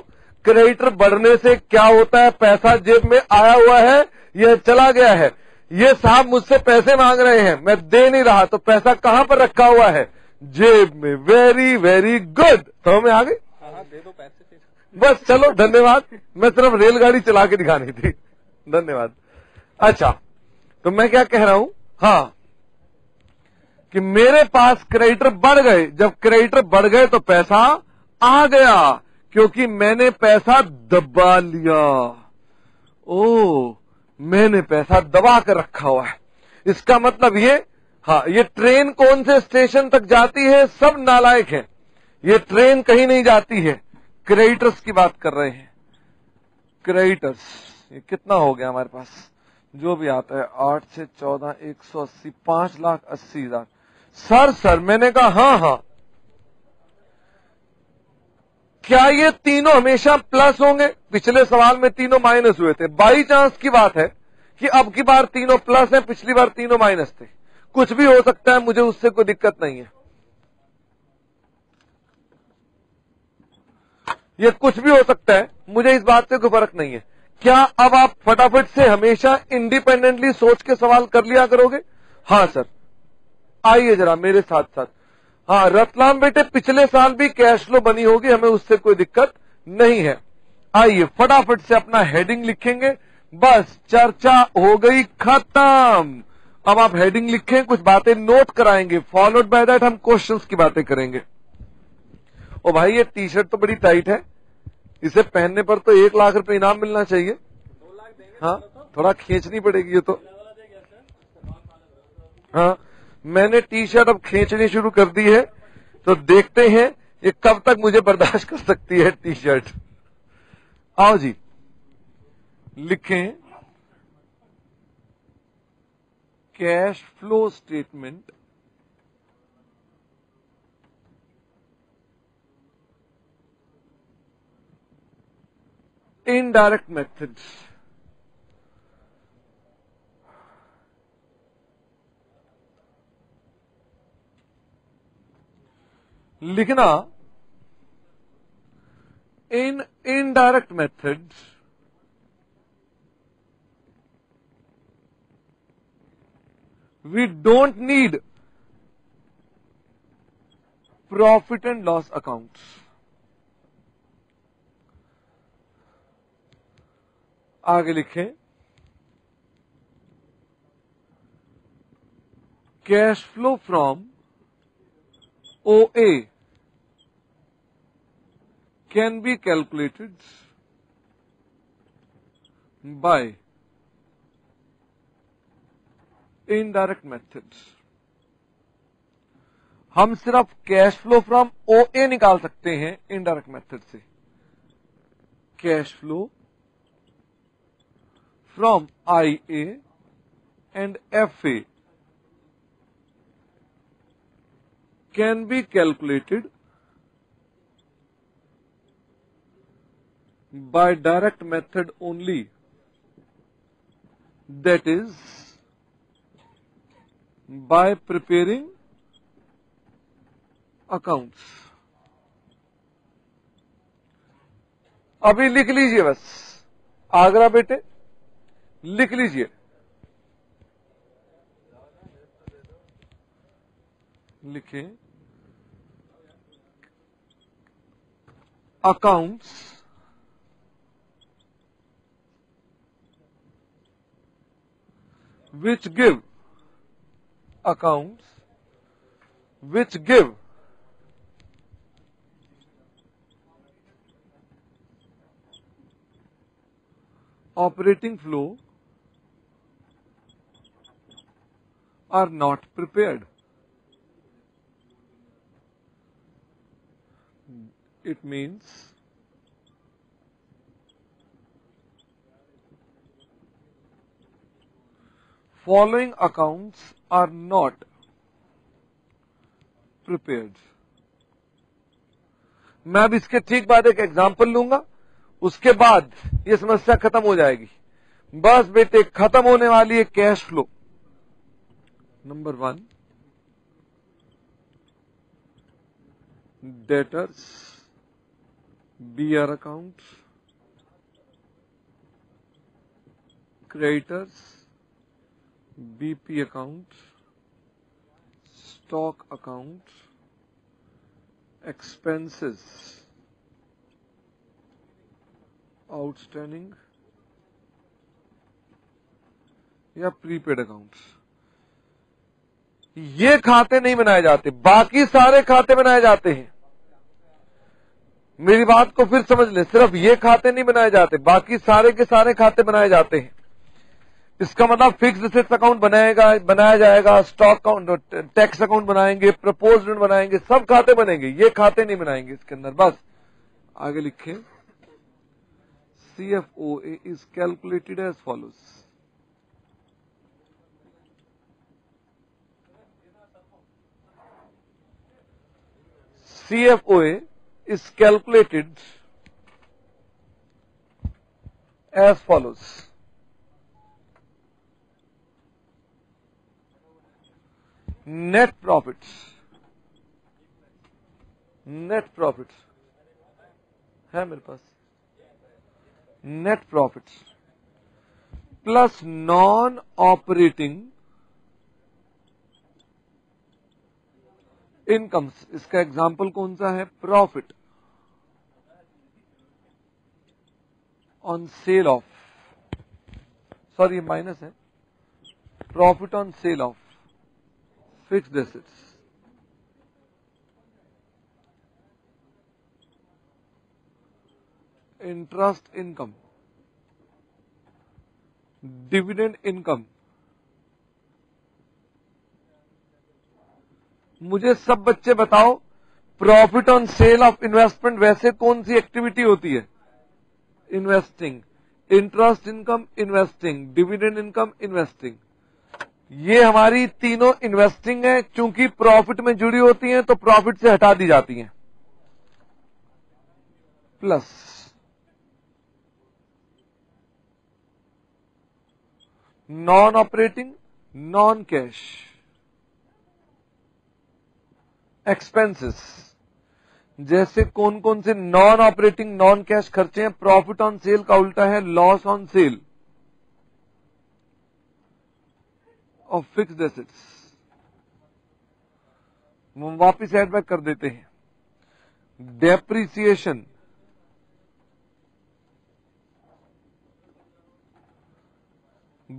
क्रेडिटर बढ़ने से क्या होता है? पैसा जेब में आया हुआ है, यह चला गया है। ये साहब मुझसे पैसे मांग रहे हैं, मैं दे नहीं रहा, तो पैसा कहां पर रखा हुआ है? जेब में। Very very good. समझ में आ गई? दे दो पैसे बस, चलो धन्यवाद। मैं सिर्फ रेलगाड़ी चला के दिखानी थी, धन्यवाद। अच्छा, तो मैं क्या कह रहा हूं, हाँ, कि मेरे पास क्रेडिटर बढ़ गए। जब क्रेडिटर बढ़ गए तो पैसा आ गया, क्योंकि मैंने पैसा दबा लिया। ओ, मैंने पैसा दबा कर रखा हुआ है। इसका मतलब ये, हाँ, ये ट्रेन कौन से स्टेशन तक जाती है? सब नालायक है, ये ट्रेन कहीं नहीं जाती है। क्रेडिटर्स की बात कर रहे हैं, क्रेडिटर्स। ये कितना हो गया हमारे पास? जो भी आता है 8 से 14, 180, 5,80,000। सर मैंने कहा हाँ। क्या ये तीनों हमेशा प्लस होंगे? पिछले सवाल में तीनों माइनस हुए थे। बाई चांस की बात है कि अब की बार तीनों प्लस हैं, पिछली बार तीनों माइनस थे। कुछ भी हो सकता है, मुझे उससे कोई दिक्कत नहीं है। ये कुछ भी हो सकता है, मुझे इस बात से कोई फर्क नहीं है। क्या अब आप फटाफट से हमेशा इंडिपेंडेंटली सोच के सवाल कर लिया करोगे? हाँ सर, आइए जरा मेरे साथ। हाँ रतलाम बेटे, पिछले साल भी कैश फ्लो बनी होगी, हमें उससे कोई दिक्कत नहीं है। आइए फटाफट से अपना हेडिंग लिखेंगे, बस चर्चा हो गई खत्म। अब आप हेडिंग लिखें, कुछ बातें नोट कराएंगे, फॉलोड बाय दैट हम क्वेश्चंस की बातें करेंगे। ओ भाई, ये टी शर्ट तो बड़ी टाइट है, इसे पहनने पर तो 1 लाख रुपए इनाम मिलना चाहिए। 2 लाख देंगे? हाँ, थोड़ा खींचनी पड़ेगी ये तो। हाँ, मैंने टी शर्ट अब खींचनी शुरू कर दी है, तो देखते हैं ये कब तक मुझे बर्दाश्त कर सकती है टी शर्ट। आओ जी लिखें, cash flow statement indirect methods. लिखना, in indirect methods we don't need profit and loss accounts. आगे लिखें, cash flow from OA can be calculated by indirect methods. हम सिर्फ कैश फ्लो फ्रॉम ओए निकाल सकते हैं इनडायरेक्ट मेथड से। Cash flow from IA and FA can be calculated by direct method only. that is by preparing accounts. अभी लिख लीजिए बस, आगरा बेटे लिख लीजिए, लिखे accounts which give operating flow are not prepared. It means following accounts are not prepared. मैं अब इसके ठीक बाद एक एग्जाम्पल लूंगा, उसके बाद ये समस्या खत्म हो जाएगी। बस बेटे खत्म होने वाली है cash flow. Number 1, debtors BR accounts, creditors BP accounts, stock accounts, expenses outstanding या प्रीपेड accounts। ये खाते नहीं बनाए जाते, बाकी सारे खाते बनाए जाते हैं। मेरी बात को फिर समझ लें, सिर्फ ये खाते नहीं बनाए जाते, बाकी सारे के सारे खाते बनाए जाते हैं। इसका मतलब फिक्स्ड एसेट्स अकाउंट बनाया जाएगा, स्टॉक अकाउंट, टैक्स अकाउंट बनाएंगे, प्रपोजमेंट बनाएंगे, सब खाते बनेंगे, ये खाते नहीं बनाएंगे इसके अंदर। बस आगे लिखे CFOA is calculated as follows. CFOA is calculated as follows. Net profits है मेरे पास, net profits plus non-operating incomes. इसका एग्जाम्पल कौन सा है? Profit on sale of, sorry minus है, profit on sale of fixed assets. Interest income, dividend income, मुझे सब बच्चे बताओ profit on sale of investment वैसे कौन सी एक्टिविटी होती है? Investing. Interest income investing, dividend income investing. ये हमारी तीनों इन्वेस्टिंग है, क्योंकि प्रॉफिट में जुड़ी होती हैं तो प्रॉफिट से हटा दी जाती हैं। Plus non operating, non cash expenses. जैसे कौन कौन से नॉन ऑपरेटिंग नॉन कैश खर्चे हैं? प्रॉफिट ऑन सेल का उल्टा है loss on sale of fixed assets. हम वापिस एडबैक कर देते हैं। Depreciation,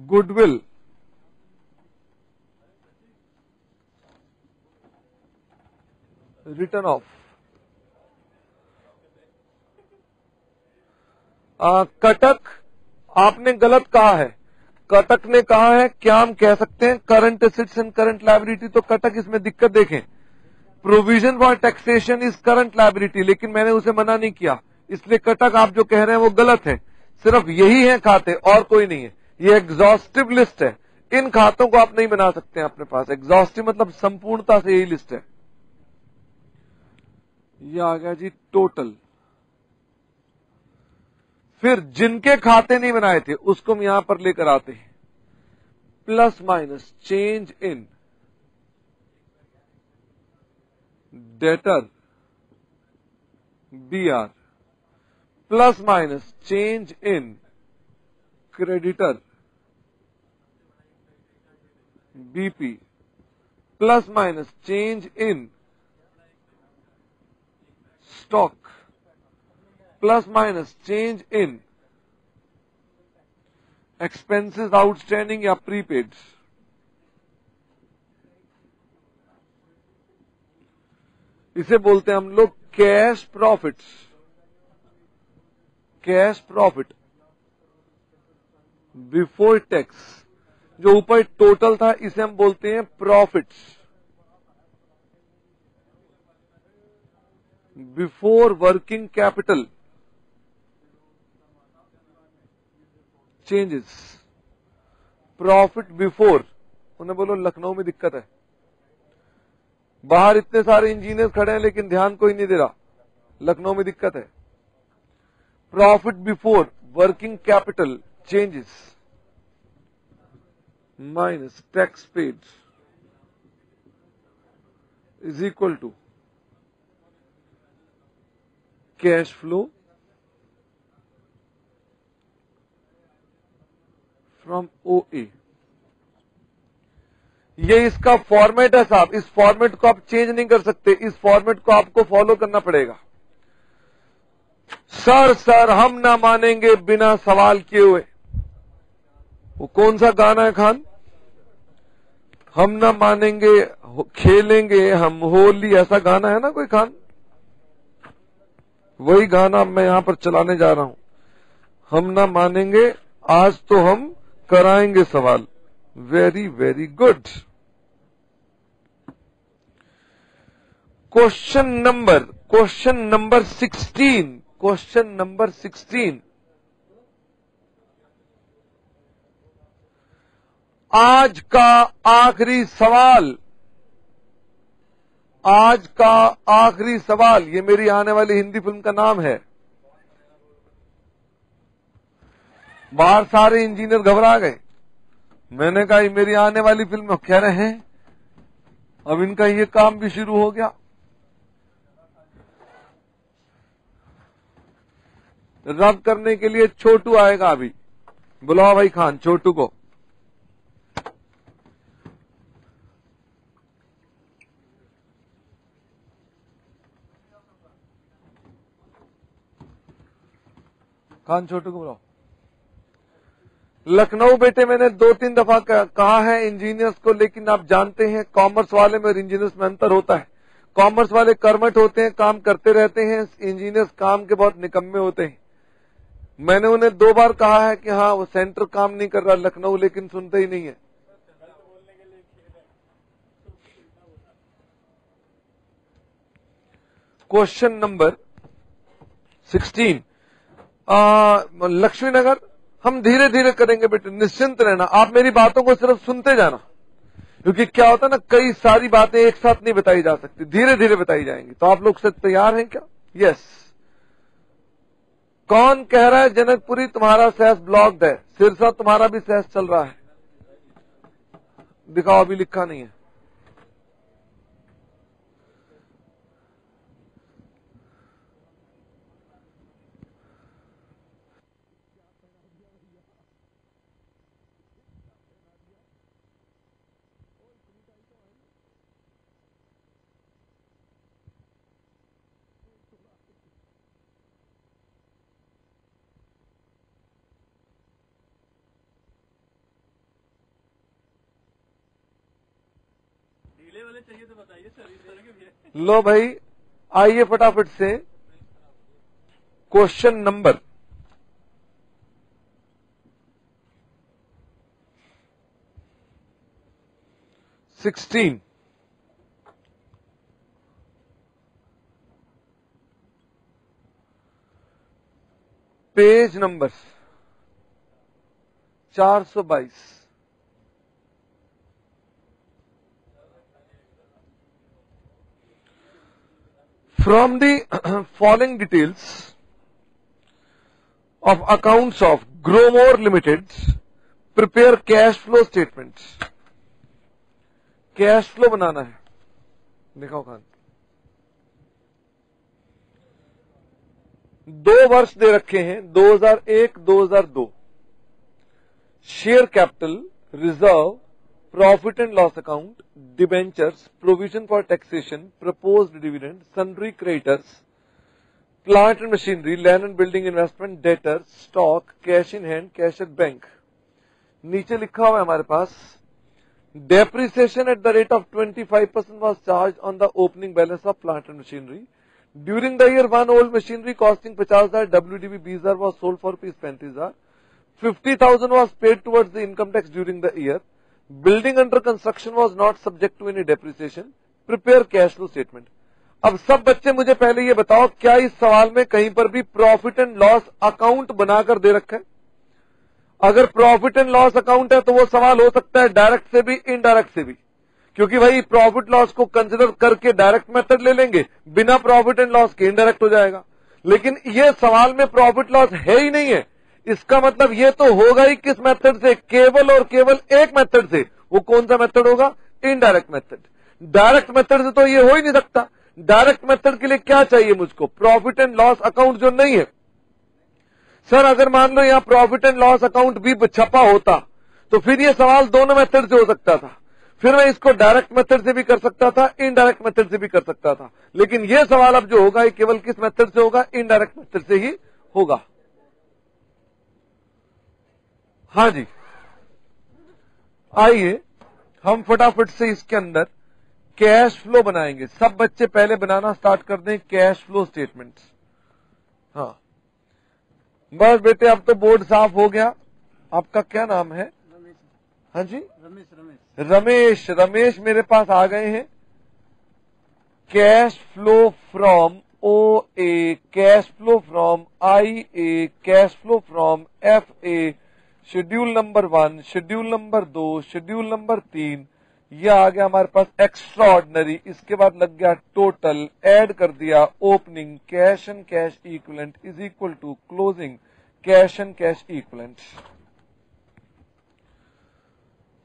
goodwill, return of. Cuttack, आपने गलत कहा है। कटक ने कहा है क्या हम कह सकते हैं current assets and current liability, तो कटक इसमें दिक्कत देखें, provision for taxation is current liability, लेकिन मैंने उसे मना नहीं किया, इसलिए कटक आप जो कह रहे हैं वो गलत है। सिर्फ यही है खाते, और कोई नहीं है। ये एग्जॉस्टिव लिस्ट है, इन खातों को आप नहीं बना सकते हैं अपने पास। एग्जॉस्टिव मतलब संपूर्णता से यही लिस्ट है। यह आ गया जी टोटल। फिर जिनके खाते नहीं बनाए थे उसको हम यहां पर लेकर आते हैं। Plus minus change in debtor DR plus minus change in creditor BP plus minus change in stock plus minus change in expenses outstanding or prepaid इसे बोलते हैं हम लोग cash profit. Cash profit before tax जो ऊपर total था इसे हम बोलते हैं profits before working capital changes. Profit before उन्हें बोलो लखनऊ में दिक्कत है, बाहर इतने सारे इंजीनियर खड़े हैं लेकिन ध्यान कोई नहीं दे रहा, लखनऊ में दिक्कत है। Profit before working capital changes minus tax paid is equal to cash flow from OA. ये इसका फॉर्मेट है साहब, इस फॉर्मेट को आप चेंज नहीं कर सकते, इस फॉर्मेट को आपको फॉलो करना पड़ेगा। सर हम ना मानेंगे बिना सवाल किए हुए, वो कौन सा गाना है खान, हम ना मानेंगे खेलेंगे हम होली, ऐसा गाना है ना कोई खान, वही गाना मैं यहां पर चलाने जा रहा हूं। हम ना मानेंगे आज तो हम कराएंगे सवाल, very very good. Question number 16। आज का आखिरी सवाल, आज का आखिरी सवाल, ये मेरी आने वाली हिंदी फिल्म का नाम है। बाहर सारे इंजीनियर घबरा गए, मैंने कहा ये मेरी आने वाली फिल्म, कह रहे हैं अब इनका ये काम भी शुरू हो गया। रब करने के लिए छोटू आएगा, अभी बुलाओ भाई खान छोटू को। खान छोटू को बुलाओ। लखनऊ बेटे मैंने 2-3 दफा कहा है इंजीनियर्स को, लेकिन आप जानते हैं कॉमर्स वाले में और इंजीनियर्स में अंतर होता है। कॉमर्स वाले कर्मठ होते हैं, काम करते रहते हैं, इंजीनियर्स काम के बहुत निकम्मे होते हैं। मैंने उन्हें 2 बार कहा है कि हाँ वो सेंटर काम नहीं कर रहा लखनऊ, लेकिन सुनते ही नहीं है। क्वेश्चन नंबर 16 लक्ष्मी नगर, हम धीरे धीरे करेंगे बेटे, निश्चिंत रहना, आप मेरी बातों को सिर्फ सुनते जाना, क्योंकि क्या होता है ना कई सारी बातें एक साथ नहीं बताई जा सकती, धीरे धीरे बताई जाएंगी। तो आप लोग सब तैयार हैं क्या? यस। कौन कह रहा है जनकपुरी तुम्हारा सेस ब्लॉक्ड है, सिरसा तुम्हारा भी सेस चल रहा है, दिखाओ अभी लिखा नहीं है। लो भाई आइए फटाफट से question number 16। Page number 422। From the following details of accounts of Growmore Limited, prepare cash flow statement, cash flow बनाना है। दिखाओ खान, दो वर्ष दे रखे हैं 2001-2002। Share capital, reserve, profit and loss account, debentures, provision for taxation, proposed dividend, sundry creditors, plant and machinery, land and building investment, debtor, stock, cash in hand, cash at bank. नीचे लिखा हुआ है हमारे पास, depreciation at the rate of 25% was charge on the opening balance of plant and machinery. During the year, one old machinery costing 50,000 WDV 20,000 was sold for rupees 35,000. 50,000 was paid towards the income tax during the year. Building under construction was not subject to any depreciation. Prepare cash flow statement. अब सब बच्चे मुझे पहले ये बताओ, क्या इस सवाल में कहीं पर भी प्रॉफिट एंड लॉस अकाउंट बनाकर दे रखा है? अगर प्रॉफिट एंड लॉस अकाउंट है तो वो सवाल हो सकता है डायरेक्ट से भी, इनडायरेक्ट से भी, क्योंकि भाई प्रॉफिट लॉस को कंसिडर करके डायरेक्ट मेथड ले लेंगे, बिना प्रॉफिट एंड लॉस के इनडायरेक्ट हो जाएगा। लेकिन ये सवाल में प्रॉफिट लॉस है ही नहीं है, इसका मतलब ये तो होगा ही किस मेथड से, केवल और केवल एक मेथड से। वो कौन सा मेथड होगा? Indirect method. डायरेक्ट मेथड से तो ये हो ही नहीं सकता। डायरेक्ट मेथड के लिए क्या चाहिए मुझको? प्रॉफिट एंड लॉस अकाउंट जो नहीं है। सर अगर मान लो यहाँ प्रॉफिट एंड लॉस अकाउंट भी छपा होता तो फिर ये सवाल दोनों मेथड से हो सकता था, फिर मैं इसको डायरेक्ट मेथड से भी कर सकता था, इनडायरेक्ट मेथड से भी कर सकता था। लेकिन ये सवाल अब जो होगा ये केवल किस मेथड से होगा? इनडायरेक्ट मेथड से ही होगा। हाँ जी, आइए हम फटाफट से इसके अंदर कैश फ्लो बनाएंगे। सब बच्चे पहले बनाना स्टार्ट कर दें कैश फ्लो स्टेटमेंट। हाँ बस बेटे, अब तो बोर्ड साफ हो गया। आपका क्या नाम है? हाँ जी, रमेश मेरे पास आ गए हैं। Cash flow from O A, cash flow from I A, cash flow from F A, schedule number 1, schedule number 2, schedule number 3। यह आ गया हमारे पास एक्स्ट्रा ऑर्डिनरी, इसके बाद लग गया टोटल, ऐड कर दिया opening cash and cash equivalent is equal to closing cash and cash equivalent.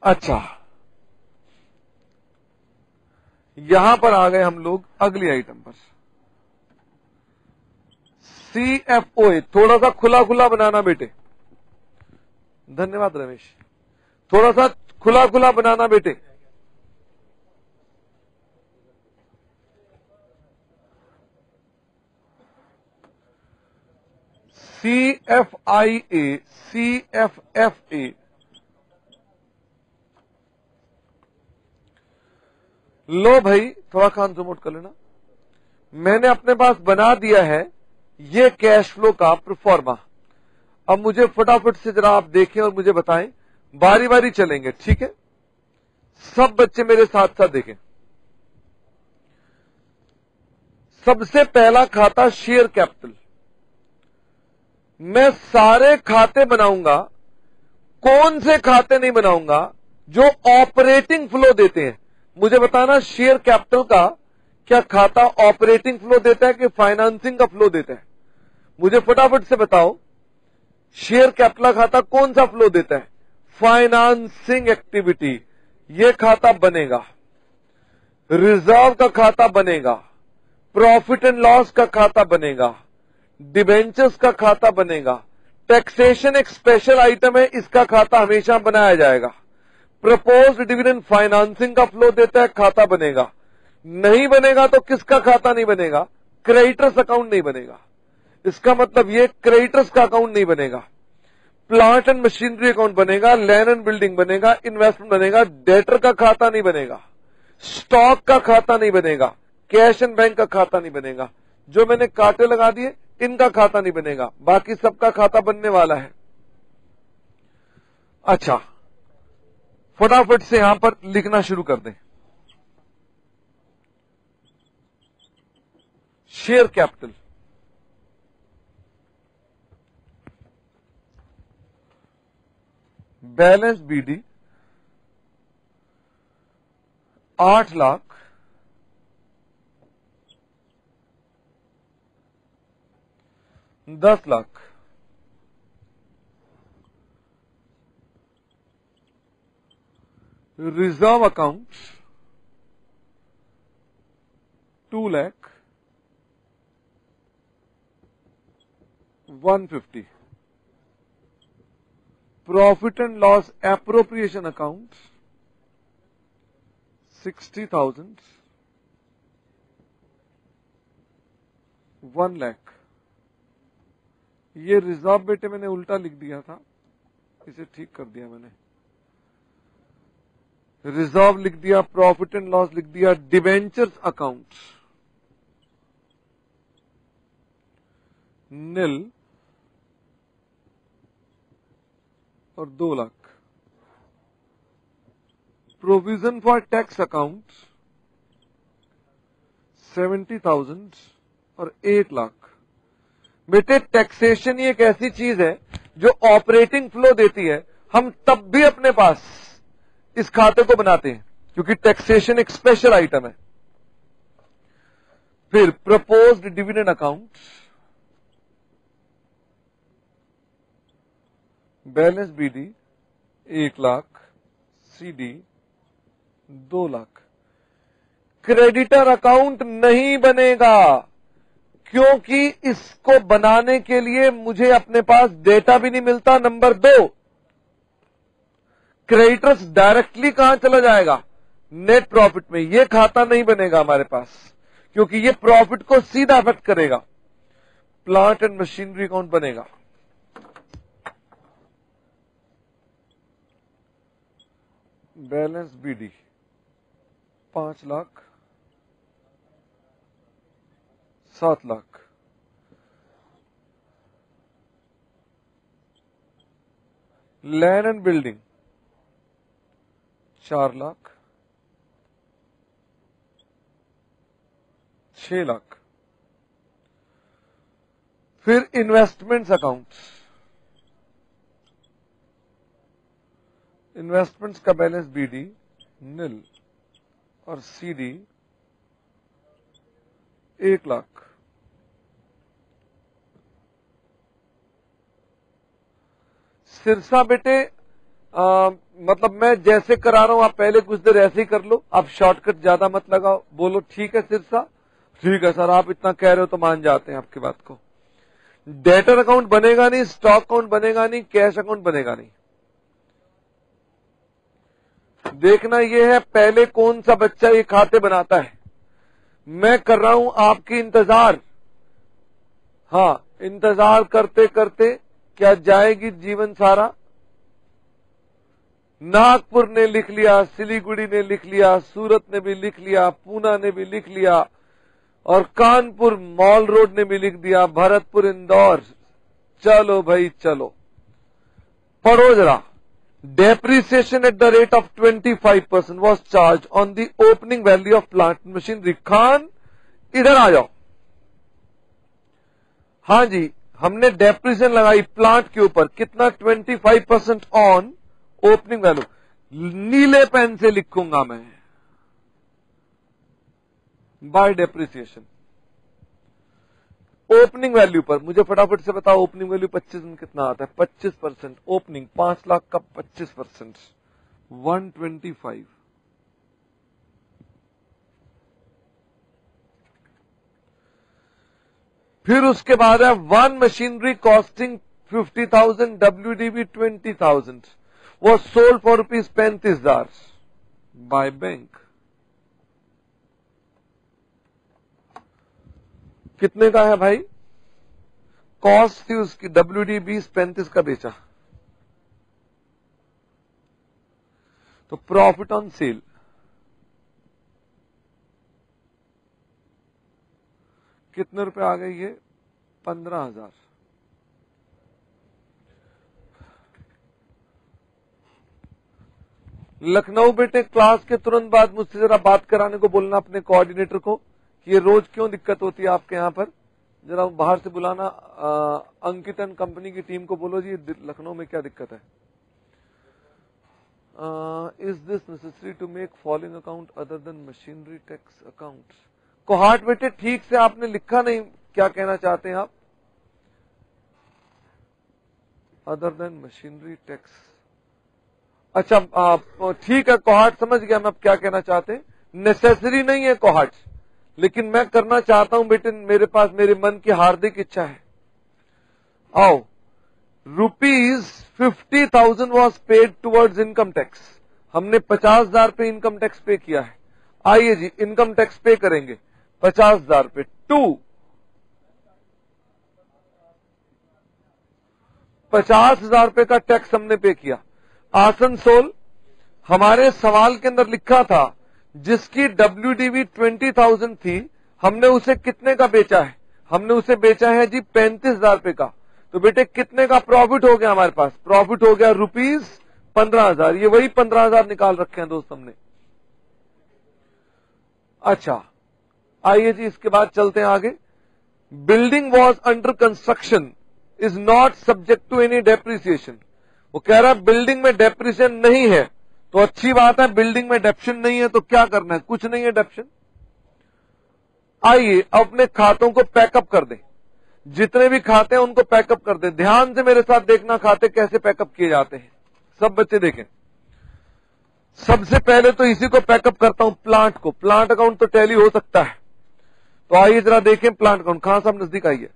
अच्छा, यहां पर आ गए हम लोग अगली आइटम पर, CFOA। थोड़ा सा खुला खुला बनाना बेटे, धन्यवाद रमेश, थोड़ा सा खुला खुला बनाना बेटे। CFIA, CFFA, लो भाई थोड़ा खान जूम आउट कर लेना। मैंने अपने पास बना दिया है ये कैश फ्लो का प्रोफॉर्मा। अब मुझे फटाफट से जरा आप देखें और मुझे बताएं, बारी बारी चलेंगे, ठीक है? सब बच्चे मेरे साथ साथ देखें। सबसे पहला खाता शेयर कैपिटल। मैं सारे खाते बनाऊंगा, कौन से खाते नहीं बनाऊंगा जो ऑपरेटिंग फ्लो देते हैं। मुझे बताना शेयर कैपिटल का क्या खाता ऑपरेटिंग फ्लो देता है कि फाइनेंसिंग का फ्लो देता है? मुझे फटाफट से बताओ, शेयर कैपिटल खाता कौन सा फ्लो देता है? Financing activity. ये खाता बनेगा, रिजर्व का खाता बनेगा, प्रॉफिट एंड लॉस का खाता बनेगा, डिबेंचर्स का खाता बनेगा, टैक्सेशन एक स्पेशल आइटम है, इसका खाता हमेशा बनाया जाएगा, प्रपोज्ड डिविडेंड फाइनेंसिंग का फ्लो देता है, खाता बनेगा। नहीं बनेगा तो किसका खाता नहीं बनेगा? क्रेडिटर्स अकाउंट नहीं बनेगा। इसका मतलब ये क्रेडिटर्स का अकाउंट नहीं बनेगा, प्लांट एंड मशीनरी अकाउंट बनेगा, लैंड एंड बिल्डिंग बनेगा, इन्वेस्टमेंट बनेगा, डेटर का खाता नहीं बनेगा, स्टॉक का खाता नहीं बनेगा, कैश एंड बैंक का खाता नहीं बनेगा। जो मैंने कांटे लगा दिए इनका खाता नहीं बनेगा, बाकी सबका खाता बनने वाला है। अच्छा, फटाफट से यहां पर लिखना शुरू कर दें share capital. Balance BD 8,00,000, reserve accounts 2,00,150, profit and loss appropriation accounts 60,000, 1,00,000. ये रिजर्व बेटे मैंने उल्टा लिख दिया था, इसे ठीक कर दिया मैंने, रिजर्व लिख दिया, प्रॉफिट एंड लॉस लिख दिया, डिबेंचर्स अकाउंट्स निल और 2,00,000, प्रोविजन फॉर टैक्स अकाउंट्स 70,000 और 8,00,000. बेटे टैक्सेशन ही एक ऐसी चीज है जो ऑपरेटिंग फ्लो देती है, हम तब भी अपने पास इस खाते को बनाते हैं क्योंकि टैक्सेशन एक स्पेशल आइटम है. फिर proposed dividend account balance BD 1,00,000, CD 2,00,000. Creditor account नहीं बनेगा क्योंकि इसको बनाने के लिए मुझे अपने पास डेटा भी नहीं मिलता. नंबर 2, क्रेडिटर्स डायरेक्टली कहां चला जाएगा? नेट प्रॉफिट में. ये खाता नहीं बनेगा हमारे पास क्योंकि ये प्रॉफिट को सीधा अफेक्ट करेगा. प्लांट एंड मशीनरी अकाउंट बनेगा. Balance BD 5,00,000, 7,00,000. Land and building 4,00,000, 6,00,000. फिर इन्वेस्टमेंट्स अकाउंट्स, इन्वेस्टमेंट्स का बैलेंस बीडी निल और सीडी 1,00,000. सिरसा बेटे मतलब मैं जैसे करा रहा हूं आप पहले कुछ देर ऐसे ही कर लो, आप शॉर्टकट ज्यादा मत लगाओ. बोलो ठीक है सिरसा, ठीक है सर आप इतना कह रहे हो तो मान जाते हैं आपकी बात को. डेटर अकाउंट बनेगा नहीं, स्टॉक अकाउंट बनेगा नहीं, कैश अकाउंट बनेगा नहीं. देखना यह है पहले कौन सा बच्चा ये खाते बनाता है. मैं कर रहा हूं आपकी इंतजार. हाँ, इंतजार करते करते क्या जाएगी जीवन सारा. नागपुर ने लिख लिया, सिलीगुड़ी ने लिख लिया, सूरत ने भी लिख लिया, पूना ने भी लिख लिया और कानपुर मॉल रोड ने भी लिख दिया, भरतपुर, इंदौर. चलो भाई चलो, पढ़ो जरा. Depreciation at the rate of 25% was charge on the opening value of plant machinery. Khan इधर आ जाओ. हाँ जी, हमने डेप्रिसिएशन लगाई प्लांट के ऊपर, कितना? 25% ऑन ओपनिंग वैल्यू. नीले पेन से लिखूंगा मैं बाय डेप्रिसिएशन. ओपनिंग वैल्यू पर मुझे फटाफट से बताओ ओपनिंग वैल्यू 25 में कितना आता है? 25% ओपनिंग 5,00,000 का 25% 125. फिर उसके बाद है वन मशीनरी कॉस्टिंग 50,000, WDB 20,000 वो सोल्ड फॉर ₹35,000 बाय बैंक. कितने का है भाई? कॉस्ट थी उसकी WDB 35 का बेचा तो प्रॉफिट ऑन सेल. कितने रुपए आ गए ये? 15,000. लखनऊ बेटे क्लास के तुरंत बाद मुझसे जरा बात कराने को बोलना अपने कोऑर्डिनेटर को कि ये रोज क्यों दिक्कत होती है आपके यहाँ पर. जरा बाहर से बुलाना अंकित एंड कंपनी की टीम को, बोलो जी लखनऊ में क्या दिक्कत है. Is this necessary to make following account other than machinery tax accounts. Kohat बेटे ठीक से आपने लिखा नहीं, क्या कहना चाहते हैं आप? अदर देन मशीनरी टैक्स अच्छा ठीक है, कोहार्ट समझ गया मैं आप क्या कहना चाहते हैं। नेसेसरी नहीं है कोहार्ट, लेकिन मैं करना चाहता हूं बेटे, मेरे पास मेरे मन की हार्दिक इच्छा है। आओ, ₹50,000 was paid towards income tax, हमने 50,000 पे इनकम टैक्स पे किया है। आइए जी इनकम टैक्स पे करेंगे 50,000 पे। 50,000 रुपए का टैक्स हमने पे किया। आसनसोल हमारे सवाल के अंदर लिखा था जिसकी WDV 20,000 थी, हमने उसे कितने का बेचा है? हमने उसे बेचा है जी 35,000 रुपए का। तो बेटे कितने का प्रॉफिट हो गया हमारे पास? प्रॉफिट हो गया ₹15,000। ये वही 15,000 निकाल रखे हैं दोस्त हमने। अच्छा आइए जी इसके बाद चलते हैं आगे। Building was under construction is not subject to any depreciation. वो कह रहा है बिल्डिंग में डेप्रिसिएशन नहीं है, तो अच्छी बात है। बिल्डिंग में डेप्शन नहीं है तो क्या करना है? कुछ नहीं है डेप्शन। आइए अपने खातों को पैकअप कर दें, जितने भी खाते हैं उनको पैकअप कर दें। ध्यान से मेरे साथ देखना खाते कैसे पैकअप किए जाते हैं, सब बच्चे देखें। सबसे पहले तो इसी को पैकअप करता हूं, प्लांट को। प्लांट अकाउंट तो टैली हो सकता है, तो आइए जरा देखें प्लांट अकाउंट। खान साहब नजदीक आइए।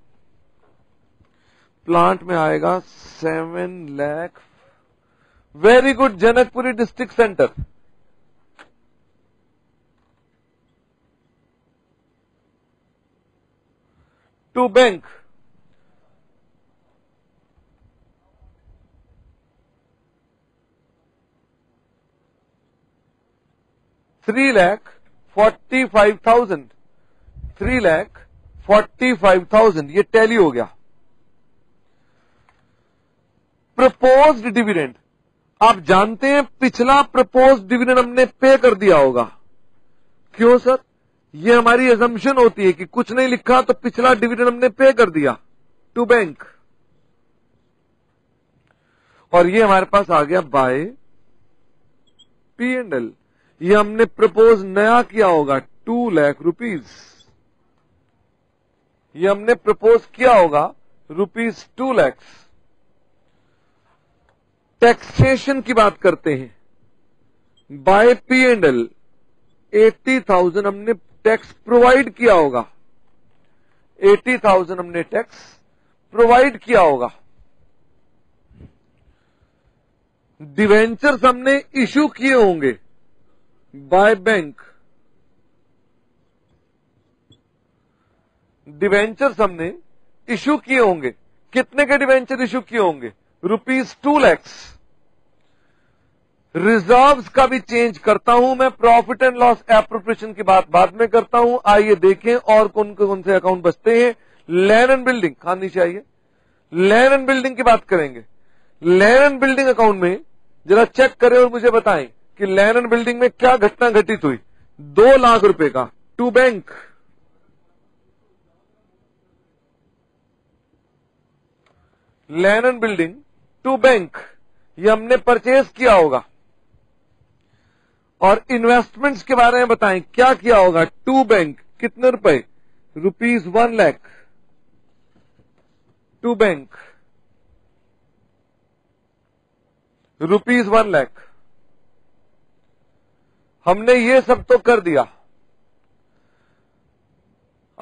प्लांट में आएगा 7 lakh. Very good, Janakpuri district centre. To bank, ₹3,45,000। ये टैली हो गया। प्रपोज्ड डिविडेंड, आप जानते हैं पिछला प्रपोज्ड डिविडेंड हमने पे कर दिया होगा। क्यों सर? ये हमारी असम्पशन होती है कि कुछ नहीं लिखा तो पिछला डिविडेंड हमने पे कर दिया टू बैंक, और ये हमारे पास आ गया बाय P&L। ये हमने प्रपोज नया किया होगा ₹2 लाख। ये हमने प्रपोज किया होगा ₹2 लाख। टैक्सेशन की बात करते हैं, बाय P&L 80,000 हमने टैक्स प्रोवाइड किया होगा। 80,000 हमने टैक्स प्रोवाइड किया होगा। डिवेंचर्स हमने इश्यू किए होंगे बाय बैंक। डिवेंचर्स हमने इश्यू किए होंगे। कितने के डिवेंचर इश्यू किए होंगे? ₹2 लाख। रिजर्व्स का भी चेंज करता हूं मैं, प्रॉफिट एंड लॉस एप्रोप्रिएशन की बात बाद में करता हूं। आइए देखें और कौन कौन से अकाउंट बचते हैं। लैंड एंड बिल्डिंग, खान नीचे आइए। लैंड एंड बिल्डिंग की बात करेंगे। लैंड एंड बिल्डिंग अकाउंट में जरा चेक करें और मुझे बताएं कि लैंड एंड बिल्डिंग में क्या घटना घटित हुई। ₹2 लाख का to bank, land and building to bank, ये हमने परचेज किया होगा। और इन्वेस्टमेंट्स के बारे में बताएं क्या किया होगा टू बैंक। कितने रुपए? ₹1 लाख टू बैंक, ₹1 लाख। हमने ये सब तो कर दिया।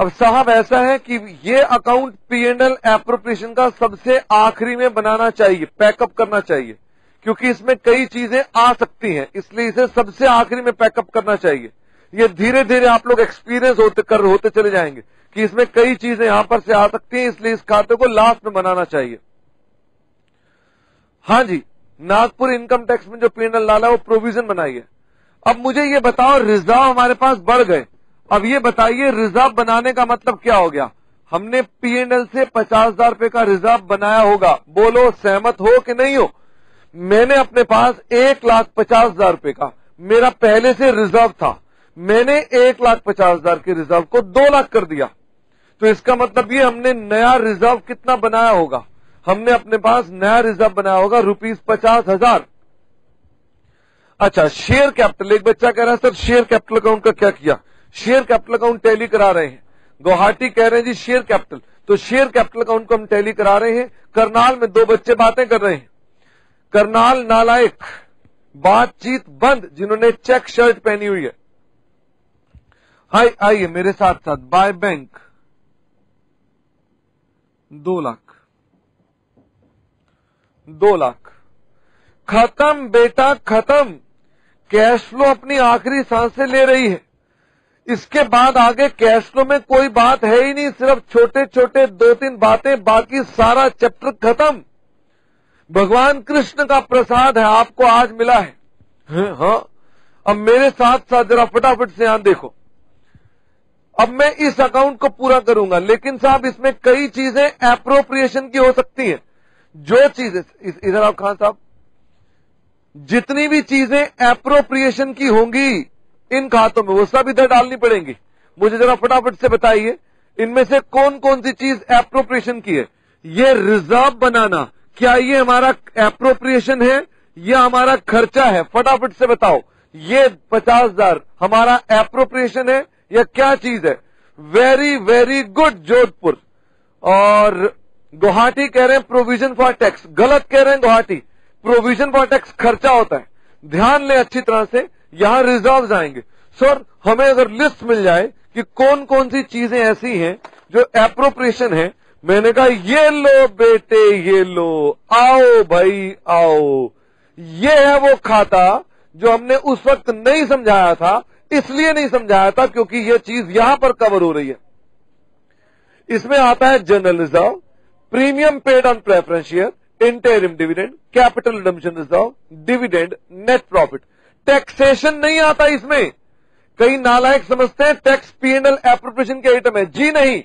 अब साहब ऐसा है कि ये अकाउंट P&L एप्रोप्रिएशन का सबसे आखिरी में बनाना चाहिए, पैकअप करना चाहिए, क्योंकि इसमें कई चीजें आ सकती हैं, इसलिए इसे सबसे आखिरी में पैकअप करना चाहिए। ये धीरे धीरे आप लोग एक्सपीरियंस होते चले जाएंगे कि इसमें कई चीजें यहां पर से आ सकती हैं, इसलिए इस खाते को लास्ट में बनाना चाहिए। हाँ जी, नागपुर इनकम टैक्स में जो P&L डाला है वो प्रोविजन बनाइए। अब मुझे ये बताओ, रिजर्व हमारे पास बढ़ गए। अब ये बताइए रिजर्व बनाने का मतलब क्या हो गया? हमने P&L से 50,000 रुपए का रिजर्व बनाया होगा। बोलो सहमत हो कि नहीं हो? मैंने अपने पास 1,50,000 रुपए का मेरा पहले से रिजर्व था, मैंने 1,50,000 के रिजर्व को 2 लाख कर दिया। तो इसका मतलब ये हमने नया रिजर्व कितना बनाया होगा? हमने अपने पास नया रिजर्व बनाया होगा ₹50,000। अच्छा, शेयर कैपिटल, एक बच्चा कह रहा है सर शेयर कैपिटल अकाउंट का क्या किया? शेयर कैपिटल अकाउंट टैली करा रहे हैं। गुवाहाटी कह रहे हैं जी शेयर कैपिटल, तो शेयर कैपिटल अकाउंट को हम टैली करा रहे हैं। करनाल में दो बच्चे बातें कर रहे हैं। करनाल नालायक बातचीत बंद जिन्होंने चेक शर्ट पहनी हुई है। हाय आइए मेरे साथ साथ बाय बैंक 2 लाख। खत्म बेटा खत्म, कैश फ्लो अपनी आखिरी सांसें ले रही है। इसके बाद आगे कैश फ्लो में कोई बात है ही नहीं, सिर्फ छोटे छोटे 2-3 बातें, बाकी सारा चैप्टर खत्म। भगवान कृष्ण का प्रसाद है आपको आज मिला है। हाँ अब मेरे साथ साथ जरा फटाफट से यहाँ देखो। अब मैं इस अकाउंट को पूरा करूंगा, लेकिन साहब इसमें कई चीजें एप्रोप्रिएशन की हो सकती हैं। जो चीजें इधर आप खान साहब, जितनी भी चीजें एप्रोप्रिएशन की होंगी इन खातों में वो सब इधर डालनी पड़ेंगी। मुझे जरा फटाफट से बताइए इनमें से कौन कौन सी चीज एप्रोप्रिएशन की है। ये रिजर्व बनाना, क्या ये हमारा एप्रोप्रिएशन है या हमारा खर्चा है? फटाफट से बताओ ये 50,000 हमारा एप्रोप्रिएशन है या क्या चीज है? वेरी वेरी गुड जोधपुर और गुवाहाटी कह रहे हैं प्रोविजन फॉर टैक्स। गलत कह रहे हैं गुवाहाटी, प्रोविजन फॉर टैक्स खर्चा होता है। ध्यान लें अच्छी तरह से, यहाँ रिजर्व आएंगे। सर हमें अगर लिस्ट मिल जाए कि कौन कौन सी चीजें ऐसी हैं जो एप्रोप्रिएशन है, मैंने कहा ये लो बेटे ये लो, आओ भाई आओ, ये है वो खाता जो हमने उस वक्त नहीं समझाया था। इसलिए नहीं समझाया था क्योंकि ये चीज यहां पर कवर हो रही है। इसमें आता है general reserve, premium paid on preference share, interim dividend, capital redemption reserve, dividend, net profit. Taxation नहीं आता इसमें। कई नालायक समझते हैं टैक्स P&L एप्रोप्रिएशन के आइटम है, जी नहीं।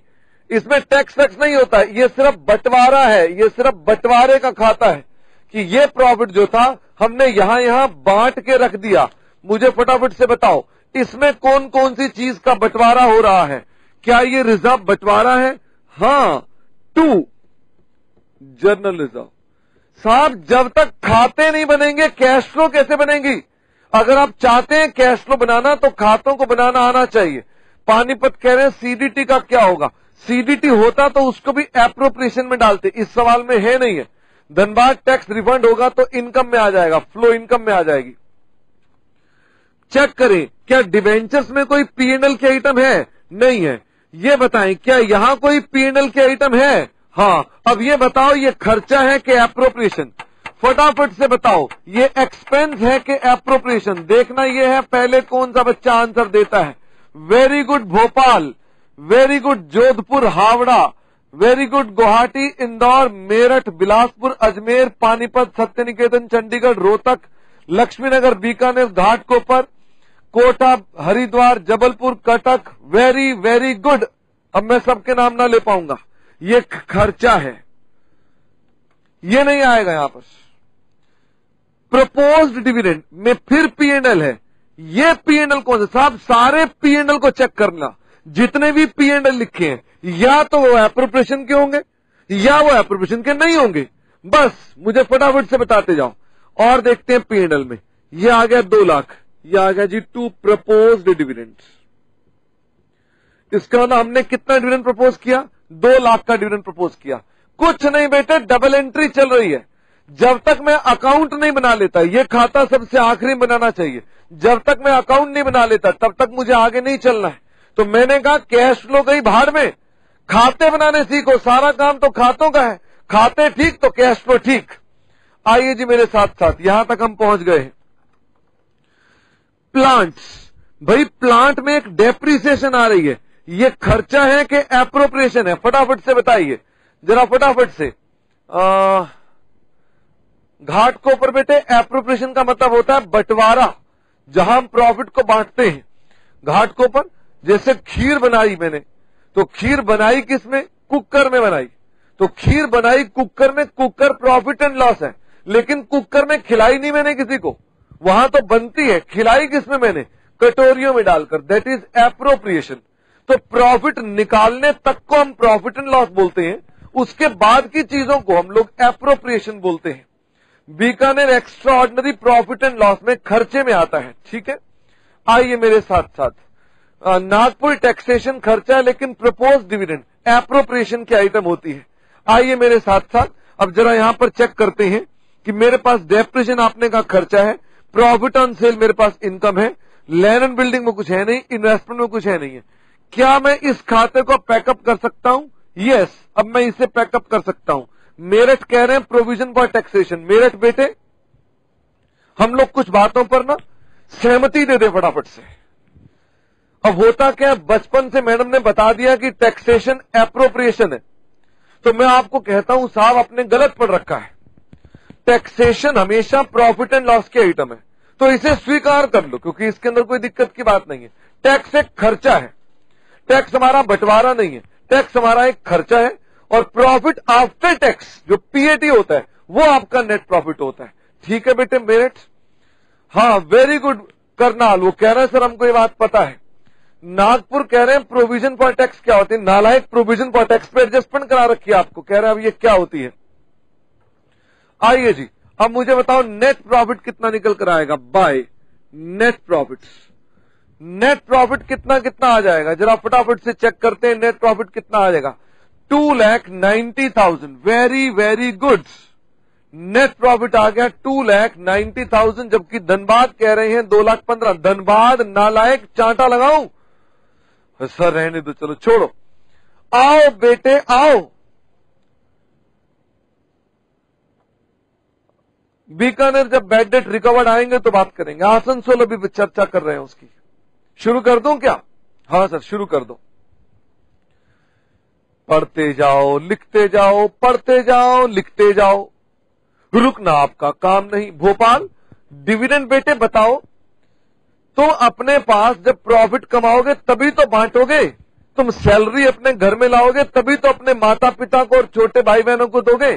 इसमें टैक्स वैक्स नहीं होता, ये सिर्फ बंटवारा है, ये सिर्फ बंटवारे का खाता है कि ये प्रॉफिट जो था हमने यहां यहां बांट के रख दिया। मुझे फटाफट से बताओ इसमें कौन कौन सी चीज का बंटवारा हो रहा है। क्या ये रिजर्व बंटवारा है? हाँ। 2 जनरल रिजर्व। साहब जब तक खाते नहीं बनेंगे कैश फ्लो कैसे बनेगी? अगर आप चाहते हैं कैश फ्लो बनाना तो खातों को बनाना आना चाहिए। पानीपत कह रहे हैं CDT का क्या होगा? CDT होता तो उसको भी एप्रोप्रिएशन में डालते, इस सवाल में है नहीं है। धनबाद टैक्स रिफंड होगा तो इनकम में आ जाएगा, फ्लो इनकम में आ जाएगी। चेक करें क्या डिवेंचर्स में कोई P&L के आइटम है? नहीं है। ये बताएं क्या यहाँ कोई P&L के आइटम है? हाँ। अब ये बताओ ये खर्चा है कि एप्रोप्रिएशन? फटाफट से बताओ ये एक्सपेंस है कि एप्रोप्रिएशन? देखना ये है पहले कौन सा बच्चा आंसर देता है। Very good Bhopal, very good Jodhpur, Howrah, very good Guwahati, Indore, Meerut, Bilaspur, Ajmer, Panipat, Satya Niketan, Chandigarh, Rohtak, Laxmi Nagar, Bikaner, Ghatkopar, Kota, Haridwar, Jabalpur, Cuttack. Very very good. अब मैं सबके नाम ना ले पाऊंगा। ये खर्चा है, ये नहीं आएगा यहां पर। प्रपोज्ड डिविडेंड में फिर P&L है। ये P&L कौन सा? साहब सारे P&L को चेक करना, जितने भी P&L लिखे हैं या तो वो एप्रोप्रिएशन के होंगे या वो एप्रोप्रिएशन के नहीं होंगे। बस मुझे फटाफट से बताते जाओ और देखते हैं P&L में। ये आ गया 2 लाख, ये आ गया जी 2 प्रपोज्ड डिविडेंड। इसके बाद हमने कितना डिविडेंड प्रपोज किया? 2 लाख का डिविडेंड प्रपोज किया। कुछ नहीं बेटे, डबल एंट्री चल रही है। जब तक मैं अकाउंट नहीं बना लेता, ये खाता सबसे आखिरी बनाना चाहिए, जब तक मैं अकाउंट नहीं बना लेता तब तक मुझे आगे नहीं चलना है। तो मैंने कहा कैश फ्लो गई भाड़ में, खाते बनाने सीखो। सारा काम तो खातों का है, खाते ठीक तो कैश फ्लो ठीक। आइए जी मेरे साथ साथ यहां तक हम पहुंच गए। प्लांट्स, भाई प्लांट में एक डेप्रिसिएशन आ रही है, ये खर्चा है कि एप्रोप्रिएशन है? फटाफट से बताइए जरा, फटाफट से। घाटकोपर बेटे एप्रोप्रिएशन का मतलब होता है बंटवारा, जहां हम प्रॉफिट को बांटते हैं। घाटकोपर जैसे खीर बनाई मैंने, तो खीर बनाई किसमें? कुकर में बनाई। तो खीर बनाई कुकर में, कुकर प्रॉफिट एंड लॉस है, लेकिन कुकर में खिलाई नहीं मैंने किसी को, वहां तो बनती है। खिलाई किसमें? मैंने कटोरियों में डालकर। That is appropriation. तो प्रॉफिट निकालने तक को हम प्रॉफिट एंड लॉस बोलते हैं, उसके बाद की चीजों को हम लोग एप्रोप्रिएशन बोलते हैं। Bikaner extraordinary profit and loss में खर्चे में आता है, ठीक है। आइए मेरे साथ साथ नागपुर टैक्सेशन खर्चा है, लेकिन प्रपोज डिविडेंड एप्रोप्रिएशन की आइटम होती है। आइए मेरे साथ साथ अब जरा यहाँ पर चेक करते हैं कि मेरे पास डेप्रिसिएशन आपने कहा खर्चा है, प्रॉफिट ऑन सेल मेरे पास इनकम है, लैंड एंड बिल्डिंग में कुछ है नहीं, इन्वेस्टमेंट में कुछ है नहीं है। क्या मैं इस खाते को पैकअप कर सकता हूँ? यस, अब मैं इसे पैकअप कर सकता हूँ। मेरठ कह रहे हैं प्रोविजन फॉर टैक्सेशन। मेरठ बेटे हम लोग कुछ बातों पर ना सहमति दे दे फटाफट से। अब होता क्या, बचपन से मैडम ने बता दिया कि टैक्सेशन एप्रोप्रिएशन है, तो मैं आपको कहता हूं साहब आपने गलत पढ़ रखा है। टैक्सेशन हमेशा प्रॉफिट एंड लॉस की आइटम है, तो इसे स्वीकार कर लो क्योंकि इसके अंदर कोई दिक्कत की बात नहीं है। टैक्स एक खर्चा है, टैक्स हमारा बंटवारा नहीं है, टैक्स हमारा एक खर्चा है। और प्रॉफिट आफ्टर टैक्स जो पीएटी होता है वो आपका नेट प्रॉफिट होता है। ठीक है बेटे मेरिट, हाँ वेरी गुड करनाल। वो कह रहे हैं सर हमको ये बात पता है। नागपुर कह रहे हैं प्रोविजन फॉर टैक्स क्या होती है? नालायक प्रोविजन फॉर टैक्स पे एडजस्टमेंट करा रखी है आपको, कह रहे हैं अब ये क्या होती है। आइए जी अब मुझे बताओ नेट प्रॉफिट कितना निकल कर आएगा by net profit. Net profit कितना कितना आ जाएगा जरा फटाफट से चेक करते हैं। नेट प्रॉफिट कितना आ जाएगा? 2,90,000। Very very good, net profit आ गया 2,90,000। जबकि धनबाद कह रहे हैं 2,15,000। धनबाद नालायक चांटा लगाऊं सर? रहने दो, चलो छोड़ो। आओ बेटे आओ, बीकानेर जब बैड डेट रिकवर्ड आएंगे तो बात करेंगे। आसनसोल अभी चर्चा कर रहे हैं उसकी, शुरू कर दूं क्या? हाँ सर शुरू कर दो। पढ़ते जाओ लिखते जाओ, पढ़ते जाओ लिखते जाओ, रुकना आपका काम नहीं। भोपाल डिविडेंड बेटे बताओ, तुम अपने पास जब प्रॉफिट कमाओगे तभी तो बांटोगे, तुम सैलरी अपने घर में लाओगे तभी तो अपने माता पिता को और छोटे भाई बहनों को दोगे।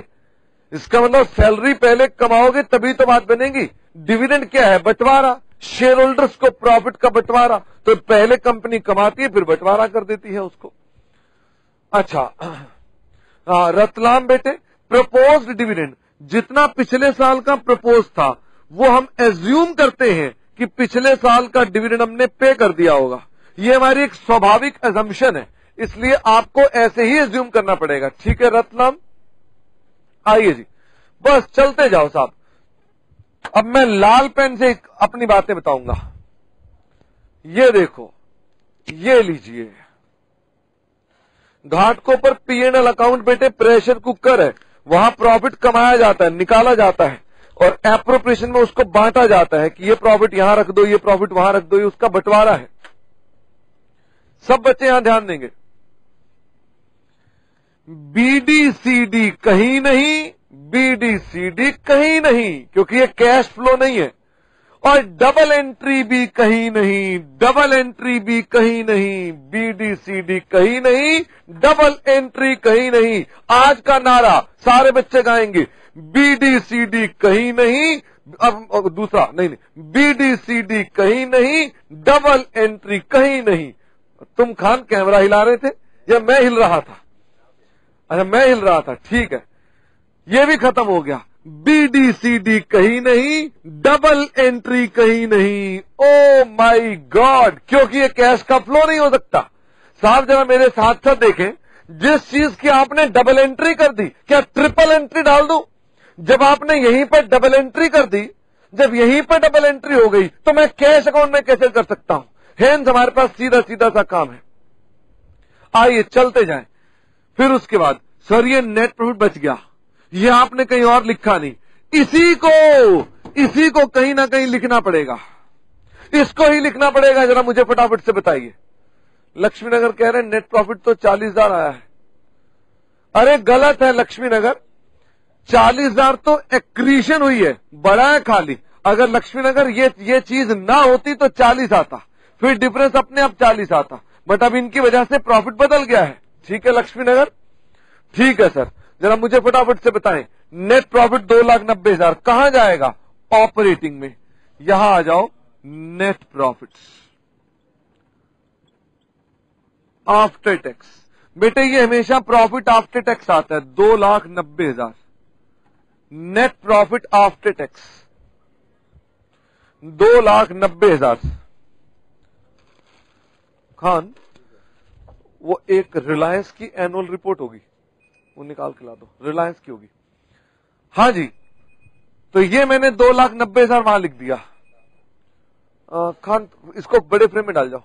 इसका मतलब सैलरी पहले कमाओगे तभी तो बात बनेगी। डिविडेंड क्या है? बंटवारा, शेयर होल्डर्स को प्रॉफिट का बंटवारा। तो पहले कंपनी कमाती है फिर बंटवारा कर देती है उसको। अच्छा हाँ रतलाम बेटे, प्रपोज्ड डिविडेंड जितना पिछले साल का प्रपोज था वो हम एज्यूम करते हैं कि पिछले साल का डिविडेंड हमने पे कर दिया होगा। ये हमारी एक स्वाभाविक एजम्पशन है, इसलिए आपको ऐसे ही एज्यूम करना पड़ेगा। ठीक है रतलाम, आइए जी बस चलते जाओ साहब। अब मैं लाल पेन से अपनी बातें बताऊंगा। ये देखो, ये लीजिए घाटकों पर पीएनएल अकाउंट बेटे प्रेशर कुकर है, वहां प्रॉफिट कमाया जाता है, निकाला जाता है और एप्रोप्रिएशन में उसको बांटा जाता है कि ये प्रॉफिट यहां रख दो, ये प्रॉफिट वहां रख दो, ये उसका बंटवारा है। सब बच्चे यहां ध्यान देंगे। बीडीसीडी कहीं नहीं, बीडीसीडी कहीं नहीं क्योंकि ये कैश फ्लो नहीं है। और डबल एंट्री भी कहीं नहीं, डबल एंट्री भी कहीं नहीं, बीडीसीडी कहीं नहीं, डबल एंट्री कहीं नहीं। आज का नारा सारे बच्चे गाएंगे, बीडीसीडी कहीं नहीं। अब दूसरा नहीं, बीडीसीडी कहीं नहीं, डबल एंट्री कहीं नहीं। तुम खान कैमरा हिला रहे थे या मैं हिल रहा था? अच्छा मैं हिल रहा था, ठीक है। ये भी खत्म हो गया, बीडीसीडी कहीं नहीं, डबल एंट्री कहीं नहीं। ओ माय गॉड, क्योंकि ये कैश का फ्लो नहीं हो सकता। साहब जरा मेरे साथ साथ देखें, जिस चीज की आपने डबल एंट्री कर दी क्या ट्रिपल एंट्री डाल दूं? जब आपने यहीं पर डबल एंट्री कर दी, जब यहीं पर डबल एंट्री हो गई तो मैं कैश अकाउंट में कैसे कर सकता हूं? हेंस हमारे पास सीधा सीधा सा काम है। आइए चलते जाए। फिर उसके बाद सर ये नेट प्रॉफिट बच गया, ये आपने कहीं और लिखा नहीं। इसी को कहीं ना कहीं लिखना पड़ेगा, इसको ही लिखना पड़ेगा। जरा मुझे फटाफट से बताइए। लक्ष्मीनगर कह रहे हैं नेट प्रॉफिट तो 40,000 आया है। अरे गलत है लक्ष्मीनगर, 40,000 तो एक्रीशन हुई है, बड़ा है खाली। अगर लक्ष्मीनगर ये चीज ना होती तो 40 आता, फिर डिफरेंस अपने आप 40 आता, बट अब इनकी वजह से प्रॉफिट बदल गया है। ठीक है लक्ष्मीनगर, ठीक है सर। जरा मुझे फटाफट से बताएं नेट प्रॉफिट 2,90,000 कहां जाएगा? ऑपरेटिंग में। यहां आ जाओ, नेट प्रॉफिट आफ्टर टैक्स। बेटे ये हमेशा प्रॉफिट आफ्टर टैक्स आता है 2,90,000। Net profit after tax 2,90,000। Khan वो एक रिलायंस की एनुअल रिपोर्ट होगी, वो निकाल के ला दो, रिलायंस की होगी। हाँ जी, तो ये मैंने 2,90,000 वहां लिख दिया। खान इसको बड़े फ्रेम में डाल जाओ,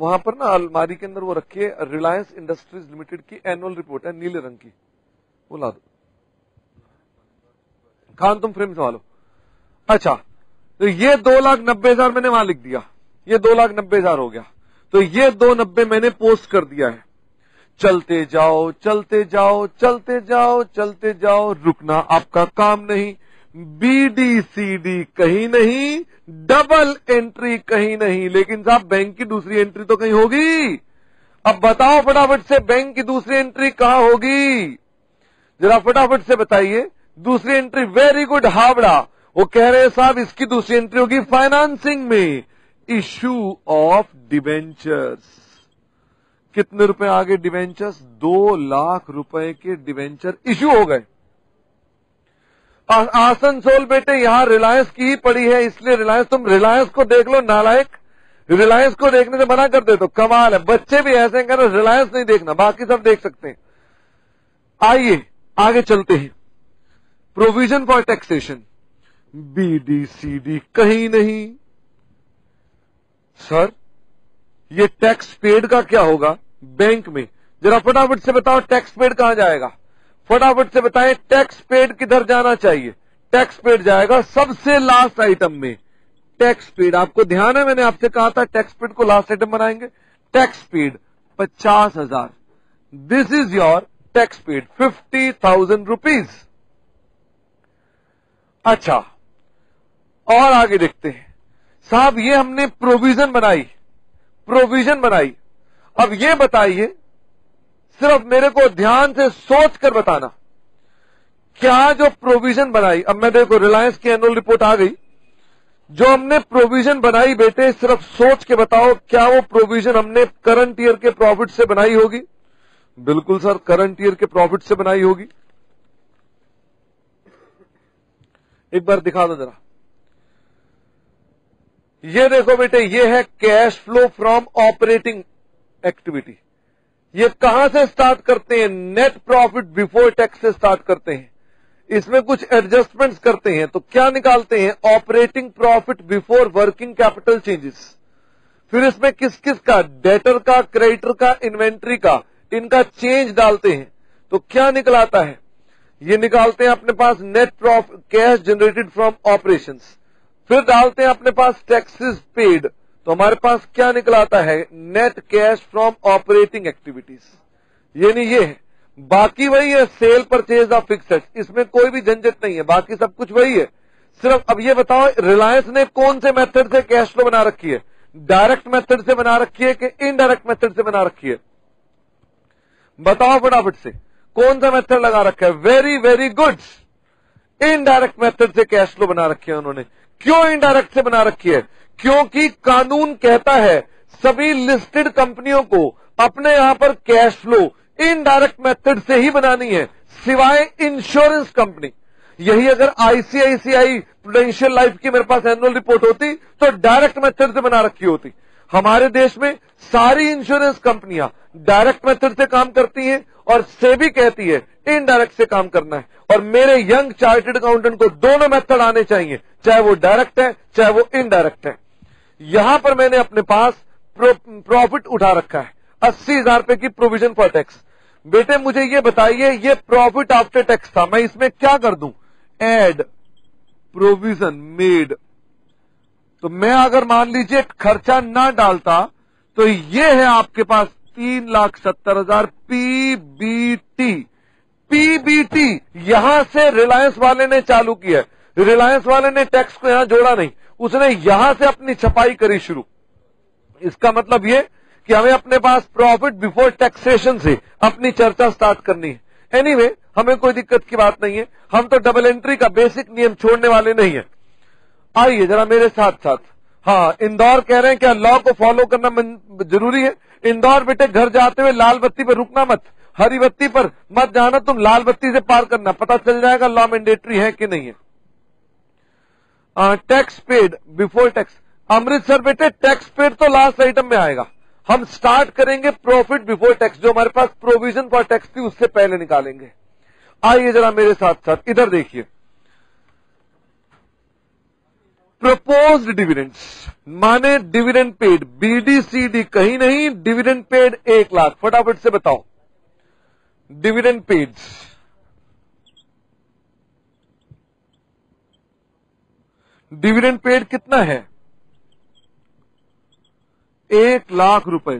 वहां पर ना अलमारी के अंदर वो रखिए रिलायंस इंडस्ट्रीज लिमिटेड की एनुअल रिपोर्ट है नीले रंग की, वो ला दो। खान तुम फ्रेम संभालो। अच्छा तो ये 2,90,000 मैंने वहां लिख दिया, ये 2,90,000 हो गया, तो ये 290 मैंने पोस्ट कर दिया है। चलते जाओ चलते जाओ चलते जाओ चलते जाओ, रुकना आपका काम नहीं। BDCD कहीं नहीं, डबल एंट्री कहीं नहीं, लेकिन साहब बैंक की दूसरी एंट्री तो कहीं होगी। अब बताओ फटाफट से बैंक की दूसरी एंट्री कहां होगी, जरा फटाफट से बताइए दूसरी एंट्री। वेरी गुड हावड़ा, वो कह रहे हैं साहब इसकी दूसरी एंट्री होगी फाइनेंसिंग में, इश्यू ऑफ डिवेंचर्स। कितने रुपए आ गए डिवेंचर्स? 2,00,000 रुपए के डिवेंचर इश्यू हो गए। आसनसोल बेटे यहां रिलायंस की ही पड़ी है, इसलिए रिलायंस, तुम रिलायंस को देख लो नालायक, रिलायंस को देखने से मना कर दे तो कमाल है। बच्चे भी ऐसे कर रहे, रिलायंस नहीं देखना, बाकी सब देख सकते हैं। आइए आगे चलते हैं। प्रोविजन फॉर टैक्सेशन, BDCD कहीं नहीं। सर ये टैक्स पेड का क्या होगा बैंक में? जरा फटाफट से बताओ टैक्स पेड कहां जाएगा, फटाफट से बताएं टैक्स पेड किधर जाना चाहिए। टैक्स पेड जाएगा सबसे लास्ट आइटम में। टैक्स पेड आपको ध्यान है, मैंने आपसे कहा था टैक्स पेड को लास्ट आइटम बनाएंगे। Tax paid 50,000, this is your tax paid 50,000 rupees. अच्छा और आगे देखते हैं साहब, ये हमने प्रोविजन बनाई, प्रोविजन बनाई। अब ये बताइए, सिर्फ मेरे को ध्यान से सोच कर बताना, क्या जो प्रोविजन बनाई, अब मैं देखो रिलायंस की एनुअल रिपोर्ट आ गई, जो हमने प्रोविजन बनाई बेटे सिर्फ सोच के बताओ क्या वो प्रोविजन हमने करंट ईयर के प्रॉफिट से बनाई होगी? बिल्कुल सर करंट ईयर के प्रॉफिट से बनाई होगी। एक बार दिखा दो जरा, ये देखो बेटे ये है cash flow from operating activity. ये कहां से स्टार्ट करते हैं? नेट प्रॉफिट बिफोर टैक्स से स्टार्ट करते हैं। इसमें कुछ एडजस्टमेंट्स करते हैं तो क्या निकालते हैं? Operating profit before working capital changes. फिर इसमें किस किस का, डेटर का, क्रेडिटर का, इन्वेंट्री का, इनका चेंज डालते हैं तो क्या निकलाता है? ये निकालते हैं अपने पास net profit cash generated from operations. फिर डालते हैं अपने पास टैक्सेस पेड तो हमारे पास क्या निकलाता है? Net cash from operating activities. यानी ये है, बाकी वही है सेल परचेज ऑफ फिक्सेड, इसमें कोई भी झंझट नहीं है, बाकी सब कुछ वही है। सिर्फ अब ये बताओ रिलायंस ने कौन से मेथड से कैश फ्लो बना रखी है? डायरेक्ट मेथड से बना रखी है कि इनडायरेक्ट मेथड से बना रखी है? बताओ फटाफट से कौन सा मेथड लगा रखा है? Very very good, indirect method से कैश फ्लो बना रखी है उन्होंने। क्यों इनडायरेक्ट से बना रखी है? क्योंकि कानून कहता है सभी लिस्टेड कंपनियों को अपने यहां पर कैश फ्लो इनडायरेक्ट मेथड से ही बनानी है, सिवाय इंश्योरेंस कंपनी। यही अगर ICICI प्रूडेंशियल लाइफ की मेरे पास एनुअल रिपोर्ट होती तो डायरेक्ट मेथड से बना रखी होती। हमारे देश में सारी इंश्योरेंस कंपनियां डायरेक्ट मेथड से काम करती हैं और सेबी कहती है इनडायरेक्ट से काम करना है, और मेरे यंग चार्टर्ड अकाउंटेंट को दोनों मेथड आने चाहिए, चाहे वो डायरेक्ट है चाहे वो इनडायरेक्ट है। यहां पर मैंने अपने पास प्रॉफिट उठा रखा है 80,000 रुपए की प्रोविजन फॉर टैक्स। बेटे मुझे ये बताइए ये प्रॉफिट आफ्टर टैक्स था, मैं इसमें क्या कर दूं? Add provision made. तो मैं अगर मान लीजिए खर्चा ना डालता तो ये है आपके पास 3,70,000 PBT। PBT यहां से रिलायंस वाले ने चालू किया, रिलायंस वाले ने टैक्स को यहां जोड़ा नहीं, उसने यहां से अपनी छपाई करी शुरू। इसका मतलब ये कि हमें अपने पास प्रॉफिट बिफोर टैक्सेशन से अपनी चर्चा स्टार्ट करनी है। एनीवे हमें कोई दिक्कत की बात नहीं है, हम तो डबल एंट्री का बेसिक नियम छोड़ने वाले नहीं है। आइए जरा मेरे साथ साथ, हाँ इंदौर कह रहे हैं क्या लॉ को फॉलो करना जरूरी है? इंदौर बेटे घर जाते हुए लाल बत्ती पर रुकना मत, हरी बत्ती पर मत जाना, तुम लाल बत्ती से पार करना, पता चल जाएगा लॉ मैंडेटरी है कि नहीं है। Tax paid before tax, Amritsar बेटे टैक्स पेड तो लास्ट आइटम में आएगा, हम स्टार्ट करेंगे प्रॉफिट बिफोर टैक्स, जो हमारे पास प्रोविजन फॉर टैक्स थी उससे पहले निकालेंगे। आइए जरा मेरे साथ साथ इधर देखिए, proposed dividends माने डिविडेंड पेड, बीडीसीडी कहीं नहीं, डिविडेंड पेड 1 लाख। फटाफट से बताओ डिविडेंड पेड, डिविडेंड पेड कितना है? 1 लाख रुपए।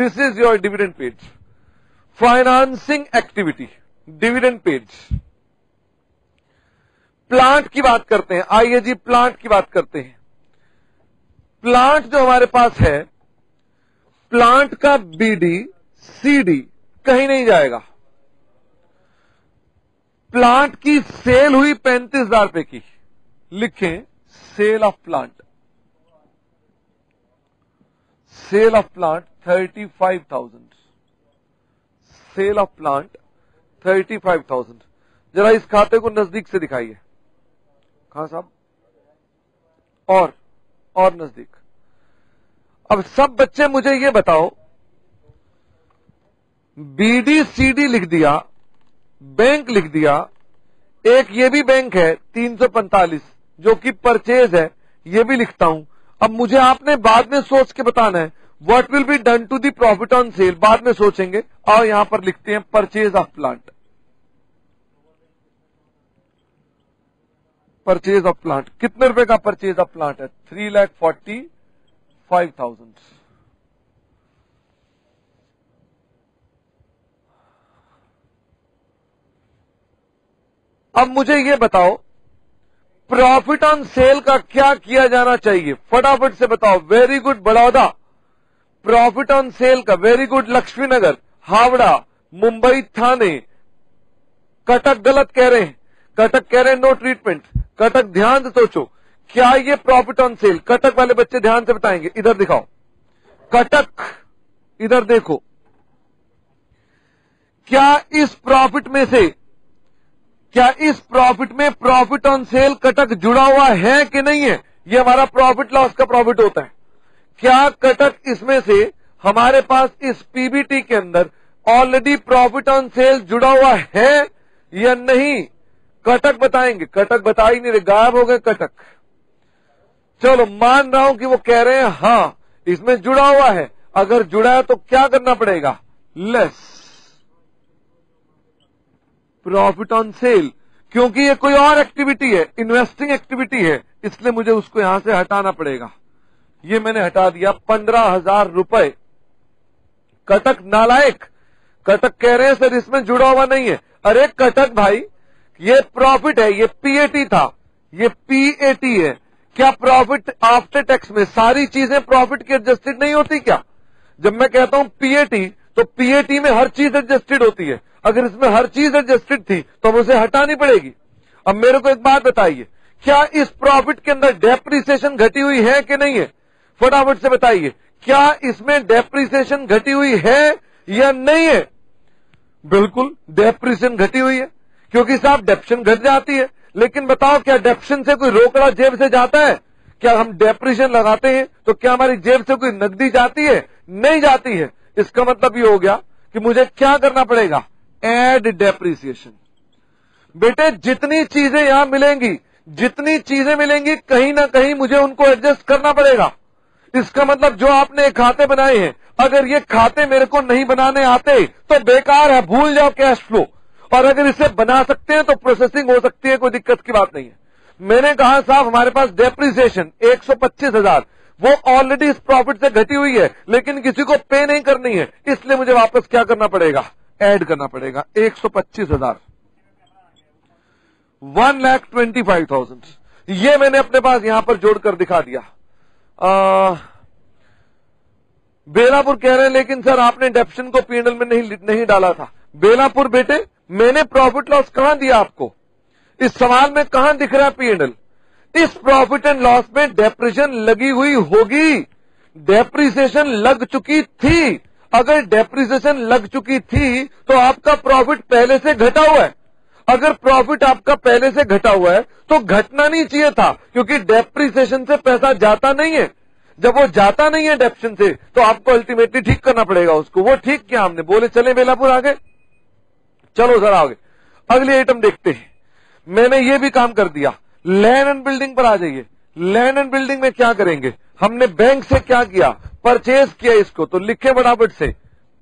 This is your dividend paid. Financing activity dividend paid. Plant की बात करते हैं, आइए जी प्लांट की बात करते हैं। प्लांट जो हमारे पास है, प्लांट का बीडी सीडी कहीं नहीं जाएगा। प्लांट की सेल हुई 35,000 रुपए की, लिखें sale of plant, sale of plant 35,000, sale of plant 35,000। जरा इस खाते को नजदीक से दिखाइए खान साहब, और नजदीक। अब सब बच्चे मुझे ये बताओ, बीडीसीडी लिख दिया, बैंक लिख दिया, एक ये भी बैंक है 345 जो कि परचेज है, ये भी लिखता हूं। अब मुझे आपने बाद में सोच के बताना है what will be done to the profit on sale, बाद में सोचेंगे। और यहां पर लिखते हैं purchase of plant, purchase of plant. कितने रुपए का परचेज ऑफ प्लांट है? 3,45,000। अब मुझे ये बताओ प्रॉफिट ऑन सेल का क्या किया जाना चाहिए, फटाफट से बताओ। Very good Baroda, profit on sale का वेरी गुड। लक्ष्मी नगर, हावड़ा, मुंबई, थाने, कटक गलत कह रहे हैं, कटक कह रहे हैं नो ट्रीटमेंट। कटक ध्यान से सोचो क्या ये प्रॉफिट ऑन सेल, कटक वाले बच्चे ध्यान से बताएंगे। इधर दिखाओ कटक, इधर देखो, क्या इस प्रॉफिट में प्रॉफिट ऑन सेल कटक जुड़ा हुआ है कि नहीं है? ये हमारा प्रॉफिट लॉस का प्रॉफिट होता है। क्या कटक इसमें से हमारे पास इस पीबीटी के अंदर ऑलरेडी प्रॉफिट ऑन सेल जुड़ा हुआ है या नहीं? कटक बताएंगे, कटक बता ही नहीं रहे, गायब हो गए कटक। चलो मान रहा हूं कि वो कह रहे हैं हाँ इसमें जुड़ा हुआ है। अगर जुड़ा है तो क्या करना पड़ेगा? लेस प्रॉफिट ऑन सेल, क्योंकि ये कोई और एक्टिविटी है, इन्वेस्टिंग एक्टिविटी है, इसलिए मुझे उसको यहां से हटाना पड़ेगा। ये मैंने हटा दिया 15,000 रुपए। कटक नालायक, कटक कह रहे हैं सर इसमें जुड़ा हुआ नहीं है। अरे कटक भाई ये प्रॉफिट है, ये पीएटी था, ये पीएटी है। क्या प्रॉफिट आफ्टर टैक्स में सारी चीजें प्रॉफिट की एडजस्टेड नहीं होती क्या? जब मैं कहता हूं पीएटी तो पीएटी में हर चीज एडजस्टेड होती है। अगर इसमें हर चीज एडजस्टेड थी तो मुझे हटानी पड़ेगी। अब मेरे को एक बात बताइए, क्या इस प्रॉफिट के अंदर डेप्रिसिएशन घटी हुई है कि नहीं है? फटाफट से बताइए क्या इसमें डेप्रिसिएशन घटी हुई है या नहीं है? बिल्कुल डेप्रिसिएशन घटी हुई है, क्योंकि साहब डेप्शन घट जाती है। लेकिन बताओ क्या डेप्शन से कोई रोकड़ा जेब से जाता है? क्या हम डेप्रिशन लगाते हैं तो क्या हमारी जेब से कोई नकदी जाती है? नहीं जाती है। इसका मतलब ये हो गया कि मुझे क्या करना पड़ेगा? Add depreciation. बेटे जितनी चीजें यहां मिलेंगी, जितनी चीजें मिलेंगी कहीं ना कहीं मुझे उनको एडजस्ट करना पड़ेगा। इसका मतलब जो आपने खाते बनाए हैं, अगर ये खाते मेरे को नहीं बनाने आते तो बेकार है, भूल जाओ कैश फ्लो। और अगर इसे बना सकते हैं तो प्रोसेसिंग हो सकती है, कोई दिक्कत की बात नहीं है। मैंने कहा साहब हमारे पास डेप्रिसिएशन 125,000 वो ऑलरेडी इस प्रॉफिट से घटी हुई है, लेकिन किसी को पे नहीं करनी है, इसलिए मुझे वापस क्या करना पड़ेगा? ऐड करना पड़ेगा 125,000, 1,25,000। ये मैंने अपने पास यहां पर जोड़कर दिखा दिया। बेलापुर कह रहे हैं लेकिन सर आपने डेप्शन को पीएनएल में नहीं डाला था। बेलापुर बेटे मैंने प्रॉफिट लॉस कहां दिया आपको? इस सवाल में कहां दिख रहा है पीएनएल? इस प्रॉफिट एंड लॉस में डेप्रिसिएशन लगी हुई होगी, डेप्रिसिएशन लग चुकी थी। अगर डेप्रिसिएशन लग चुकी थी तो आपका प्रॉफिट पहले से घटा हुआ है। अगर प्रॉफिट आपका पहले से घटा हुआ है तो घटना नहीं चाहिए था, क्योंकि डेप्रिसिएशन से पैसा जाता नहीं है। जब वो जाता नहीं है डेप्शन से तो आपको अल्टीमेटली ठीक करना पड़ेगा उसको। वो ठीक किया हमने, बोले चले बेलापुर आगे। चलो जरा आगे अगले आइटम देखते हैं। मैंने ये भी काम कर दिया, लैंड एंड बिल्डिंग पर आ जाइए। लैंड एंड बिल्डिंग में क्या करेंगे, हमने बैंक से क्या किया, परचेज किया इसको, तो लिखे फटाफट से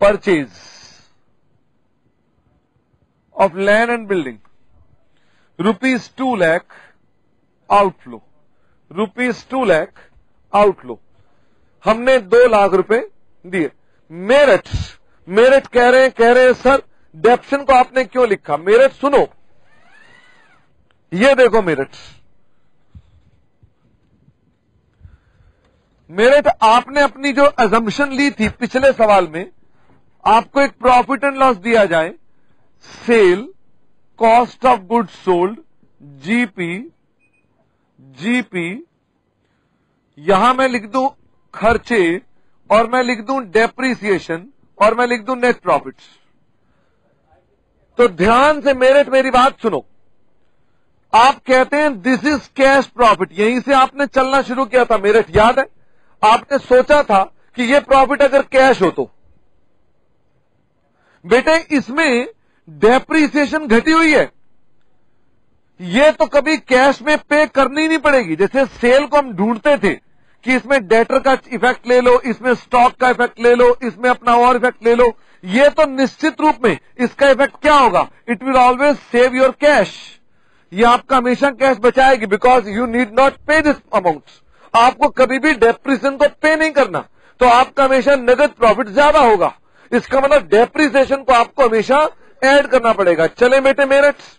purchase of land and building ₹2 lakh outflow, ₹2 lakh outflow, हमने 2 लाख रुपए दिए। मेरिट, मेरिट कह रहे हैं सर डेप्शन को आपने क्यों लिखा, मेरिट सुनो, ये देखो मेरिट, मेरिट आपने अपनी जो अजम्पशन ली थी पिछले सवाल में, आपको एक प्रॉफिट एंड लॉस दिया जाए, sale, cost of goods sold, GP, यहां मैं लिख दूं खर्चे और मैं लिख दूं डेप्रीसिएशन और मैं लिख दूं नेट प्रॉफिट। तो ध्यान से मेरिट मेरी बात सुनो, आप कहते हैं दिस इज कैश प्रॉफिट, यहीं से आपने चलना शुरू किया था मेरिट, याद है आपने सोचा था कि ये प्रॉफिट अगर कैश हो तो बेटे इसमें डेप्रीसिएशन घटी हुई है, ये तो कभी कैश में पे करनी नहीं पड़ेगी। जैसे सेल को हम ढूंढते थे कि इसमें डेटर का इफेक्ट ले लो, इसमें स्टॉक का इफेक्ट ले लो, इसमें अपना और इफेक्ट ले लो, ये तो निश्चित रूप में इसका इफेक्ट क्या होगा, it will always save your cash, ये आपका हमेशा कैश बचाएगी, because you need not pay this amount, आपको कभी भी डेप्रिसिएशन को पे नहीं करना, तो आपका हमेशा नगद प्रॉफिट ज्यादा होगा। इसका मतलब डेप्रिसिएशन को आपको हमेशा ऐड करना पड़ेगा। चले बेटे मेरिट्स,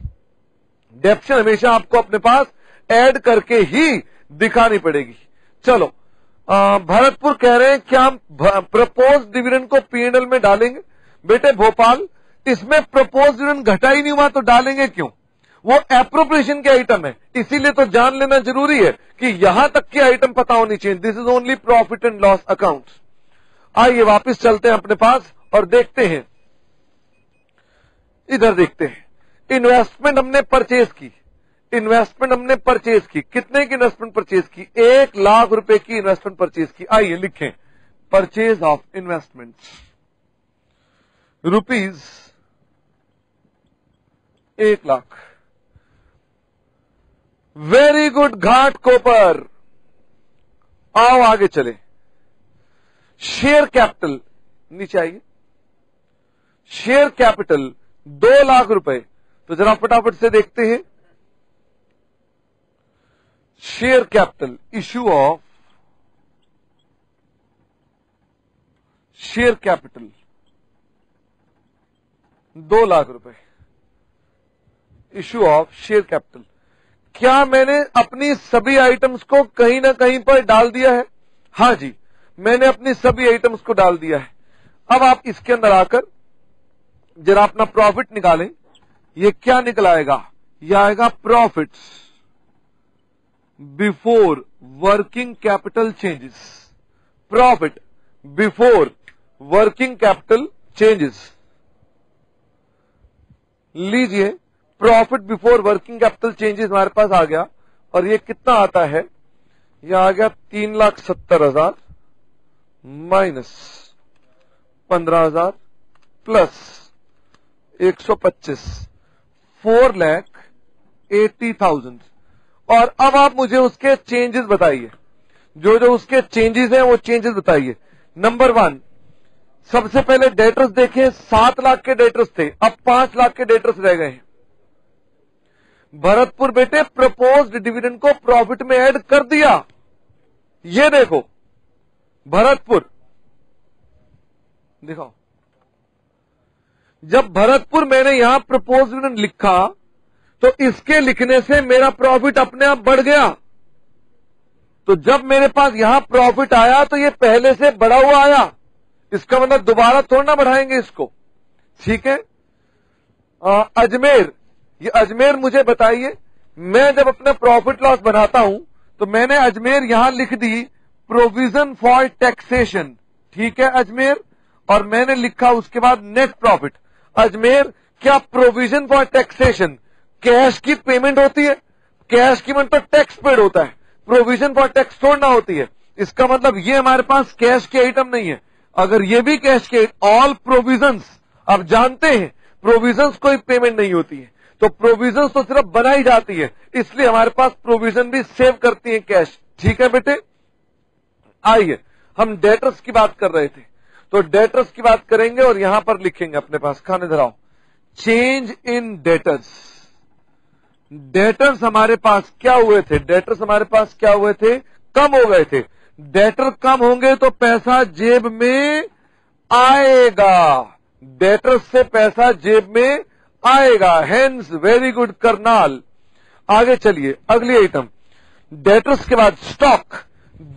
डेप्शन हमेशा आपको अपने पास ऐड करके ही दिखानी पड़ेगी। चलो भरतपुर कह रहे हैं क्या हम प्रपोज डिविडेंड को पीएनएल में डालेंगे, बेटे भोपाल इसमें प्रपोज डिविडेंड घटा ही नहीं हुआ तो डालेंगे क्यों, वो एप्रोप्रिएशन के आइटम है, इसीलिए तो जान लेना जरूरी है कि यहां तक के आइटम पता होनी चाहिए। This is only profit and loss account. आइए वापस चलते हैं अपने पास और देखते हैं, इधर देखते हैं, इन्वेस्टमेंट हमने परचेज की, इन्वेस्टमेंट हमने परचेज की, कितने की इन्वेस्टमेंट परचेज की, 1 लाख रुपए की इन्वेस्टमेंट परचेज की। आइए लिखें purchase of investment ₹1 lakh. Very good Ghatkopar, आओ आगे चले। शेयर कैपिटल नीचे आइए, शेयर कैपिटल ₹2 लाख, तो जरा फटाफट से देखते हैं share capital, issue of share capital ₹2 lakh, issue of share capital. क्या मैंने अपनी सभी आइटम्स को कहीं ना कहीं पर डाल दिया है, हाँ जी मैंने अपनी सभी आइटम्स को डाल दिया है। अब आप इसके अंदर आकर जरा अपना प्रॉफिट निकालें, ये क्या निकल आएगा, यह आएगा profit before working capital changes, profit before working capital changes. लीजिए profit before working capital changes हमारे पास आ गया, और ये कितना आता है, यह आ गया 3,70,000 माइनस 15,000 प्लस 125, 4,80,000। और अब आप मुझे उसके चेंजेस बताइए, जो जो उसके चेंजेस हैं वो चेंजेस बताइए। नंबर 1, सबसे पहले डेटर्स देखें, 7 लाख के डेटर्स थे, अब 5 लाख के डेटर्स रह गए हैं। भरतपुर बेटे प्रपोज्ड डिविडेंड को प्रॉफिट में ऐड कर दिया, ये देखो भरतपुर, दिखाओ, जब भरतपुर मैंने यहां प्रपोज्ड डिविडेंड लिखा तो इसके लिखने से मेरा प्रॉफिट अपने आप बढ़ गया, तो जब मेरे पास यहां प्रॉफिट आया तो ये पहले से बढ़ा हुआ आया, इसका मतलब दोबारा थोड़ा ना बढ़ाएंगे इसको, ठीक है। अजमेर, ये अजमेर मुझे बताइए, मैं जब अपना प्रॉफिट लॉस बनाता हूं तो मैंने अजमेर यहां लिख दी प्रोविजन फॉर टैक्सेशन, ठीक है अजमेर, और मैंने लिखा उसके बाद नेट प्रॉफिट। अजमेर क्या प्रोविजन फॉर टैक्सेशन कैश की पेमेंट होती है, कैश की मतलब टैक्स पेड होता है, प्रोविजन फॉर टैक्स छोड़ना होती है, इसका मतलब ये हमारे पास कैश के आइटम नहीं है। अगर ये भी कैश के, ऑल प्रोविजंस, आप जानते हैं प्रोविजंस कोई पेमेंट नहीं होती है, तो प्रोविजंस तो सिर्फ बनाई जाती है, इसलिए हमारे पास प्रोविजन भी सेव करती है कैश, ठीक है बेटे, आइए हम डेटर्स की बात कर रहे थे, तो डेटर्स की बात करेंगे और यहां पर लिखेंगे अपने पास, खाने धराओ, चेंज इन डेटर्स। डेटर्स हमारे पास क्या हुए थे, डेटर्स हमारे पास क्या हुए थे, कम हो गए थे। डेटर कम होंगे तो पैसा जेब में आएगा, डेटर्स से पैसा जेब में आएगा, हेंस वेरी गुड करनाल। आगे चलिए अगली आइटम, डेटर्स के बाद स्टॉक,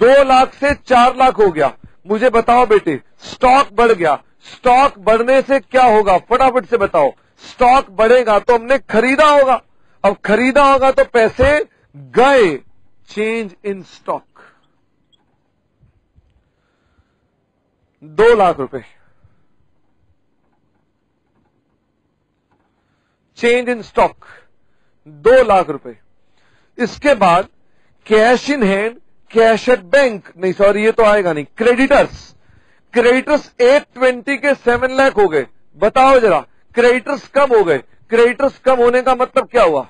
2 लाख से 4 लाख हो गया। मुझे बताओ बेटे स्टॉक बढ़ गया, स्टॉक बढ़ने से क्या होगा, फटाफट से बताओ। स्टॉक बढ़ेगा तो हमने खरीदा होगा, अब खरीदा होगा तो पैसे गए, चेंज इन स्टॉक 2 लाख रुपए, चेंज इन स्टॉक 2 लाख रुपए। इसके बाद cash in hand, cash at bank, नहीं सॉरी ये तो आएगा नहीं, क्रेडिटर्स, क्रेडिटर्स 820 के 7 लाख हो गए। बताओ जरा क्रेडिटर्स कम हो गए, क्रेडिटर्स कम होने का मतलब क्या हुआ,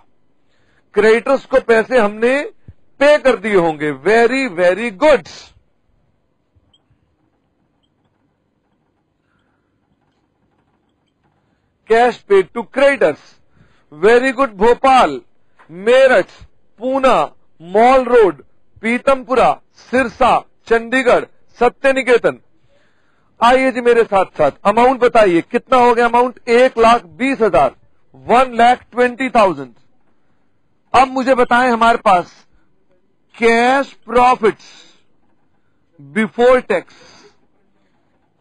क्रेडिटर्स को पैसे हमने पे कर दिए होंगे, very very good. Cash paid to creditors, very good. Bhopal, Meerut, Poona, mall road, Pitampura, Sirsa, Chandigarh, Satya Niketan. आइए जी मेरे साथ साथ अमाउंट बताइए कितना हो गया अमाउंट, 1,20,000, 1,20,000। अब मुझे बताएं हमारे पास cash profits before tax,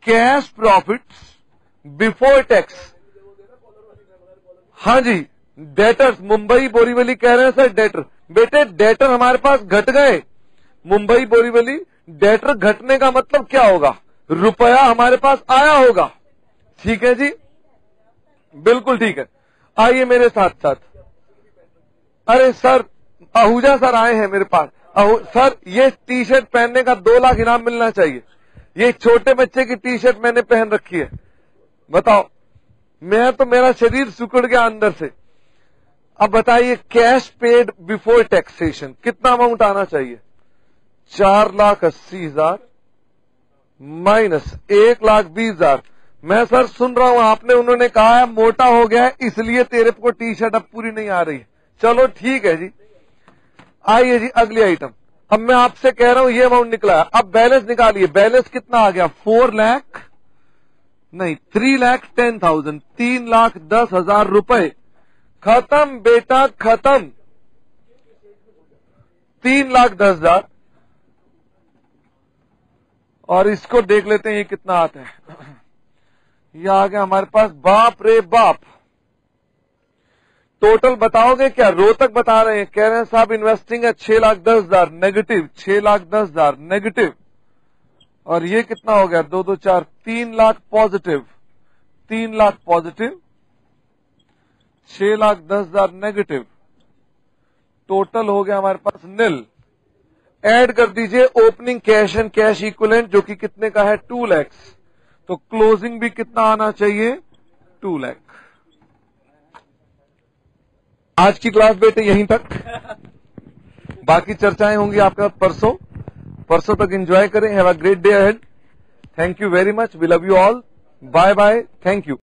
cash profits before tax. हाँ जी, डेटर्स, मुंबई बोरीवली कह रहे हैं सर डेटर, बेटे डेटर हमारे पास घट गए, मुंबई बोरीवली, डेटर घटने का मतलब क्या होगा, रुपया हमारे पास आया होगा। ठीक है जी, बिल्कुल ठीक है। आइए मेरे साथ साथ, अरे सर आहूजा सर आए हैं मेरे पास, सर ये टी शर्ट पहनने का 2 लाख इनाम मिलना चाहिए, ये छोटे बच्चे की टी शर्ट मैंने पहन रखी है, बताओ मैं तो मेरा शरीर सिकुड़ गया अंदर से। अब बताइए कैश पेड बिफोर टैक्सेशन कितना अमाउंट आना चाहिए, 4,80,000 माइनस 1,20,000। मैं सर सुन रहा हूं आपने, उन्होंने कहा है मोटा हो गया है इसलिए तेरे को टी शर्ट अब पूरी नहीं आ रही है। चलो ठीक है जी, आइए जी अगली आइटम। अब मैं आपसे कह रहा हूं ये अमाउंट निकला है, अब बैलेंस निकालिए, बैलेंस कितना आ गया, 4 लाख नहीं 3,10,000, 3,10,000 रुपए। खत्म बेटा खत्म, 3,10,000। और इसको देख लेते हैं ये कितना आता है, ये आ गया हमारे पास, बाप रे बाप। टोटल बताओगे क्या, रोहतक बता रहे हैं, कह रहे हैं साहब इन्वेस्टिंग है 6,10,000 नेगेटिव, 6,10,000 नेगेटिव। और ये कितना हो गया, 2, 2, 4, 3 lakh positive, 3 lakh positive, 6,10,000 negative. Total हो गया हमारे पास निल। ऐड कर दीजिए opening cash and cash equivalent जो कि कितने का है, 2 लाख, तो क्लोजिंग भी कितना आना चाहिए, 2 लाख। आज की क्लास बेटे यहीं तक, बाकी चर्चाएं होंगी आपके साथ परसों, परसों तक एंजॉय करें। Have a great day ahead, thank you very much, we love you all, bye bye, thank you.